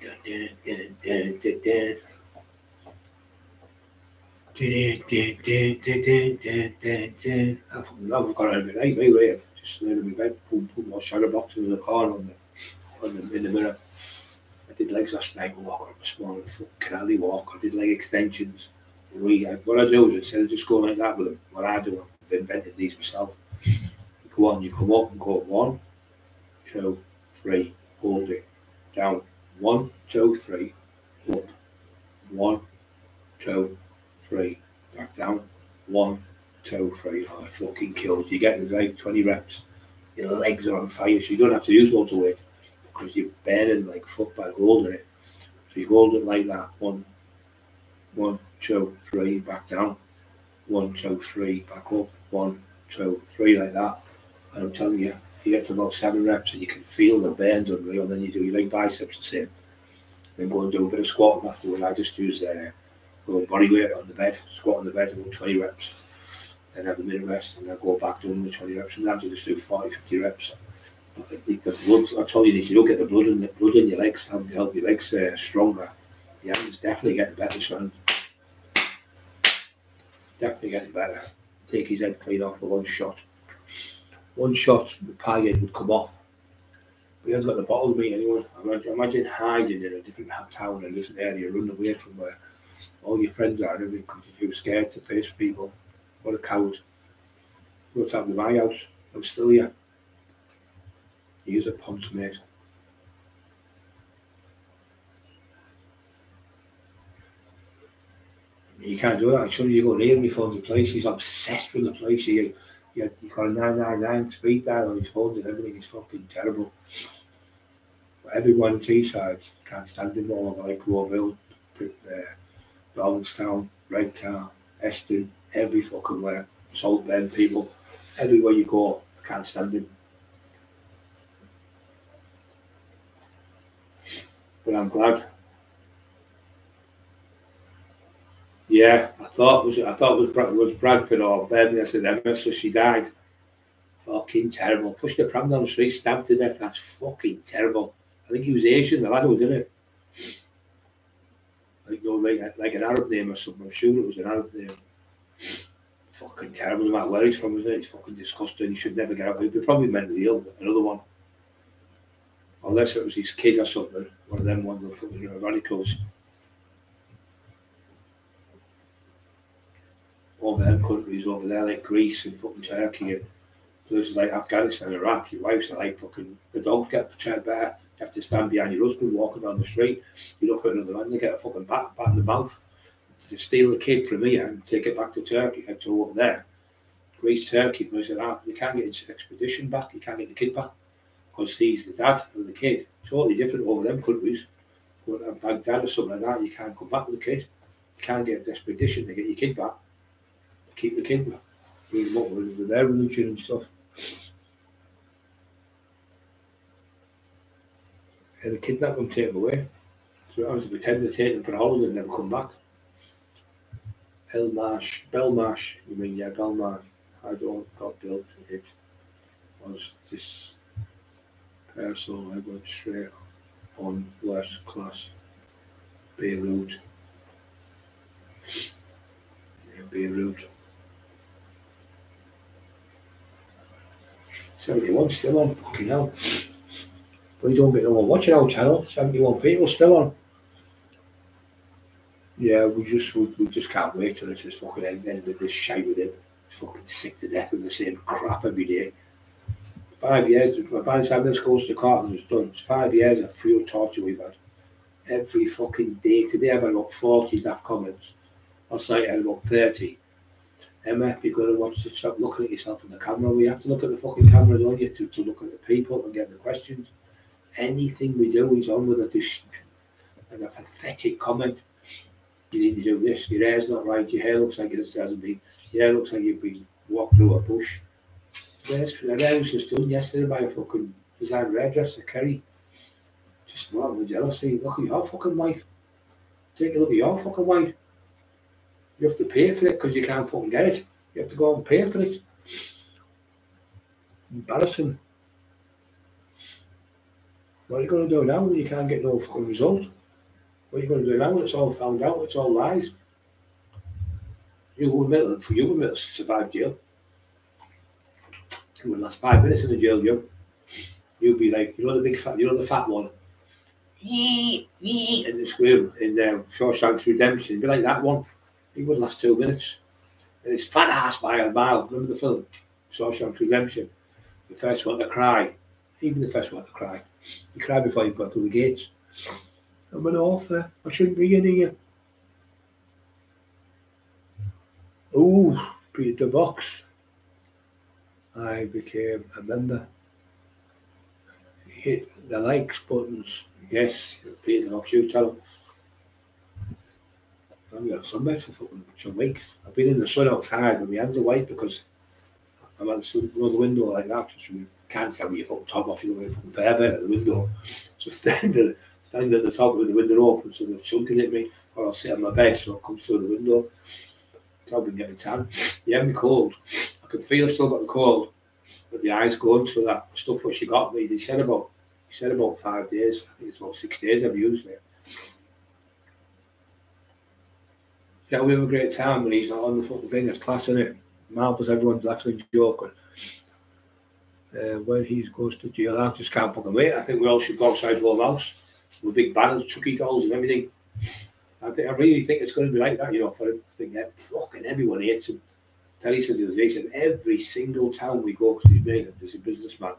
got every night, my rave. Just laid in my bed, put my shadow boxes in the corner in the mirror. I did legs last night, walk up this morning, fucking alley walk. I did leg extensions. What I do is instead of just going like that with them, what I do, I've invented these myself. You go on, you come up and go one. 2, 3, hold it down. 1, 2, 3, up. 1, 2, 3, back down. 1, 2, 3. Oh, it fucking kills. You get like 20 reps. Your legs are on fire, so you don't have to use loads of weight because you're burning like fuck by holding it. So you hold it like that. 1, 1, 2, 3, back down. 1, 2, 3, back up. 1, 2, 3, like that. And I'm telling you. You get to about 7 reps and you can feel the burns on me, and then you do your leg biceps the same. Then go and do a bit of squatting afterwards. I just use go body weight on the bed, squat on the bed about 20 reps, then have a minute rest, and then go back doing the 20 reps. Sometimes I just do 40, 50 reps. But the blood, I told you, if you don't get the blood in your legs, help your legs stronger. Your hands definitely getting better, son. Definitely getting better. Take his head clean off with one shot. One shot, the pie head would come off. We haven't got the bottle with me anyway. Imagine hiding in a different town and different area, running away from where all your friends are, and because you're scared to face people. What a coward. What's happened to my house? I'm still here. He's a ponce, mate. He you can't do that. And suddenly you go there and he phones the police. He's obsessed with the police. He's got a 999 speed dial on his phone and everything. It's fucking terrible. But everyone in Teesside can't stand him, all over like Groville, Ballinstown, Redcar, Eston, every fucking where, Saltburn, people, everywhere you go, can't stand him. But I'm glad. Yeah, I thought it was Bradford or Birmingham. I said Emma, so she died. Fucking terrible. Pushed the pram down the street, stabbed to death. That's fucking terrible. I think he was Asian, the lad who did it. I think it was like an Arab name or something. I'm sure it was an Arab name. Fucking terrible, no matter where he's from, isn't it? It's fucking disgusting. He should never get out. He'd be probably mentally ill, another one. Unless it was his kid or something. One of them ones were fucking radicals. Over them countries over there, like Greece and fucking Turkey and places like Afghanistan, Iraq, your wife's like fucking, the dogs get treated better. You have to stand behind your husband walking down the street. You look at another man, they get a fucking bat in the mouth. To steal the kid from here and take it back to Turkey, head to over there. Greece, Turkey, places like that. You can't get his expedition back, you can't get the kid back. Because he's the dad of the kid. Totally different over them countries. Going to Baghdad or something like that, you can't come back with the kid. You can't get an expedition to get your kid back. Keep the kid back. Bring them up with their religion and stuff. And the kidnap them, take them away. So I was to pretend they take them for a holiday and never come back. Elmarsh, Belmarsh, you mean, yeah, Belmarsh. I don't got built, it was this person. I went straight on worst class Beirut. Yeah, Beirut. 71 still on, fucking hell. We don't get no one watching our channel. 71 people still on. Yeah, we just can't wait till it's just fucking end with this shite with him. He's fucking sick to death of the same crap every day. 5 years, by the time this goes to court and it's done, it's 5 years of free torture we've had. Every fucking day. Today I've had about 40 daft comments. Last night I had about 30. Emma, if you're going to watch this, stop looking at yourself in the camera. We have to look at the fucking camera, don't you, to look at the people and get the questions. Anything we do, he's on with a pathetic comment. You need to do this, your hair's not right, your hair looks like it hasn't been, your hair looks like you've been walked through a bush. Yes, the hair was just done yesterday by a fucking design hairdresser, Kerry. Just not with jealousy. Look at your fucking wife. Take a look at your fucking wife. You have to pay for it because you can't fucking get it. You have to go out and pay for it. Embarrassing. What are you going to do now when you can't get no fucking result? What are you going to do now when it's all found out? It's all lies. You were survived jail. You would last 5 minutes in the jail, you. You'd be like, you know, the fat one. And the scream in Shawshank Redemption. You'd be like that one. He would last 2 minutes. And it's fat ass by a mile. Remember the film, Shawshank Redemption? The first one to cry. Even the first one to cry. You cry before you got through the gates. I'm an author. I shouldn't be in here. Ooh, Peter DeVox. I became a member. Hit the likes buttons. Yes, Peter DeVox, you tell him. I've been on sunbed for fucking some weeks. I've been in the sun outside and my hands are white because I'm at the window like that. Just, you can't stand with your fucking top off, you know, fucking pervert at the window. So stand there. Stand at the top with the window open, so they've sunken at me, or I'll sit on my bed so it comes through the window. I've been getting tan. Yeah, I'm cold. I can feel I've still got the cold, but the eyes going, so that stuff what she got me, he said about 5 days, I think it's about 6 days I've used it. Yeah, we have a great time when he's not on the fucking thing, it's class, isn't it? Marvellous, everyone's laughing and joking. When he goes to jail, I just can't fucking wait. I think we all should go outside Home House. With big banners, Chucky dolls and everything. I really think it's going to be like that, you know, for everything. Fucking everyone hates him. Terry said the other day, he said, every single town we go, because he's a businessman.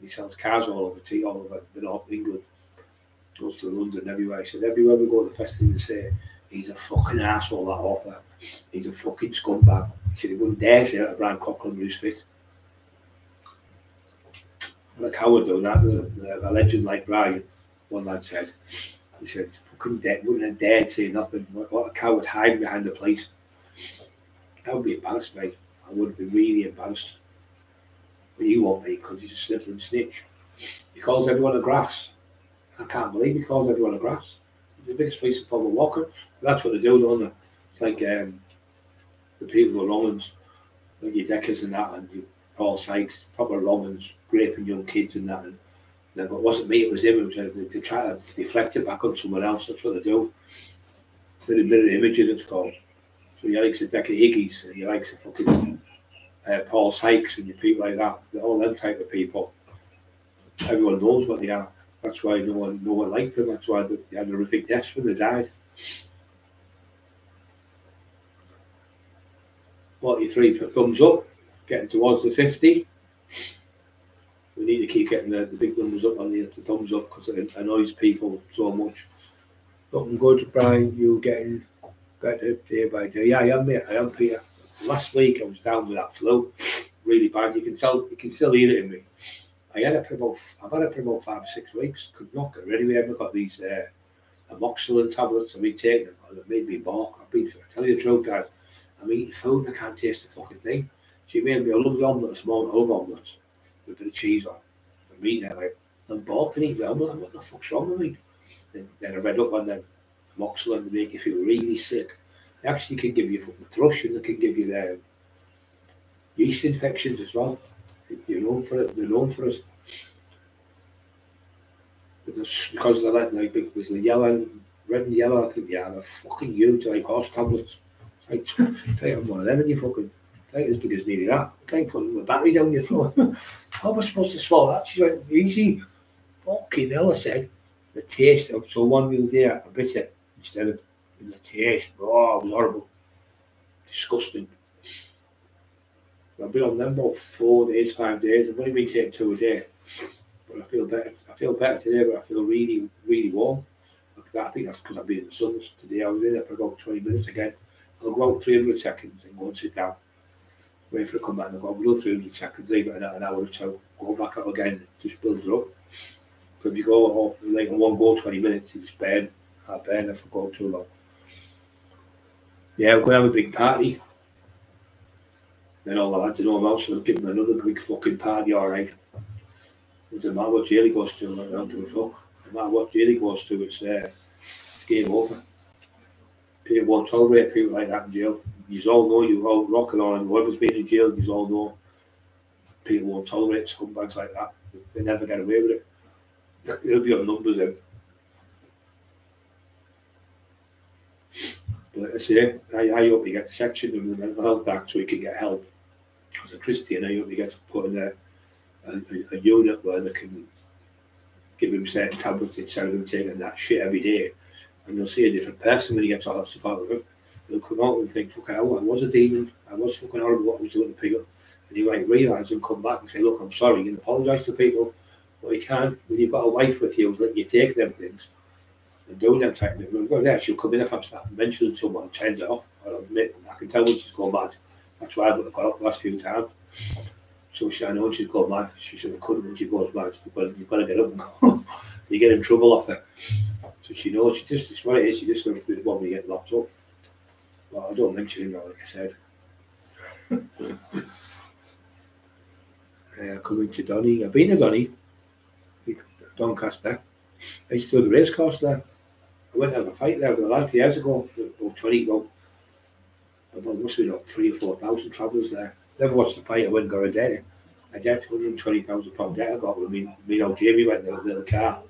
He sells cars all over North England. Goes to London, everywhere. He said, everywhere we go, the first thing they say He's a fucking asshole, that author. He's a fucking scumbag. He wouldn't dare say that Brian Coughlin was fit. Like I would do that, a legend like Brian, one lad said. He said, fucking dead, wouldn't have dared say nothing. What a coward hiding behind the police. I would be embarrassed, mate. I would be really embarrassed. But he won't be, because he's a sniffling snitch. He calls everyone a grass. I can't believe he calls everyone a grass. He's the biggest police in Former Walker. That's what they do, don't they? It's like the people of Romans, like your Deckers and that, and your Paul Sykes, proper Romans, raping young kids and that. And but it wasn't me, it was him. It was, they try to deflect it back on someone else. That's what they do. The mirror imaging, it's called. So you like a Decker Higgies, and you like a fucking Paul Sykes, and your people like that. They're all them type of people. Everyone knows what they are. That's why no one liked them. That's why they had horrific deaths when they died. What, your three thumbs up? Getting towards the 50. We need to keep getting the big numbers up on the thumbs up, because it annoys people so much. Looking good, Brian. You getting better day by day? Yeah, I am, mate. I am, Peter. Last week I was down with that flu, really bad. You can tell. You can still hear it in me. I've had it for about 5 or 6 weeks. Could not get rid of it. I've got these amoxicillin tablets. I've been taking them. They've made me bark. I tell you the truth, guys. I'm eating food and I can't taste the fucking thing. She made me a lovely omelette this morning. I love omelettes with a bit of cheese on. I'm eating it like, I'm barking eating the omelette. What the fuck's wrong with me? Then I read up on them amoxicillin. They make you feel really sick. They actually can give you fucking thrush, and they can give you their yeast infections as well. You're known for it. They're known for it. Because they're like big, there's the yellow, red and yellow, I think they are. They're fucking huge, like horse tablets. It's like, take one of them and you fucking, take as big as nearly that. It's like putting the battery down your throat. How am I supposed to swallow that? She went, easy. Fucking hell, I said. The taste of, so one meal there, I bit it instead of in the taste. Oh, it was horrible. Disgusting. I've been on them about 4 days, 5 days. I've only been taking 2 a day. But I feel better. I feel better today, but I feel really, really warm. I think that's because I've been in the sun. Today I was in there for about 20 minutes again. I'll go out 300 seconds and go and sit down. Wait for it to come back and I'll go another 300 seconds, leave it in an hour or two, go back out again, just builds up. Because if you go like in one go 20 minutes, it's burned. I burn if I go too long. Yeah, we're going to have a big party. Then all the lads and all else, so they'll give them another big fucking party, alright. It doesn't matter what jail he goes to, I don't give a fuck. No matter what jail he goes to, it's game over. People won't tolerate people like that in jail. You all know, you all rocking on, and whoever's been in jail, you all know. People won't tolerate scumbags like that. They never get away with it. They'll be on numbers then. Like I say, I hope he gets sectioned in the Mental Health Act so he can get help. As a Christian, I hope he gets put in a unit where they can give him certain tablets instead of him taking that shit every day. And you'll see a different person when he gets all that stuff out of him. He'll come out and think, fuck, I was a demon. I was fucking horrible what I was doing to people. And he might realise and come back and say, look, I'm sorry, and apologise to people. But he can't. When you've got a wife with you, let you take them things. And doing them type of things. Well, yeah, she'll come in if I'm starting mentioning someone, turns it off. I can tell when she's gone mad. That's why I've got up the last few times. So I know when she's gone mad. She said, I couldn't when she goes mad. You've got to get up and go. You get in trouble off her. So she knows, she just, it's what it is. She just doesn't really want me to get locked up. Well, I don't mention him now, like I said. Coming to Donny. I've been to Donny, Doncaster. I used to do the race course there. I went to have a fight there with a lad years ago, about 20 ago. There must have been about 3,000 or 4,000 travellers there. Never watched the fight, I went and got a debt. A debt, £120,000 debt I got with me. Me and old Jamie went in a little car.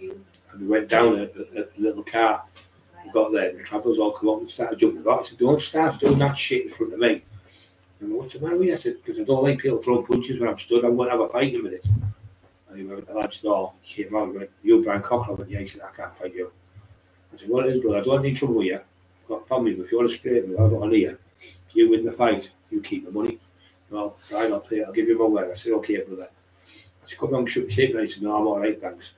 And we went down a little car. We got there, and the travellers all come up and started jumping about. I said, don't start doing that shit in front of me. And what's the matter with you? I said, because I don't like people throwing punches when I'm stood. I'm going to have a fight in a minute. And he went, the lad's door, he came out and went, you Brian Coughlin? I went, yeah, he said, I can't fight you. I said, well, it is, brother, I don't need trouble with you. I've got family, but if you want to straighten me, I've got an ear. If you win the fight, you keep the money. Well, Brian, I'll play it, I'll give you my word. I said, okay, brother. I said, come on, shut your tape. And he said, no, I'm all right, thanks.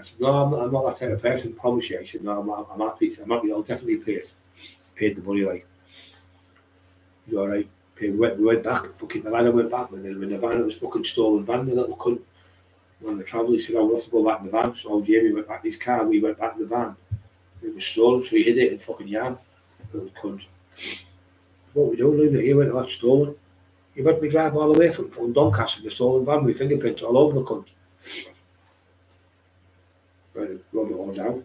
I said, no, I'm not that type of person. Promise you, I said, no, I'm happy. I'm happy. I'll definitely pay it. Paid the money, like, you're all right. We went back. Fucking the ladder went back. And then when the van, it was fucking stolen van, the little cunt. On the travel, he said, oh, we'll have to go back in the van. So Jamie went back in his car. We went back in the van. It was stolen, so he hid it in fucking yam. Little cunt. What we do, leave it here, went, oh, that's stolen. You've had me drive all the way from Doncaster in the stolen van with fingerprints all over the cunt. Right, rub it all down.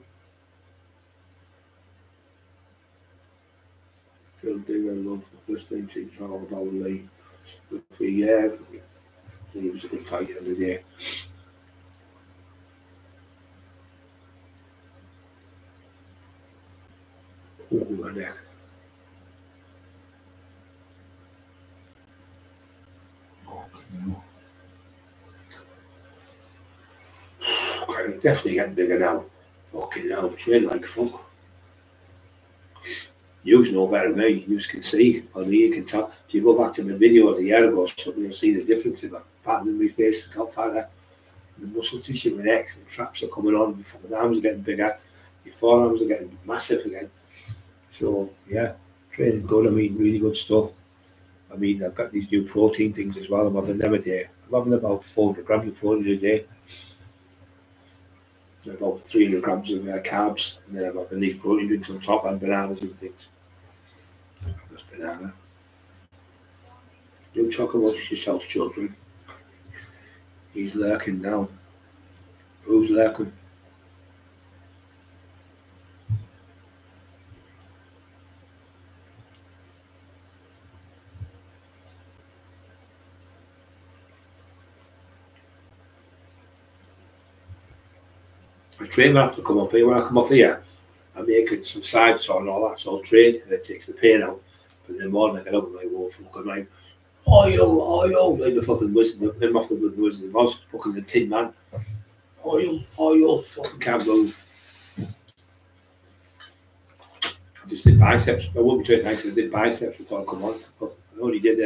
Phil Digger, love, listening to it's all about Lee. For a year, Lee was a good fighter of the day. Oh, my neck. I'm definitely getting bigger now. Fucking hell, chin like fuck. Yous know better than me. Yous can see, or you can tell. If you go back to my videos a year ago or something, you'll see the difference in my pattern in my face. It's got fatter. The muscle tissue in my neck, my traps are coming on, my fucking arms are getting bigger, your forearms are getting massive again. So, yeah, training's good. I mean, really good stuff. I mean, I've got these new protein things as well. I'm having them a day. I'm having about 400 grams of protein a day. About 300 grams of carbs, and then I've got these protein drinks on top and bananas and things. That's banana. Don't talk about yourself, children. He's lurking now. Who's lurking? Train will have to come off here. When I come off here, I'm making some side saw and all that, so I'll train and it takes the pain out. But in the morning I get up and I'm like, whoa, fuck, I'm like, oh yo, like the fucking wizard, I'm off the wizard of Oz, fucking the Tin Man. Oh yo, fucking can't move. I just did biceps. I wouldn't be doing nice, I did biceps before I come on. I only did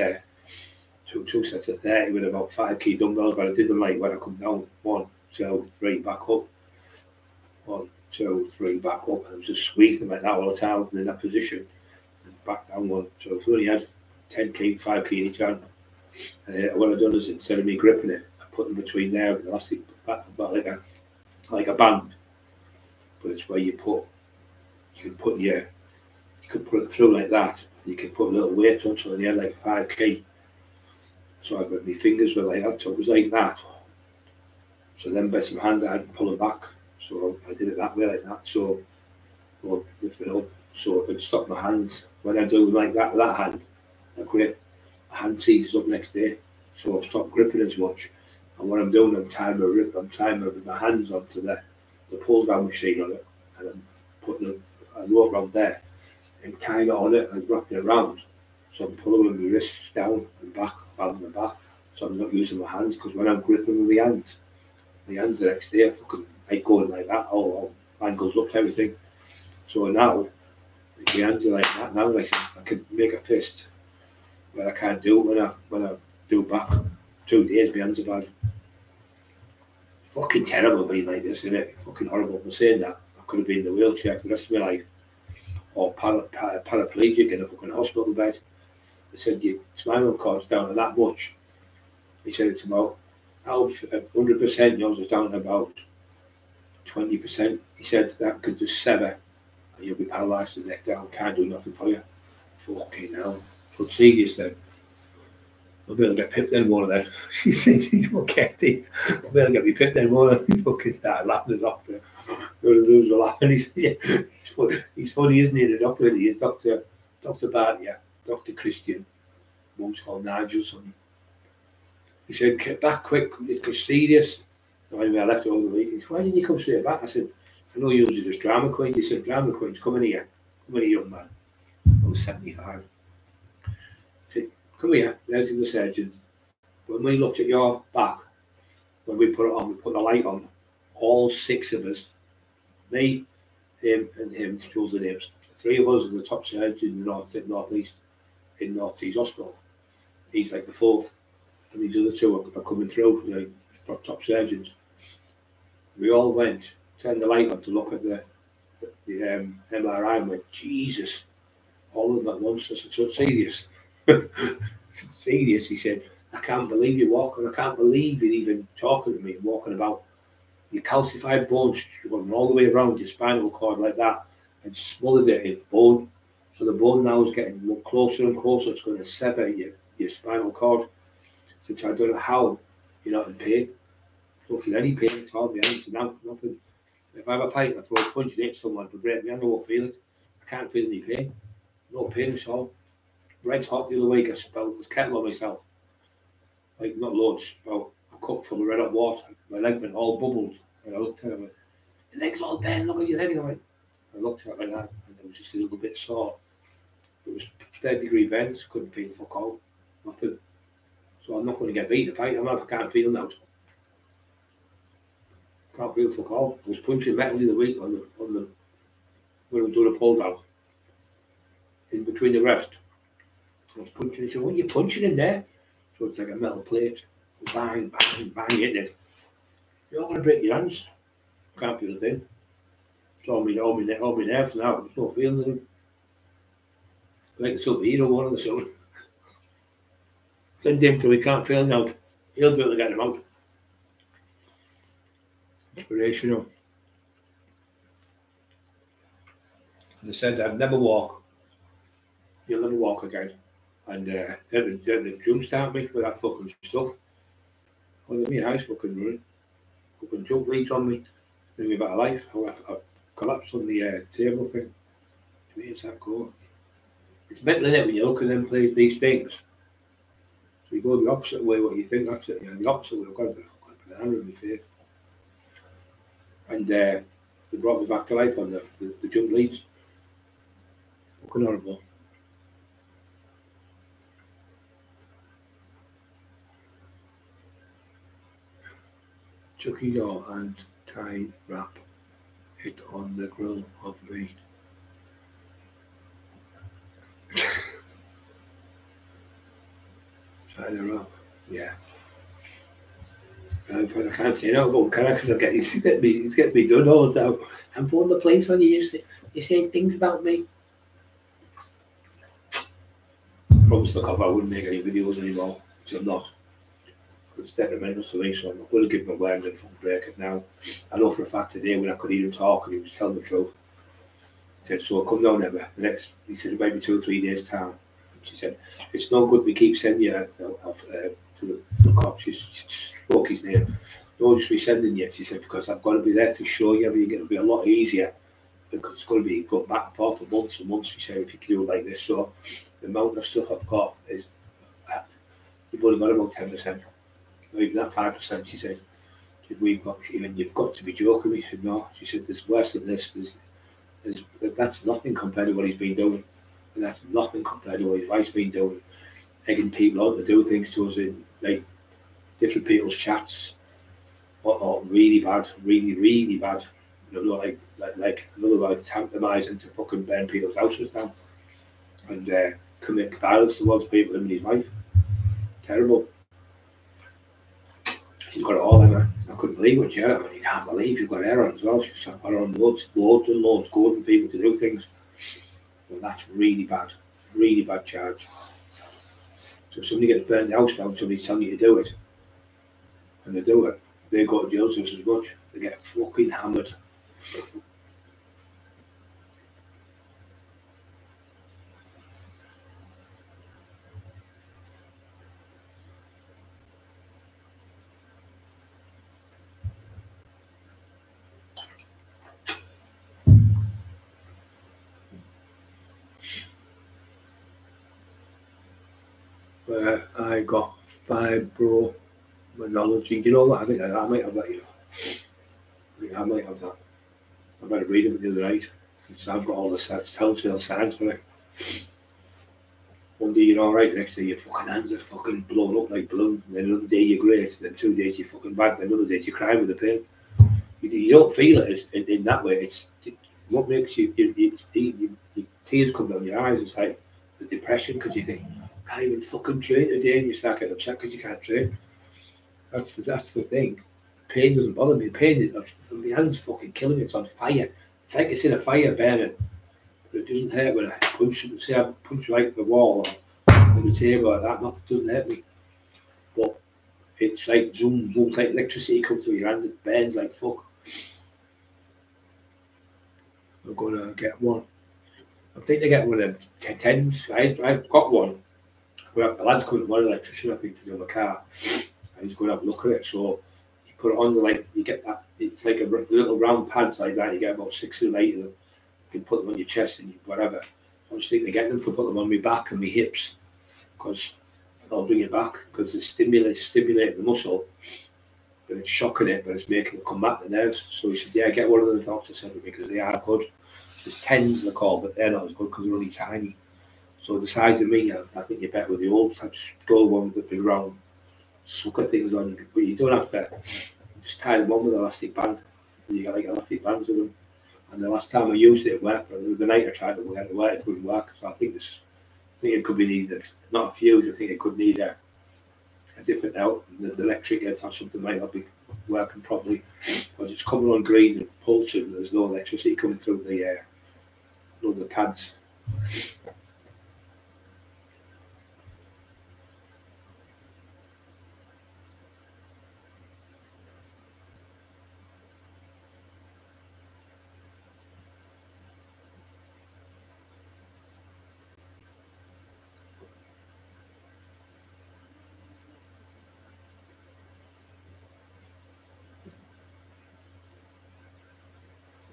two sets of 30 with about 5 kg dumbbells, but I did them like when I come down, 1, 2, 3, back up. 1, 2, 3, back up, and I was just squeezing them like that all the time in that position, and back down 1. So if we only had 10 kg, 5 kg each hand, and what I've done is instead of me gripping it, I put them between there with the elastic back like a band, but it's where you can put it through like that, and you can put a little weight on, so then you had like 5 kg. So I got my fingers were like that, so it was like that. So then by some hand I had to pull them back. So I did it that way, like that. So, well, lift it up, so it would stop my hands. When I do like that with that hand, I grip, my hand seizes up next day. So I've stopped gripping as much. And what I'm doing, I'm tying my rib, I'm tying my hands onto the pull down machine on it. And I'm putting a rope around there and tying it on it and wrapping it around. So I'm pulling my wrists down and back, around my back. So I'm not using my hands, because when I'm gripping with my hands the next day, I fucking. Like going like that, all angles up to everything. So now, if my hands are like that, now like I can make a fist, but I can't do it when I do back. 2 days, my hands are bad. Fucking terrible being like this, isn't it? Fucking horrible for saying that. I could have been in the wheelchair for the rest of my life, or paraplegic in a fucking hospital bed. They said, your spinal cord's down to that much. He said, it's about 100%, yours is down to about 20%. He said that could just sever and you'll be paralysed the neck down, can't do nothing for you. Fucking hell. But serious then. I'll be able to get pipped then, one of them. She said, okay, I'll be able to get me pipped then, one of them. Fucking started laughing at the doctor. There was a laugh, and he said, yeah, he's funny, isn't he? The doctor, he is Dr. Bart, yeah, Dr. Christian. Mum's called Nigel, something. He said, get back quick, it's serious. Anyway, I left it all the week. He said, why didn't you come straight back? I said, I know you usually just drama queens. He said, drama queens, come in here, young man. I was 75. I said, come here, there's the surgeons. When we looked at your back, when we put it on, we put the light on, all 6 of us, me, him, and him, chose the names. The 3 of us are the top surgeons in the northeast, in North East Hospital. He's like the 4th, and these other 2 are coming through, you know, top surgeons. We all went turned the light on to look at the MRI and went, Jesus, all of them at once. I said, so serious. Serious, he said, I can't believe you're walking. I can't believe you're even talking to me, walking about. Your calcified bones going all the way around your spinal cord like that and smothered it in bone. So the bone now is getting closer and closer. It's going to sever your spinal cord. Since I don't know how you're not in pain. Don't feel any pain at all. My hands are now nothing. If I have a fight and I throw a punch and hit someone for breaking me, I won't feel it. I can't feel any pain. No pain at all. Red hot the other week, I spelled this kettle on myself. Like, not loads, about a cup full of red hot water. My leg went all bubbled. And I looked at him, your leg's all bent, look at your leg. And I went, I looked at it like that, and it was just a little bit sore. It was third-degree bends, couldn't feel fuck all, nothing. So I'm not going to get beat in a fight, I'm not, I can't feel now. Can't feel fuck all. I was punching metal the other week on the when I was doing a pull down. In between the rest. I was punching, he said, what are you punching in there? So it's like a metal plate. Bang, bang, bang, hitting it. You're not going to break your hands. Can't feel a thing. It's all my nerves now. There's no feeling in them. Like a superhero, one of the sort. Send him till he can't feel now. He'll be able to get him out. Inspirational. And they said, I'd never walk. You'll never walk again. And then the jump start me with that fucking stuff. Well, my eyes fucking running. Fucking jump leads on me. Give me about a life. I collapsed on the table thing. It's that cool. It's mental, isn't it, when you look at them play these things. So you go the opposite way, what you think, that's it. You know, the opposite way, I've got to put an arrow in my face. And they brought me back to life on the jump leads. Fucking horrible. Chucky Law and Thai wrap it on the grill of me. Tie the wrap, yeah. I can't say no about characters, it's getting me done all the time. I'm phoning the police on you, you're saying things about me. Probably stuck off, I wouldn't make any videos anymore, which I'm not. It's detrimental to me, so I'm not going to give him a word and fucking break it now. I know for a fact today when I could hear him talk and he was telling the truth. He said, so I'll come down ever. The next, he said, it might be 2 or 3 days' time. She said, it's no good we keep sending you to the cops. She spoke his name. No, just be sending you. She said, because I've got to be there to show you everything. It'll be a lot easier. Because it's going to be going back and forth for months and months. She said, if you can do it like this. So the amount of stuff I've got is, you've only got about 10%. Not even that 5%, she said. We've got, and you've got to be joking. He said, no. She said, there's worse than this. That's nothing compared to what he's been doing. And that's nothing compared to what his wife's been doing. Egging people on to do things to us in like different people's chats. Or really bad, really, really bad. You know, like another one tantalizing to fucking burn people's houses down and commit violence towards people, him and his wife. Terrible. She's got it all, Emma. I couldn't believe what she had. I mean, you can't believe you've got her on as well. She's got her on loads and loads, goading people to do things. And that's really bad charge. So if somebody gets burnt the house down, somebody's telling you to do it, and they do it, they go to jail just as much. They get fucking hammered. I got fibromyalgia. You know what? I think I might have that. You know, I think I might have that. I better read it the other night. So I've got all the telltale signs for it. One day you're all right, the next day your fucking hands are fucking blown up like balloons. Then another day you're great. Then 2 days you're fucking bad. Then another day you cry with the pain. You don't feel it in that way. It's what makes your tears come down your eyes. It's like the depression because you think, can't even fucking train today, and you start getting upset because you can't train. That's the thing. pain doesn't bother me. The pain is, my hand's fucking killing me. It's on fire. It's like it's in a fire, burning. But it doesn't hurt when I punch it. See, I punch right at the wall or on the table like that. Nothing doesn't hurt me. But it's like zoom, zoom, like electricity comes through your hands. It burns like fuck. I'm going to get one. I think they get one of the tens. I've got one. The lad's coming to one electrician, I think, to do my car. And he's going to have a look at it. So you put it on, the like, you get that. It's like a little round pads like that. You get about 6 or 8 of them. You can put them on your chest and whatever. I was thinking of getting them to put them on my back and my hips, because I'll bring it back, because they stimulate the muscle, but it's shocking it, but it's making it come back to the nerves. So he said, yeah, get one of them, the doctor said, because they are good. There's tens they're called, but they're not as good because they're only tiny. So the size of me, I think you're better with the old type gold one with the big round sucker things on, but you don't have to. Just tie them on with an elastic band, and you got like elastic bands with them. And the last time I used it, it worked. But the night I tried to work it couldn't work. So I think it could be needed, not a fuse. I think it could need a different out. The electric gets or something might not be working properly, because it's coming on green and pulsing. There's no electricity coming through the pads.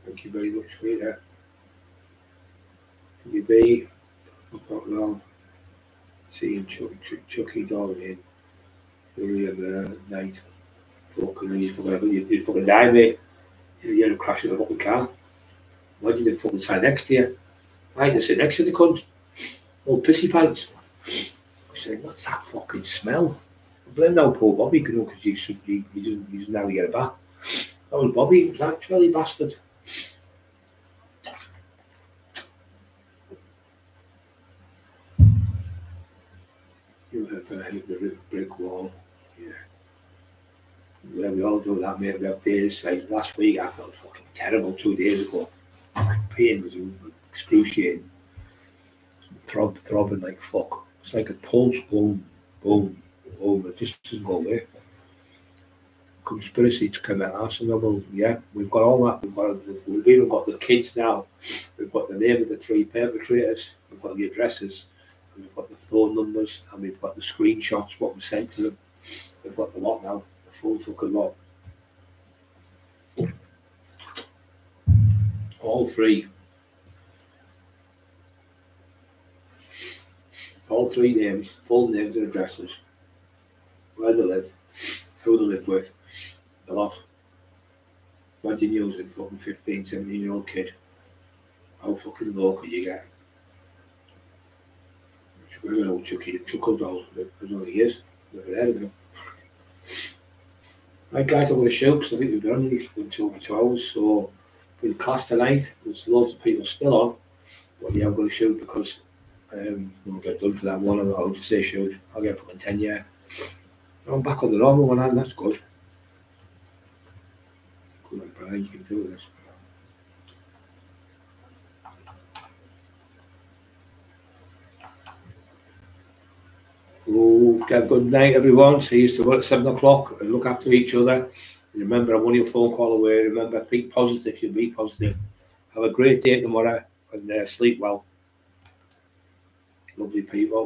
Thank you very much for that. TBB, I've got long. Seeing Chucky Doll in the night. Fucking, and you fucking die, mate. You're gonna crash in the fucking car. Imagine they fucking sat next to you. I didn't sit next to the cunt. Old pissy pants. I said, what's that fucking smell? I blame now poor Bobby, you know, because he doesn't know how to get it back. That was Bobby, that smelly bastard. You have hit the brick wall, yeah. Well, we all do that, mate. We have days like last week. I felt fucking terrible 2 days ago. My pain was excruciating, throbbing like fuck. It's like a pulse, boom, boom, boom. It just doesn't go away. Conspiracy to commit arson. Yeah, we've got all that. We've even got the kids now. We've got the name of the 3 perpetrators. We've got the addresses. And we've got the phone numbers. And we've got the screenshots, what we sent to them. We've got the lot now. The full fucking lot. All 3 names, full names and addresses. Where they lived. Who they live with, the lot. Imagine using fucking 15, 17-year-old kid. How fucking low could you get? I don't know, Chucky, the Chuckle Doll, I don't know who he is, never heard of him. Right guys, I'm going to show, because I think we've been on these for 2 hours, so we're in class tonight, there's loads of people still on, but yeah, I'm going to shoot because I'll get done for that one, and I'll just say shoot, I'll get fucking 10, yeah. I'm back on the normal one, and that's good. Come on, Brian, you can do this. Oh, good night, everyone. See you tomorrow at 7 o'clock, and look after each other. And remember, I'm only a phone call away. Remember, think positive, you'll be positive. Have a great day tomorrow, and sleep well. Lovely people.